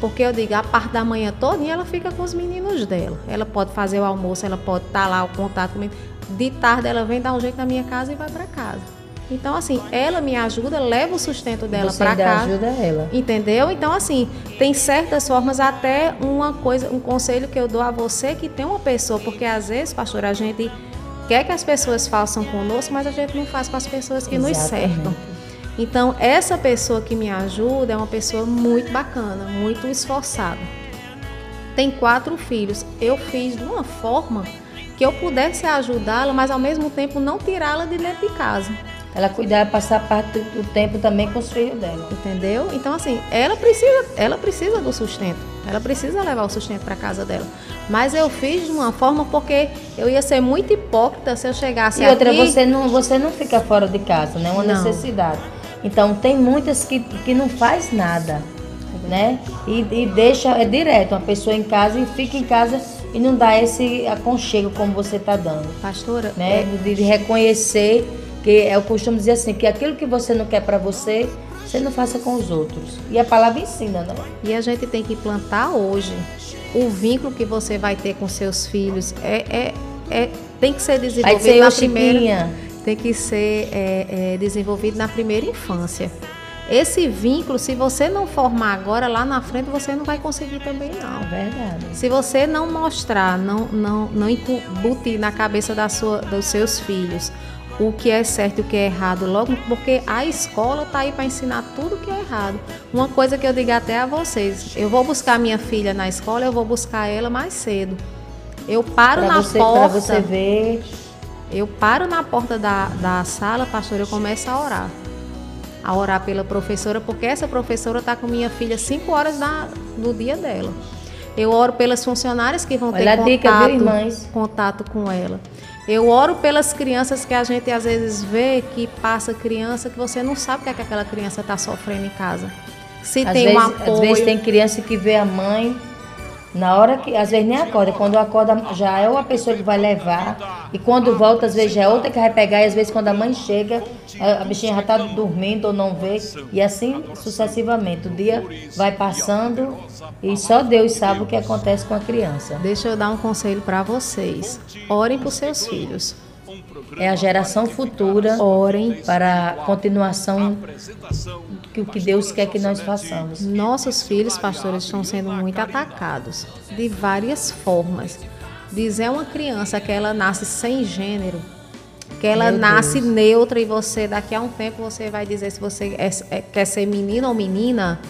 Porque eu digo, a parte da manhã toda, ela fica com os meninos dela. Ela pode fazer o almoço, ela pode estar lá, o contato comigo. De tarde ela vem dar um jeito na minha casa e vai para casa. Então, assim, ela me ajuda, leva o sustento dela para casa. Ajuda ela. Entendeu? Então, assim, tem certas formas, até uma coisa, um conselho que eu dou a você que tem uma pessoa, porque às vezes, pastor, a gente quer que as pessoas façam conosco, mas a gente não faz com as pessoas que nos cercam. Então, essa pessoa que me ajuda é uma pessoa muito bacana, muito esforçada. Tem 4 filhos. Eu fiz de uma forma que eu pudesse ajudá-la, mas ao mesmo tempo não tirá-la de dentro de casa. Ela cuidar, passar parte do tempo também com os filhos dela. Entendeu? Então, assim, ela precisa do sustento. Ela precisa levar o sustento para casa dela. Mas eu fiz de uma forma porque eu ia ser muito hipócrita se eu chegasse aqui... E outra, você não fica fora de casa, né? Uma necessidade. Então, tem muitas que não faz nada, né? E deixa, é direto, uma pessoa em casa e fica em casa e não dar esse aconchego como você está dando. Pastora, né? De reconhecer, que eu costumo dizer assim, que aquilo que você não quer para você, você não faça com os outros. E a palavra ensina, não é? E a gente tem que plantar hoje. O vínculo que você vai ter com seus filhos tem que ser desenvolvido na primeira, tem que ser desenvolvido na primeira infância. Esse vínculo, se você não formar agora, lá na frente você não vai conseguir também, não. Verdade. Se você não mostrar, não embutir na cabeça dos seus filhos o que é certo e o que é errado, logo porque a escola está aí para ensinar tudo o que é errado. Uma coisa que eu digo até a vocês, eu vou buscar minha filha na escola, eu vou buscar ela mais cedo. Eu paro na porta. Pra você ver. Eu paro na porta da sala, pastor, eu começo a orar. A orar pela professora, porque essa professora está com minha filha 5 horas do dia dela. Eu oro pelas funcionárias que vão ter contato com ela. Eu oro pelas crianças que a gente às vezes vê que passa criança que você não sabe o que é que aquela criança está sofrendo em casa. Se tem um apoio. Às vezes tem criança que vê a mãe na hora que, às vezes nem acorda, quando acorda já é uma pessoa que vai levar e quando volta às vezes já é outra que vai pegar e às vezes quando a mãe chega a bichinha já está dormindo ou não vê e assim sucessivamente, o dia vai passando e só Deus sabe o que acontece com a criança. Deixa eu dar um conselho para vocês, orem por seus filhos. É a geração futura, orem para a continuação do que Deus quer que nós façamos. Nossos filhos, pastores, estão sendo muito atacados de várias formas. Dizer uma criança que ela nasce sem gênero, que ela nasce neutra e você daqui a um tempo você vai dizer se você quer ser menino ou menina.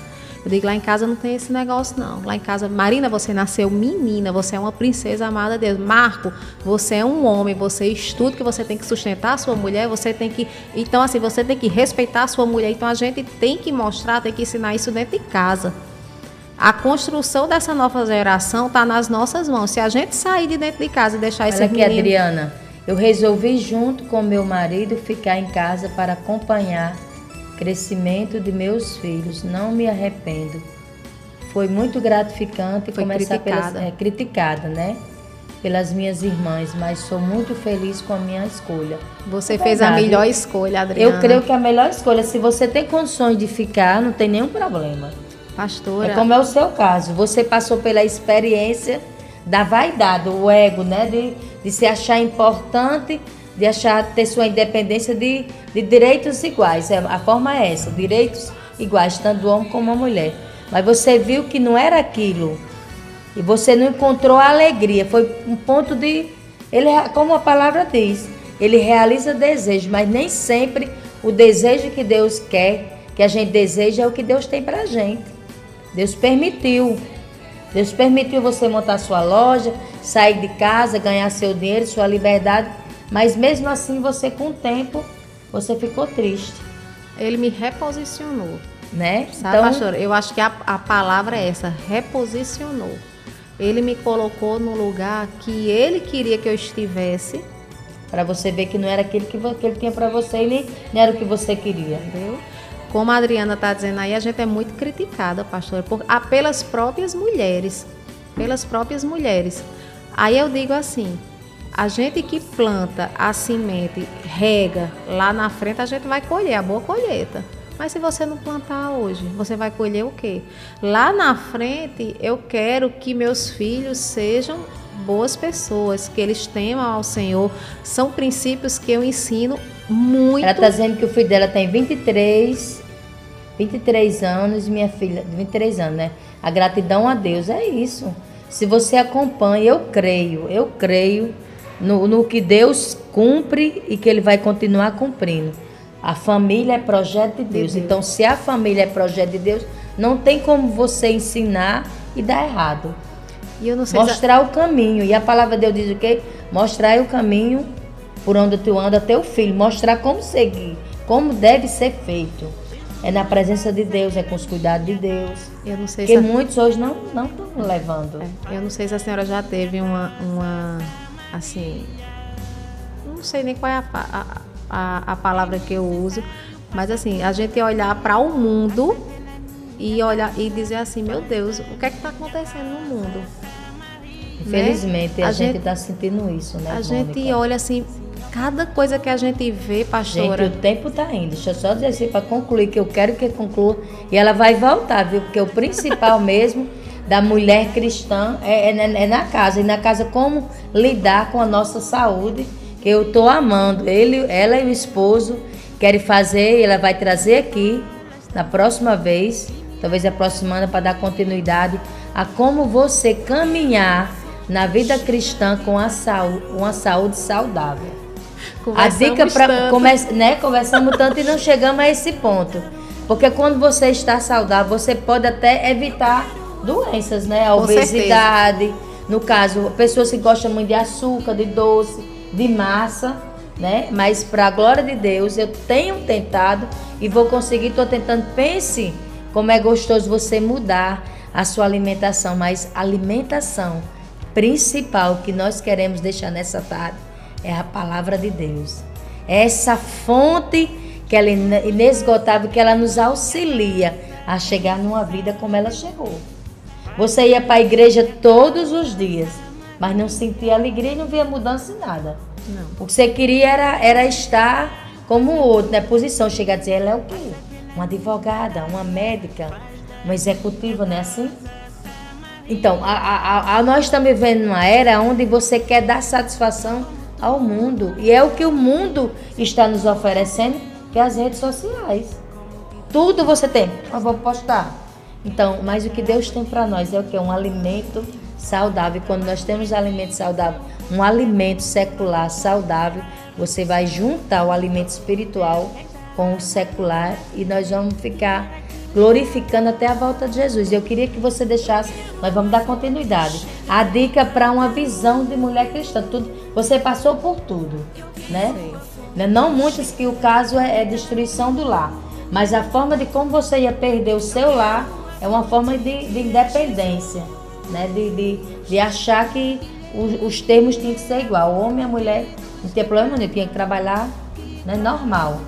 Eu digo, lá em casa não tem esse negócio não. Lá em casa, Marina, você nasceu menina, você é uma princesa amada a Deus. Marco, você é um homem, você estuda que você tem que sustentar a sua mulher, você tem que... Então, assim, você tem que respeitar a sua mulher. Então, a gente tem que mostrar, tem que ensinar isso dentro de casa. A construção dessa nova geração está nas nossas mãos. Se a gente sair de dentro de casa e deixar isso aqui... Olha aqui, Adriana, eu resolvi junto com meu marido ficar em casa para acompanhar crescimento de meus filhos, não me arrependo. Foi muito gratificante começar criticada, né? Pelas minhas irmãs, mas sou muito feliz com a minha escolha. Você fez a melhor escolha, Adriana. Eu creio que a melhor escolha, se você tem condições de ficar, não tem nenhum problema. Pastora. É como é o seu caso, você passou pela experiência da vaidade, o ego, né? De se achar importante, de achar, ter sua independência de direitos iguais. A forma é essa, direitos iguais, tanto do homem como a mulher. Mas você viu que não era aquilo e você não encontrou a alegria. Foi um ponto de... Ele, como a palavra diz, ele realiza desejos, mas nem sempre o desejo que Deus quer, que a gente deseja, é o que Deus tem pra gente. Deus permitiu. Deus permitiu você montar sua loja, sair de casa, ganhar seu dinheiro, sua liberdade. Mas mesmo assim, você com o tempo, você ficou triste. Ele me reposicionou. Né? Sabe, então, pastor? Eu acho que a palavra é essa, reposicionou. Ele me colocou no lugar que ele queria que eu estivesse. Para você ver que não era aquilo que ele tinha para você, ele não era o que você queria. Entendeu? Como a Adriana está dizendo aí, a gente é muito criticada, pastor, pelas próprias mulheres. Pelas próprias mulheres. Aí eu digo assim... A gente que planta, a semente, rega, lá na frente a gente vai colher a boa colheita. Mas se você não plantar hoje, você vai colher o quê? Lá na frente eu quero que meus filhos sejam boas pessoas, que eles temam ao Senhor. São princípios que eu ensino muito. Ela está dizendo que o filho dela tem 23 anos, minha filha, 23 anos, né? A gratidão a Deus é isso. Se você acompanha, eu creio. No que Deus cumpre e que Ele vai continuar cumprindo. A família é projeto de Deus. Então, se a família é projeto de Deus, não tem como você ensinar e dar errado. E eu não sei mostrar o caminho. E a palavra de Deus diz o quê? Mostrar o caminho por onde tu anda, teu filho. Mostrar como seguir, como deve ser feito. É na presença de Deus, é com os cuidados de Deus. Eu não sei porque muitos hoje não estão levando. É. Eu não sei se a senhora já teve assim, não sei nem qual é a palavra que eu uso, mas assim, a gente olhar para o mundo e olhar e dizer assim, meu Deus, o que é que está acontecendo no mundo? Infelizmente, né? a gente está sentindo isso, né, Mônica? A gente olha assim, cada coisa que a gente vê, pastora... Gente, o tempo está indo. Deixa eu só dizer assim para concluir, que eu quero que conclua. E ela vai voltar, viu? Porque o principal mesmo da mulher cristã é na casa. E na casa, como lidar com a nossa saúde, que eu estou amando. Ela e o esposo querem fazer, ela vai trazer aqui na próxima vez, talvez a próxima semana, para dar continuidade a como você caminhar na vida cristã com uma saúde saudável. A dica para começar, né? Conversamos tanto e não chegamos a esse ponto, porque quando você está saudável, você pode até evitar doenças, né? A obesidade, no caso, pessoas que gostam muito de açúcar, de doce, de massa, né? Mas para a glória de Deus, eu tenho tentado e vou conseguir, estou tentando. Pense como é gostoso você mudar a sua alimentação, mas a alimentação principal que nós queremos deixar nessa tarde é a palavra de Deus. É essa fonte que ela é inesgotável, que ela nos auxilia a chegar numa vida como ela chegou. Você ia para a igreja todos os dias, mas não sentia alegria e não via mudança em nada. Não. O que você queria era estar como o outro, né? Posição, chegar a dizer, ela é o quê? Uma advogada, uma médica, uma executiva, não é assim? Então, nós estamos vivendo uma era onde você quer dar satisfação ao mundo. E é o que o mundo está nos oferecendo, que é as redes sociais. Tudo você tem. Eu vou postar. Então, mas o que Deus tem para nós é o quê? Um alimento saudável. E quando nós temos alimento saudável, um alimento secular saudável, você vai juntar o alimento espiritual com o secular e nós vamos ficar glorificando até a volta de Jesus. Eu queria que você deixasse, nós vamos dar continuidade. A dica para uma visão de mulher cristã. Tudo, você passou por tudo, né? Não muitas, que o caso é destruição do lar. Mas a forma de como você ia perder o seu lar é uma forma de independência, né? De achar que os termos tinham que ser igual. O homem e a mulher não tinha problema nenhum, tinha que trabalhar, né? Normal.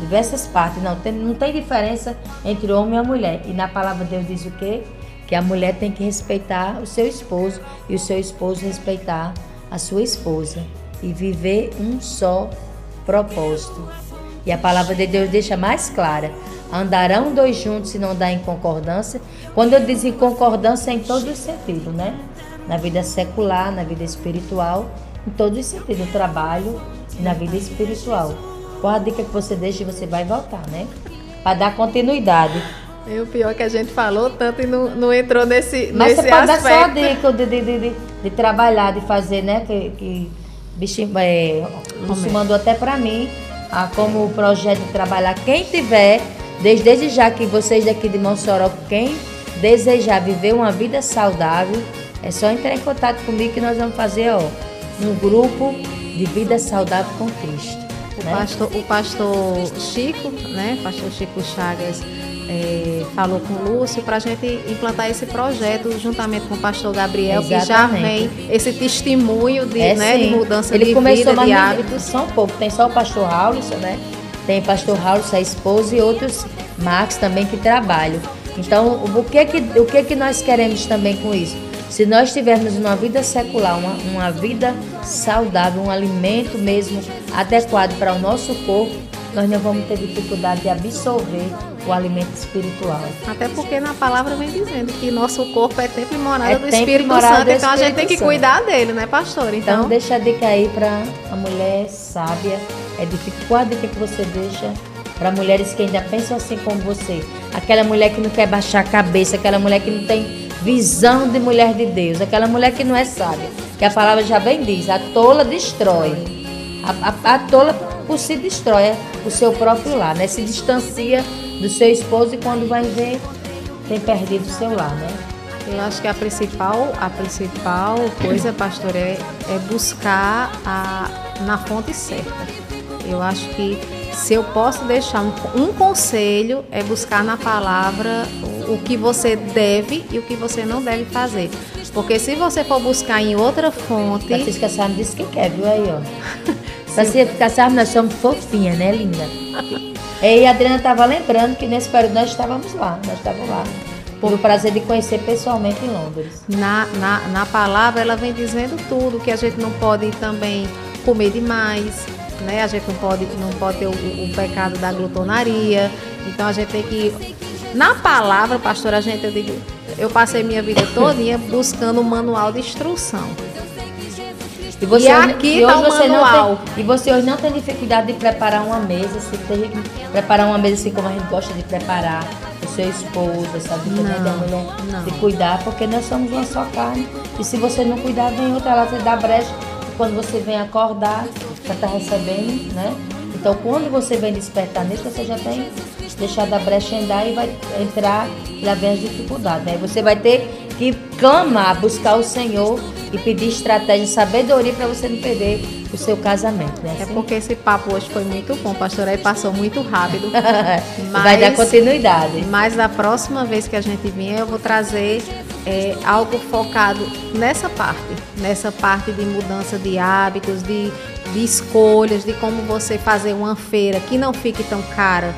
Diversas partes, não tem diferença entre o homem e a mulher. E na palavra de Deus diz o quê? Que a mulher tem que respeitar o seu esposo e o seu esposo respeitar a sua esposa e viver um só propósito. E a palavra de Deus deixa mais clara: andarão dois juntos se não andar em concordância. Quando eu digo em concordância, é em todos os sentidos, né? Na vida secular, na vida espiritual, em todos os sentidos, no trabalho e na vida espiritual. Qual a dica que você deixa e você vai voltar, né? Para dar continuidade. E o pior é que a gente falou tanto e não entrou nesse aspecto. Mas você pode dar só a dica de trabalhar, de fazer, né? Que bichinho, você mandou até para mim, como projeto de trabalhar. Quem tiver, desde já que vocês daqui de Mossoró, quem desejar viver uma vida saudável, é só entrar em contato comigo que nós vamos fazer, um grupo de vida saudável com Cristo. O pastor Chico, né? Pastor Chico Chagas falou com o Lúcio para a gente implantar esse projeto juntamente com o pastor Gabriel. Exatamente. Que já vem esse testemunho de mudança de vida, de hábitos. São poucos, tem só o pastor Raul, né? Tem o pastor Raul, sua esposa, e outros Max também que trabalham. Então, o que nós queremos também com isso? Se nós tivermos uma vida secular, uma vida saudável, um alimento mesmo adequado para o nosso corpo, nós não vamos ter dificuldade de absorver o alimento espiritual. Até porque na palavra vem dizendo que nosso corpo é templo e morada do Espírito Santo, então a gente tem que cuidar dele, né, pastor? Então deixa a dica aí para a mulher sábia. Qual a dica que você deixa para mulheres que ainda pensam assim como você? Aquela mulher que não quer baixar a cabeça, aquela mulher que não tem visão de mulher de Deus, aquela mulher que não é sábia, que a palavra já bem diz, a tola destrói, a tola por si destrói o seu próprio lar, né? Se distancia do seu esposo e quando vai ver, tem perdido o seu lar, né? Eu acho que a principal coisa, pastor, é buscar na fonte certa. Eu acho que se eu posso deixar um conselho, é buscar na palavra o que você deve e o que você não deve fazer. Porque se você for buscar em outra fonte... Francisca Sarno disse que quer, viu aí, Francisca Sarno, nós somos fofinhas, né, linda? E a Adriana estava lembrando que nesse período nós estávamos lá. Tive o prazer de conhecer pessoalmente em Londres. Na palavra ela vem dizendo tudo, que a gente não pode também comer demais, né? A gente não pode ter o pecado da glutonaria. Então a gente tem que... Na palavra, pastora, eu passei minha vida todinha buscando um manual de instrução. E aqui está o manual. E você hoje não tem dificuldade de preparar uma mesa, se tem que preparar uma mesa assim como a gente gosta de preparar, o seu esposo, sabe, também da mulher, de cuidar, porque nós somos uma só carne. E se você não cuidar, vem outra lá, você dá brecha. Quando você vem acordar, já está recebendo, né? Então, quando você vem despertar nisso, você já tem deixado a brecha andar e vai entrar e lá vem as dificuldades, né? Você vai ter que clamar, buscar o Senhor e pedir estratégia e sabedoria para você não perder o seu casamento, né? É porque esse papo hoje foi muito bom, pastora, aí passou muito rápido. Mas vai dar continuidade. Mas da próxima vez que a gente vier, eu vou trazer algo focado nessa parte de mudança de hábitos, de escolhas, de como você fazer uma feira que não fique tão cara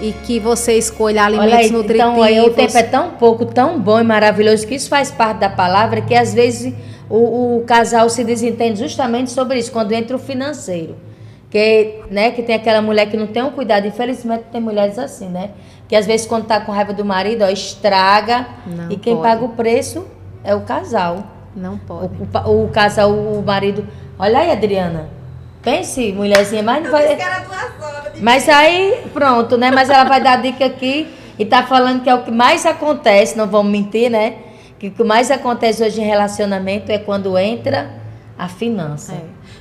e que você escolha alimentos aí, nutritivos. Então, aí, o tempo é tão pouco, tão bom e maravilhoso, que isso faz parte da palavra, que às vezes o casal se desentende justamente sobre isso, quando entra o financeiro. Que tem aquela mulher que não tem um cuidado. Infelizmente tem mulheres assim, né? Que às vezes quando tá com raiva do marido, ó, estraga. Não e quem pode. Paga o preço é o casal. Não pode. O casal, o marido... Olha aí, Adriana. Pense, mulherzinha, mas não vai... Mas aí, pronto, né? Mas ela vai dar dica aqui e tá falando que é o que mais acontece, não vamos mentir, né? Que o que mais acontece hoje em relacionamento é quando entra a finança,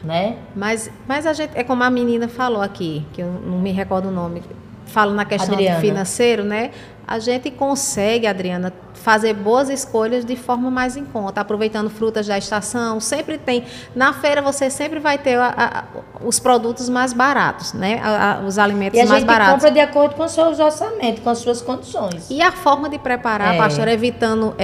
né? Mas a gente, é como a menina falou aqui, que eu não me recordo o nome, fala na questão do financeiro, né? A gente consegue, Adriana, fazer boas escolhas de forma mais em conta, aproveitando frutas da estação, sempre tem, na feira você sempre vai ter os produtos mais baratos, né? Os alimentos mais baratos. E a gente compra de acordo com os seus orçamentos, com as suas condições. E a forma de preparar, pastora, evitando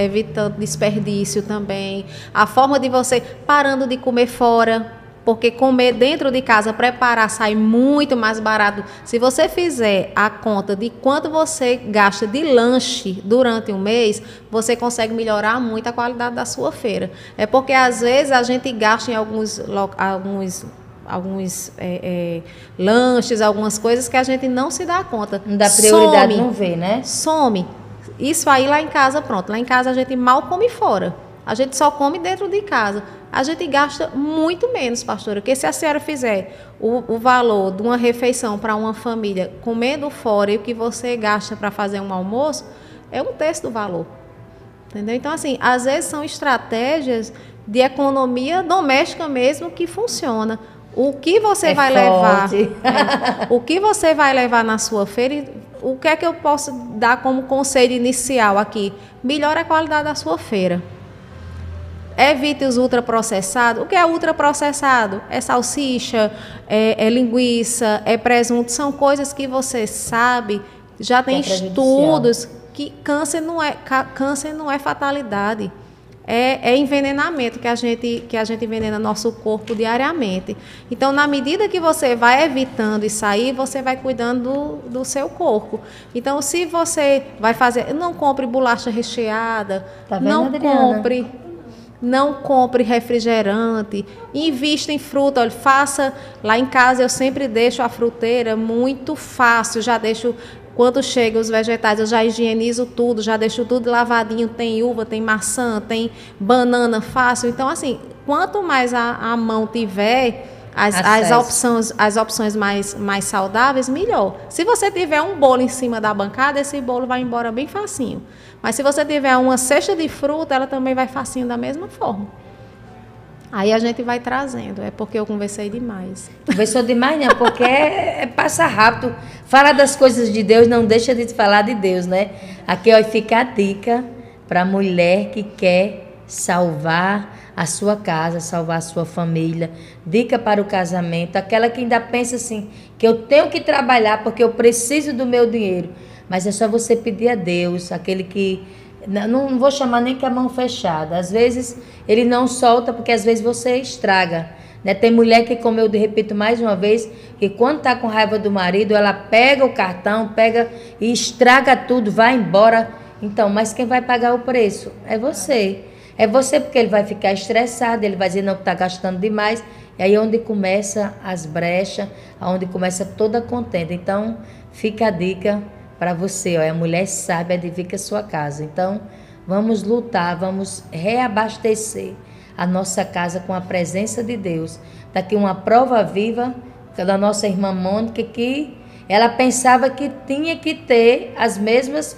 desperdício também, a forma de você parando de comer fora, porque comer dentro de casa, preparar, sai muito mais barato. Se você fizer a conta de quanto você gasta de lanche durante um mês, você consegue melhorar muito a qualidade da sua feira. É porque, às vezes, a gente gasta em alguns lanches, algumas coisas que a gente não se dá conta. Não dá prioridade, não vê, né? Some. Isso aí lá em casa, pronto. Lá em casa a gente mal come fora. A gente só come dentro de casa. A gente gasta muito menos, pastora, porque se a senhora fizer o valor de uma refeição para uma família comendo fora e o que você gasta para fazer um almoço, é um terço do valor. Entendeu? Então, assim, às vezes são estratégias de economia doméstica mesmo que funciona. O que você vai forte. Levar? O que você vai levar na sua feira? O que é que eu posso dar como conselho inicial aqui? Melhora a qualidade da sua feira. Evite os ultraprocessados. O que é ultraprocessado? É salsicha, é linguiça, é presunto. São coisas que você sabe, já tem estudos que câncer não é fatalidade. É envenenamento que a gente envenena nosso corpo diariamente. Então, na medida que você vai evitando isso aí, você vai cuidando do seu corpo. Então, se você vai fazer... Não compre bolacha recheada. Tá vendo, não compre... Não compre refrigerante, invista em fruta, olha, faça, lá em casa eu sempre deixo a fruteira muito fácil, já deixo, quando chegam os vegetais, eu já higienizo tudo, já deixo tudo lavadinho, tem uva, tem maçã, tem banana fácil, então assim, quanto mais a mão tiver... As opções mais saudáveis, melhor. Se você tiver um bolo em cima da bancada, esse bolo vai embora bem facinho. Mas se você tiver uma cesta de fruta, ela também vai facinho da mesma forma. Aí a gente vai trazendo. É porque eu conversei demais. Conversou demais, né? Porque passa rápido. Falar das coisas de Deus não deixa de falar de Deus, né? Aqui ó, fica a dica para a mulher que quer salvar a sua casa, salvar a sua família, dica para o casamento, aquela que ainda pensa assim, que eu tenho que trabalhar porque eu preciso do meu dinheiro, mas é só você pedir a Deus, aquele que, não vou chamar nem que a mão fechada, às vezes ele não solta porque às vezes você estraga, né? Tem mulher que, como eu repito mais uma vez, que quando está com raiva do marido, ela pega o cartão, pega e estraga tudo, vai embora Então, mas quem vai pagar o preço? É você. É você, porque ele vai ficar estressado, ele vai dizer não, que está gastando demais. E aí é onde começa as brechas, onde começa toda a contenda. Então, fica a dica para você, ó, a mulher sábia edifica a sua casa. Então, vamos lutar, vamos reabastecer a nossa casa com a presença de Deus. Está aqui uma prova viva da nossa irmã Mônica, que ela pensava que tinha que ter as mesmas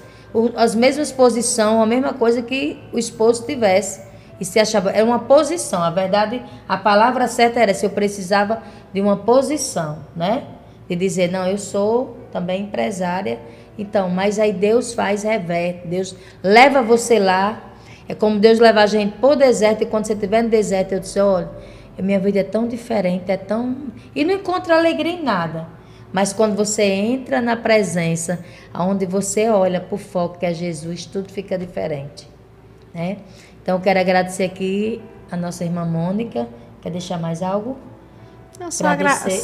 posições, a mesma coisa que o esposo tivesse. E se achava, era uma posição, a verdade, a palavra certa era se eu precisava de uma posição, né? De dizer, não, eu sou também empresária. Então, mas aí Deus faz, reverte, Deus leva você lá. É como Deus levar a gente para o deserto, e quando você estiver no deserto, eu disse, olha, minha vida é tão diferente, é tão... E não encontra alegria em nada. Mas quando você entra na presença, onde você olha para o foco que é Jesus, tudo fica diferente, né? Então, eu quero agradecer aqui a nossa irmã Mônica. Quer deixar mais algo? Eu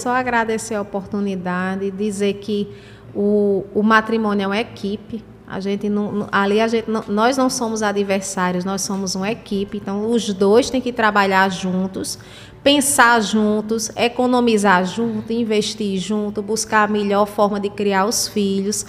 só agradecer a oportunidade, dizer que o matrimônio é uma equipe. A gente não, ali a gente, nós não somos adversários, nós somos uma equipe. Então, os dois têm que trabalhar juntos, pensar juntos, economizar junto, investir junto, buscar a melhor forma de criar os filhos.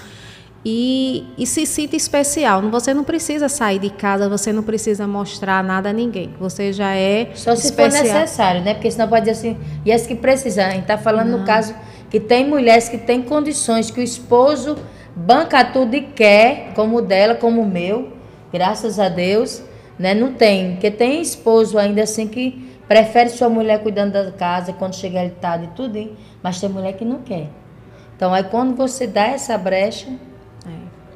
E se sinta especial. Você não precisa sair de casa, você não precisa mostrar nada a ninguém. Você já é só se especial. For necessário, né? Porque senão pode dizer assim, e as que precisam. A gente está falando no caso que tem mulheres que têm condições, que o esposo banca tudo e quer, como o dela, como o meu, graças a Deus, né? Não tem, porque tem esposo ainda assim que prefere sua mulher cuidando da casa, quando chega ele tarde e tudo, hein? Mas tem mulher que não quer. Então, aí quando você dá essa brecha,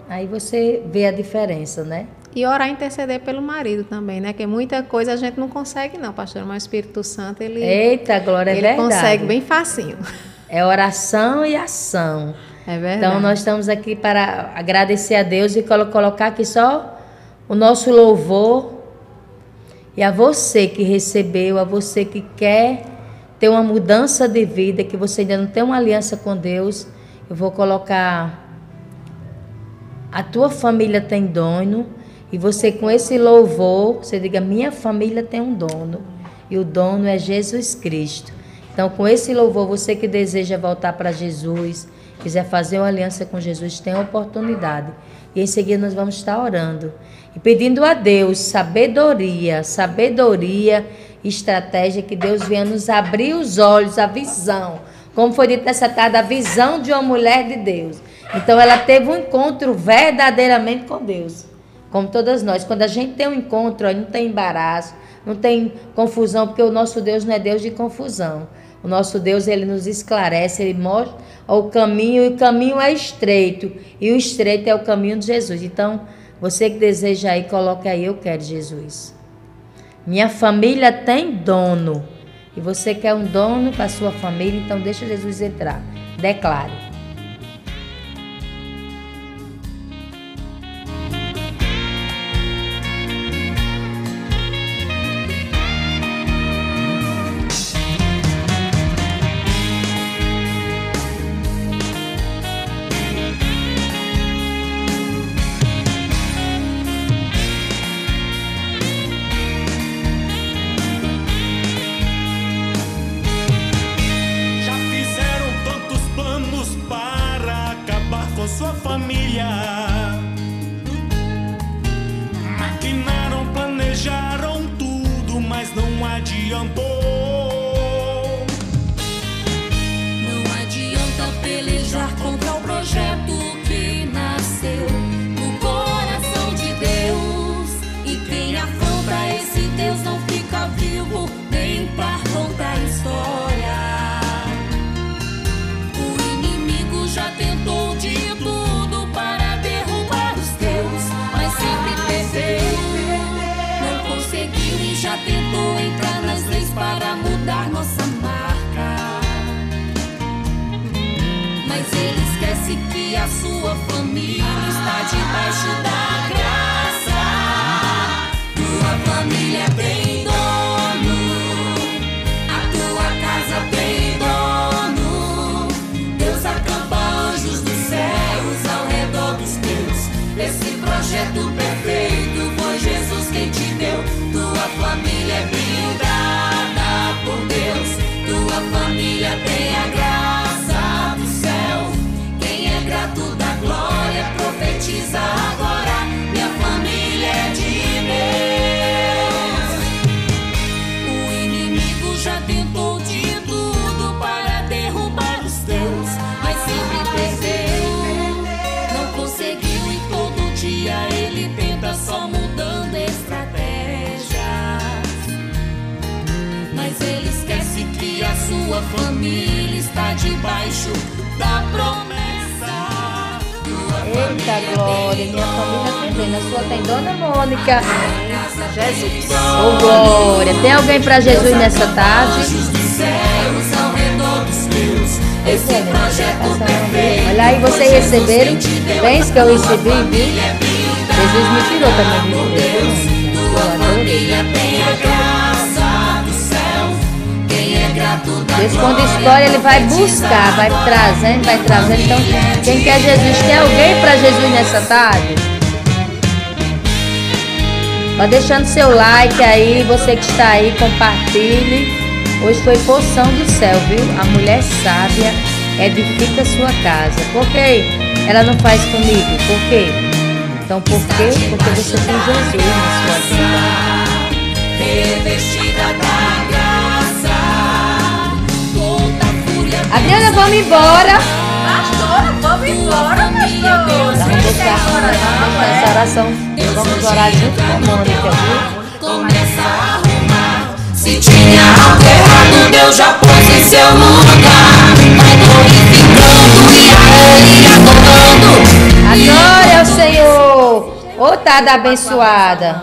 aí você vê a diferença, né? E orar e interceder pelo marido também, né? Que muita coisa a gente não consegue não, pastor, mas o Espírito Santo, ele... Eita, glória, é verdade. Ele consegue bem facinho. É oração e ação. É verdade. Então, nós estamos aqui para agradecer a Deus e colocar aqui só o nosso louvor. E a você que recebeu, a você que quer ter uma mudança de vida, que você ainda não tem uma aliança com Deus, eu vou colocar... A tua família tem dono, e você com esse louvor, você diga, minha família tem um dono, e o dono é Jesus Cristo. Então, com esse louvor, você que deseja voltar para Jesus, quiser fazer uma aliança com Jesus, tem a oportunidade. E em seguida nós vamos estar orando e pedindo a Deus sabedoria, estratégia, que Deus venha nos abrir os olhos, a visão. Como foi dito nessa tarde, a visão de uma mulher de Deus. Então, ela teve um encontro verdadeiramente com Deus, como todas nós. Quando a gente tem um encontro, não tem embaraço, não tem confusão, porque o nosso Deus não é Deus de confusão. O nosso Deus, ele nos esclarece, ele mostra o caminho, e o caminho é estreito, e o estreito é o caminho de Jesus. Então, você que deseja aí, coloque aí, eu quero Jesus. Minha família tem dono, e você quer um dono para a sua família, então deixa Jesus entrar, declare. Tentou entrar nas leis para família está debaixo da promessa. Eita glória, minha família também. Na sua tem Dona Mônica. Jesus. Oh glória. Tem alguém para Jesus nessa tarde? Olha aí, vocês receberam bens que eu recebi, viu? Jesus me tirou também. Deus, quando escolhe, ele vai buscar, vai trazendo, vai trazendo. Então, quem quer Jesus? Tem alguém para Jesus nessa tarde? Vai deixando seu like aí, você que está aí, compartilhe. Hoje foi porção do céu, viu? A mulher sábia edifica sua casa. Por quê? Ela não faz comigo. Por quê? Então, por quê? Porque você tem Jesus na sua vida. Revestida da graça, toda fúria. Adriana, vamos embora. Pastora, vamos embora, pastor. Vamos deixar essa oração. Vamos orar junto com a Mônica, viu? Começa a arrumar. Se tinha algo errado, Deus já pôs em seu lugar. Vai glorificando e a ele adorando. Adore ao Senhor. Ô, tada abençoada.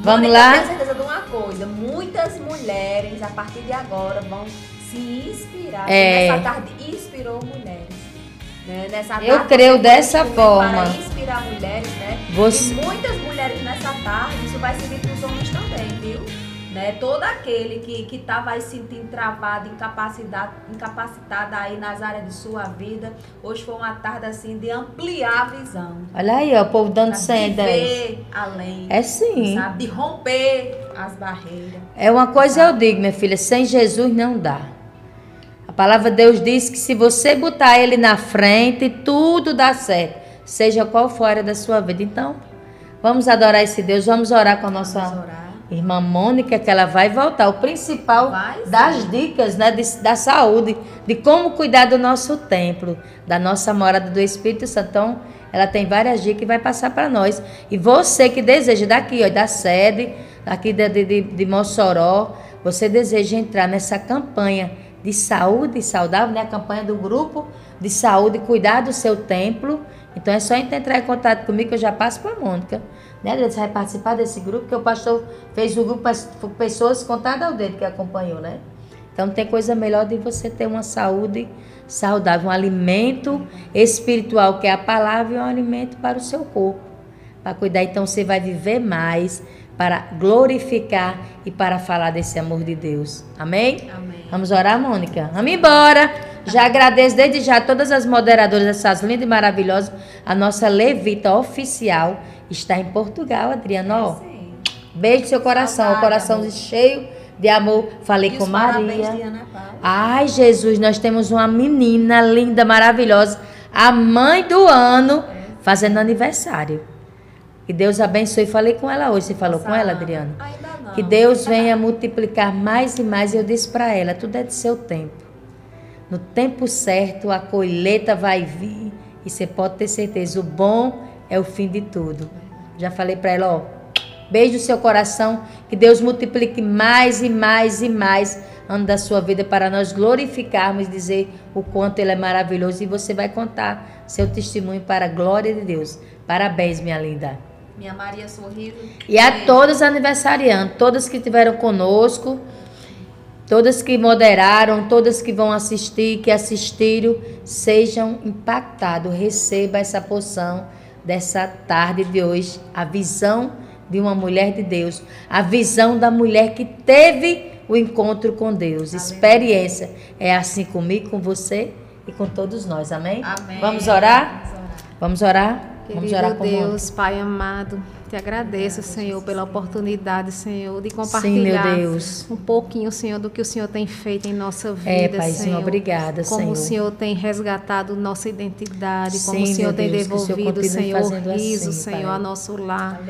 Vamos lá? Eu tenho certeza de uma coisa. Muitas mulheres, a partir de agora, vão se inspirar. Nessa tarde inspirou mulheres. Né? Nessa tarde, eu creio dessa forma. Para inspirar mulheres, né? Você... E muitas mulheres nessa tarde, isso vai servir para os homens também, viu? Né? Todo aquele que estava se sentindo travado, incapacitado aí nas áreas de sua vida, hoje foi uma tarde assim de ampliar a visão. Olha aí, ó, o povo dando sendas. De ver além. É sim. Sabe? De romper as barreiras. É uma coisa eu digo, minha filha, sem Jesus não dá. A palavra de Deus diz que se você botar ele na frente, tudo dá certo, seja qual for a área da sua vida. Então, vamos adorar esse Deus, vamos orar com a nossa irmã Mônica, que ela vai voltar. O principal das dicas, né, da saúde, de como cuidar do nosso templo, da nossa morada do Espírito Santo. Então, ela tem várias dicas e vai passar para nós. E você que deseja, daqui, ó, da sede, daqui de Mossoró, você deseja entrar nessa campanha de saúde saudável, né? A campanha do grupo de saúde, cuidar do seu templo. Então é só entrar em contato comigo que eu já passo para a Mônica, né? Você vai participar desse grupo, que o pastor fez um grupo para pessoas contadas ao dedo que acompanhou, né? Então não tem coisa melhor de você ter uma saúde saudável, um alimento espiritual, que é a palavra, e um alimento para o seu corpo, para cuidar. Então você vai viver mais, para glorificar e para falar desse amor de Deus. Amém? Amém. Vamos orar, Mônica? Vamos embora. Já agradeço desde já a todas as moderadoras dessas lindas e maravilhosas. A nossa levita oficial está em Portugal, Adriana. Ó, beijo no seu coração. Saudade, o coração amor. Cheio de amor. Falei e com Maria. Ai, Jesus, nós temos uma menina linda, maravilhosa. A mãe do ano fazendo aniversário. Que Deus abençoe. Falei com ela hoje. Você falou com ela, Adriana? Ainda não. Que Deus venha multiplicar mais e mais. Eu disse para ela, tudo é de seu tempo. No tempo certo, a colheita vai vir. E você pode ter certeza, o bom é o fim de tudo. Já falei para ela, ó, beijo no seu coração. Que Deus multiplique mais e mais e mais ano da sua vida, para nós glorificarmos e dizer o quanto ele é maravilhoso. E você vai contar seu testemunho para a glória de Deus. Parabéns, minha linda. Minha Maria Sorriso. E a todas aniversariando, todas que estiveram conosco, todas que moderaram, todas que vão assistir, que assistiram, sejam impactados. Receba essa porção dessa tarde de hoje, a visão de uma mulher de Deus, a visão da mulher que teve o encontro com Deus. Experiência. É assim comigo, com você e com todos nós. Amém? Amém. Vamos orar? Vamos orar? Querido Deus, Pai amado, te agradeço, Senhor, pela oportunidade, Senhor, de compartilhar um pouquinho, Senhor, do que o Senhor tem feito em nossa vida, Pai, Senhor. Obrigada, Senhor. Como o Senhor tem resgatado nossa identidade, como o Senhor tem devolvido, Senhor, riso, Senhor, a nosso lar.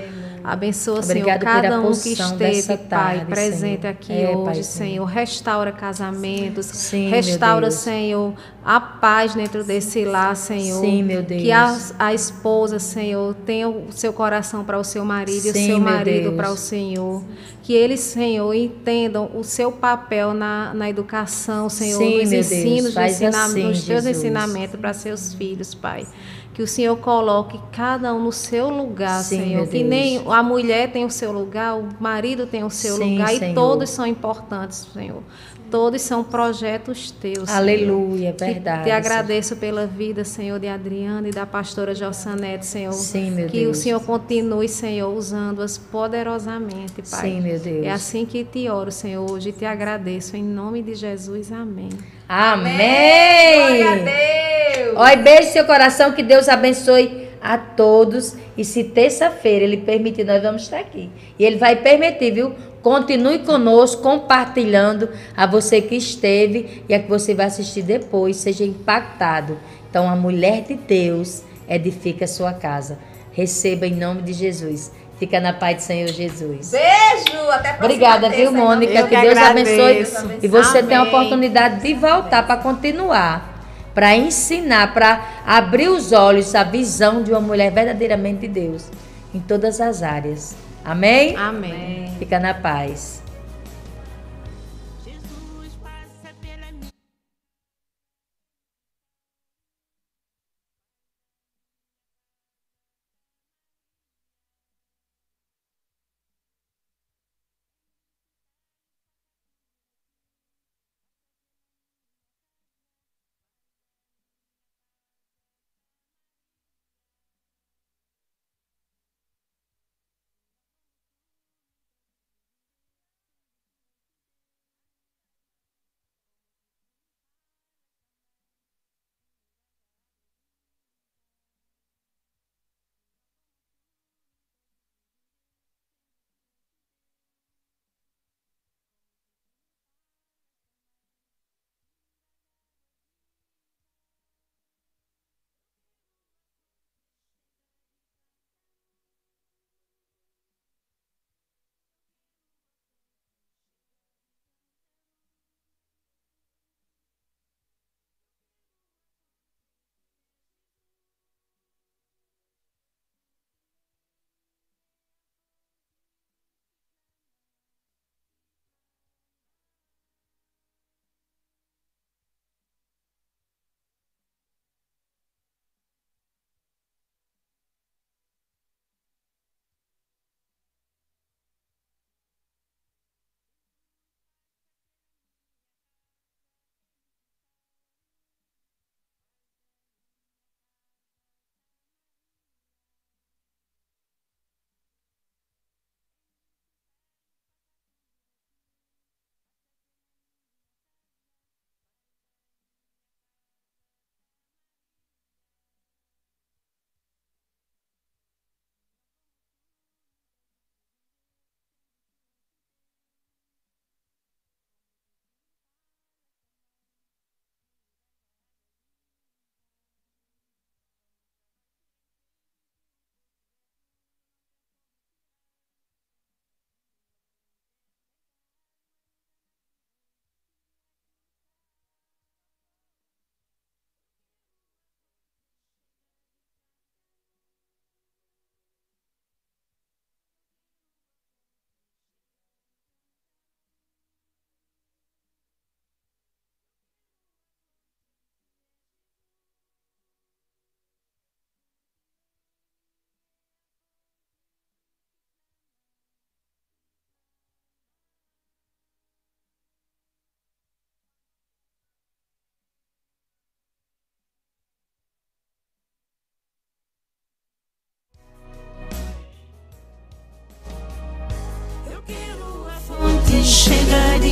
Abençoa, Senhor, cada um que esteve, Pai, presente aqui hoje, Senhor. Restaura casamentos, restaura, Senhor, a paz dentro desse lar, Senhor. Sim, meu Deus. Que a esposa, Senhor, tenha o seu coração para o seu marido, e o seu marido para o Senhor. Que eles, Senhor, entendam o seu papel na educação, Senhor, nos ensinos, nos teus ensinamentos para seus filhos, Pai. Que o Senhor coloque cada um no seu lugar, Senhor. Que nem a mulher tem o seu lugar, o marido tem o seu lugar, e todos são importantes, Senhor. Todos são projetos teus, Senhor. Aleluia, verdade. Te agradeço pela vida, Senhor, de Adriana e da pastora Josanete, Senhor. Sim, meu Deus. Que o Senhor continue, Senhor, usando-as poderosamente, Pai. Sim, meu Deus. É assim que te oro, Senhor, hoje, e te agradeço. Em nome de Jesus, amém. Amém! Glória a Deus! Olha, beijo seu coração, que Deus abençoe a todos. E se terça-feira Ele permitir, nós vamos estar aqui. E Ele vai permitir, viu? Continue conosco, compartilhando a você que esteve e a que você vai assistir depois. Seja impactado. Então, a mulher de Deus edifica a sua casa. Receba em nome de Jesus. Fica na paz do Senhor Jesus. Beijo! Até a próxima. Obrigada, viu, Mônica? Que Deus abençoe. E você tem a oportunidade de voltar para continuar, para ensinar, para abrir os olhos, a visão de uma mulher verdadeiramente de Deus em todas as áreas. Amém? Amém. Fica na paz. Chegarei.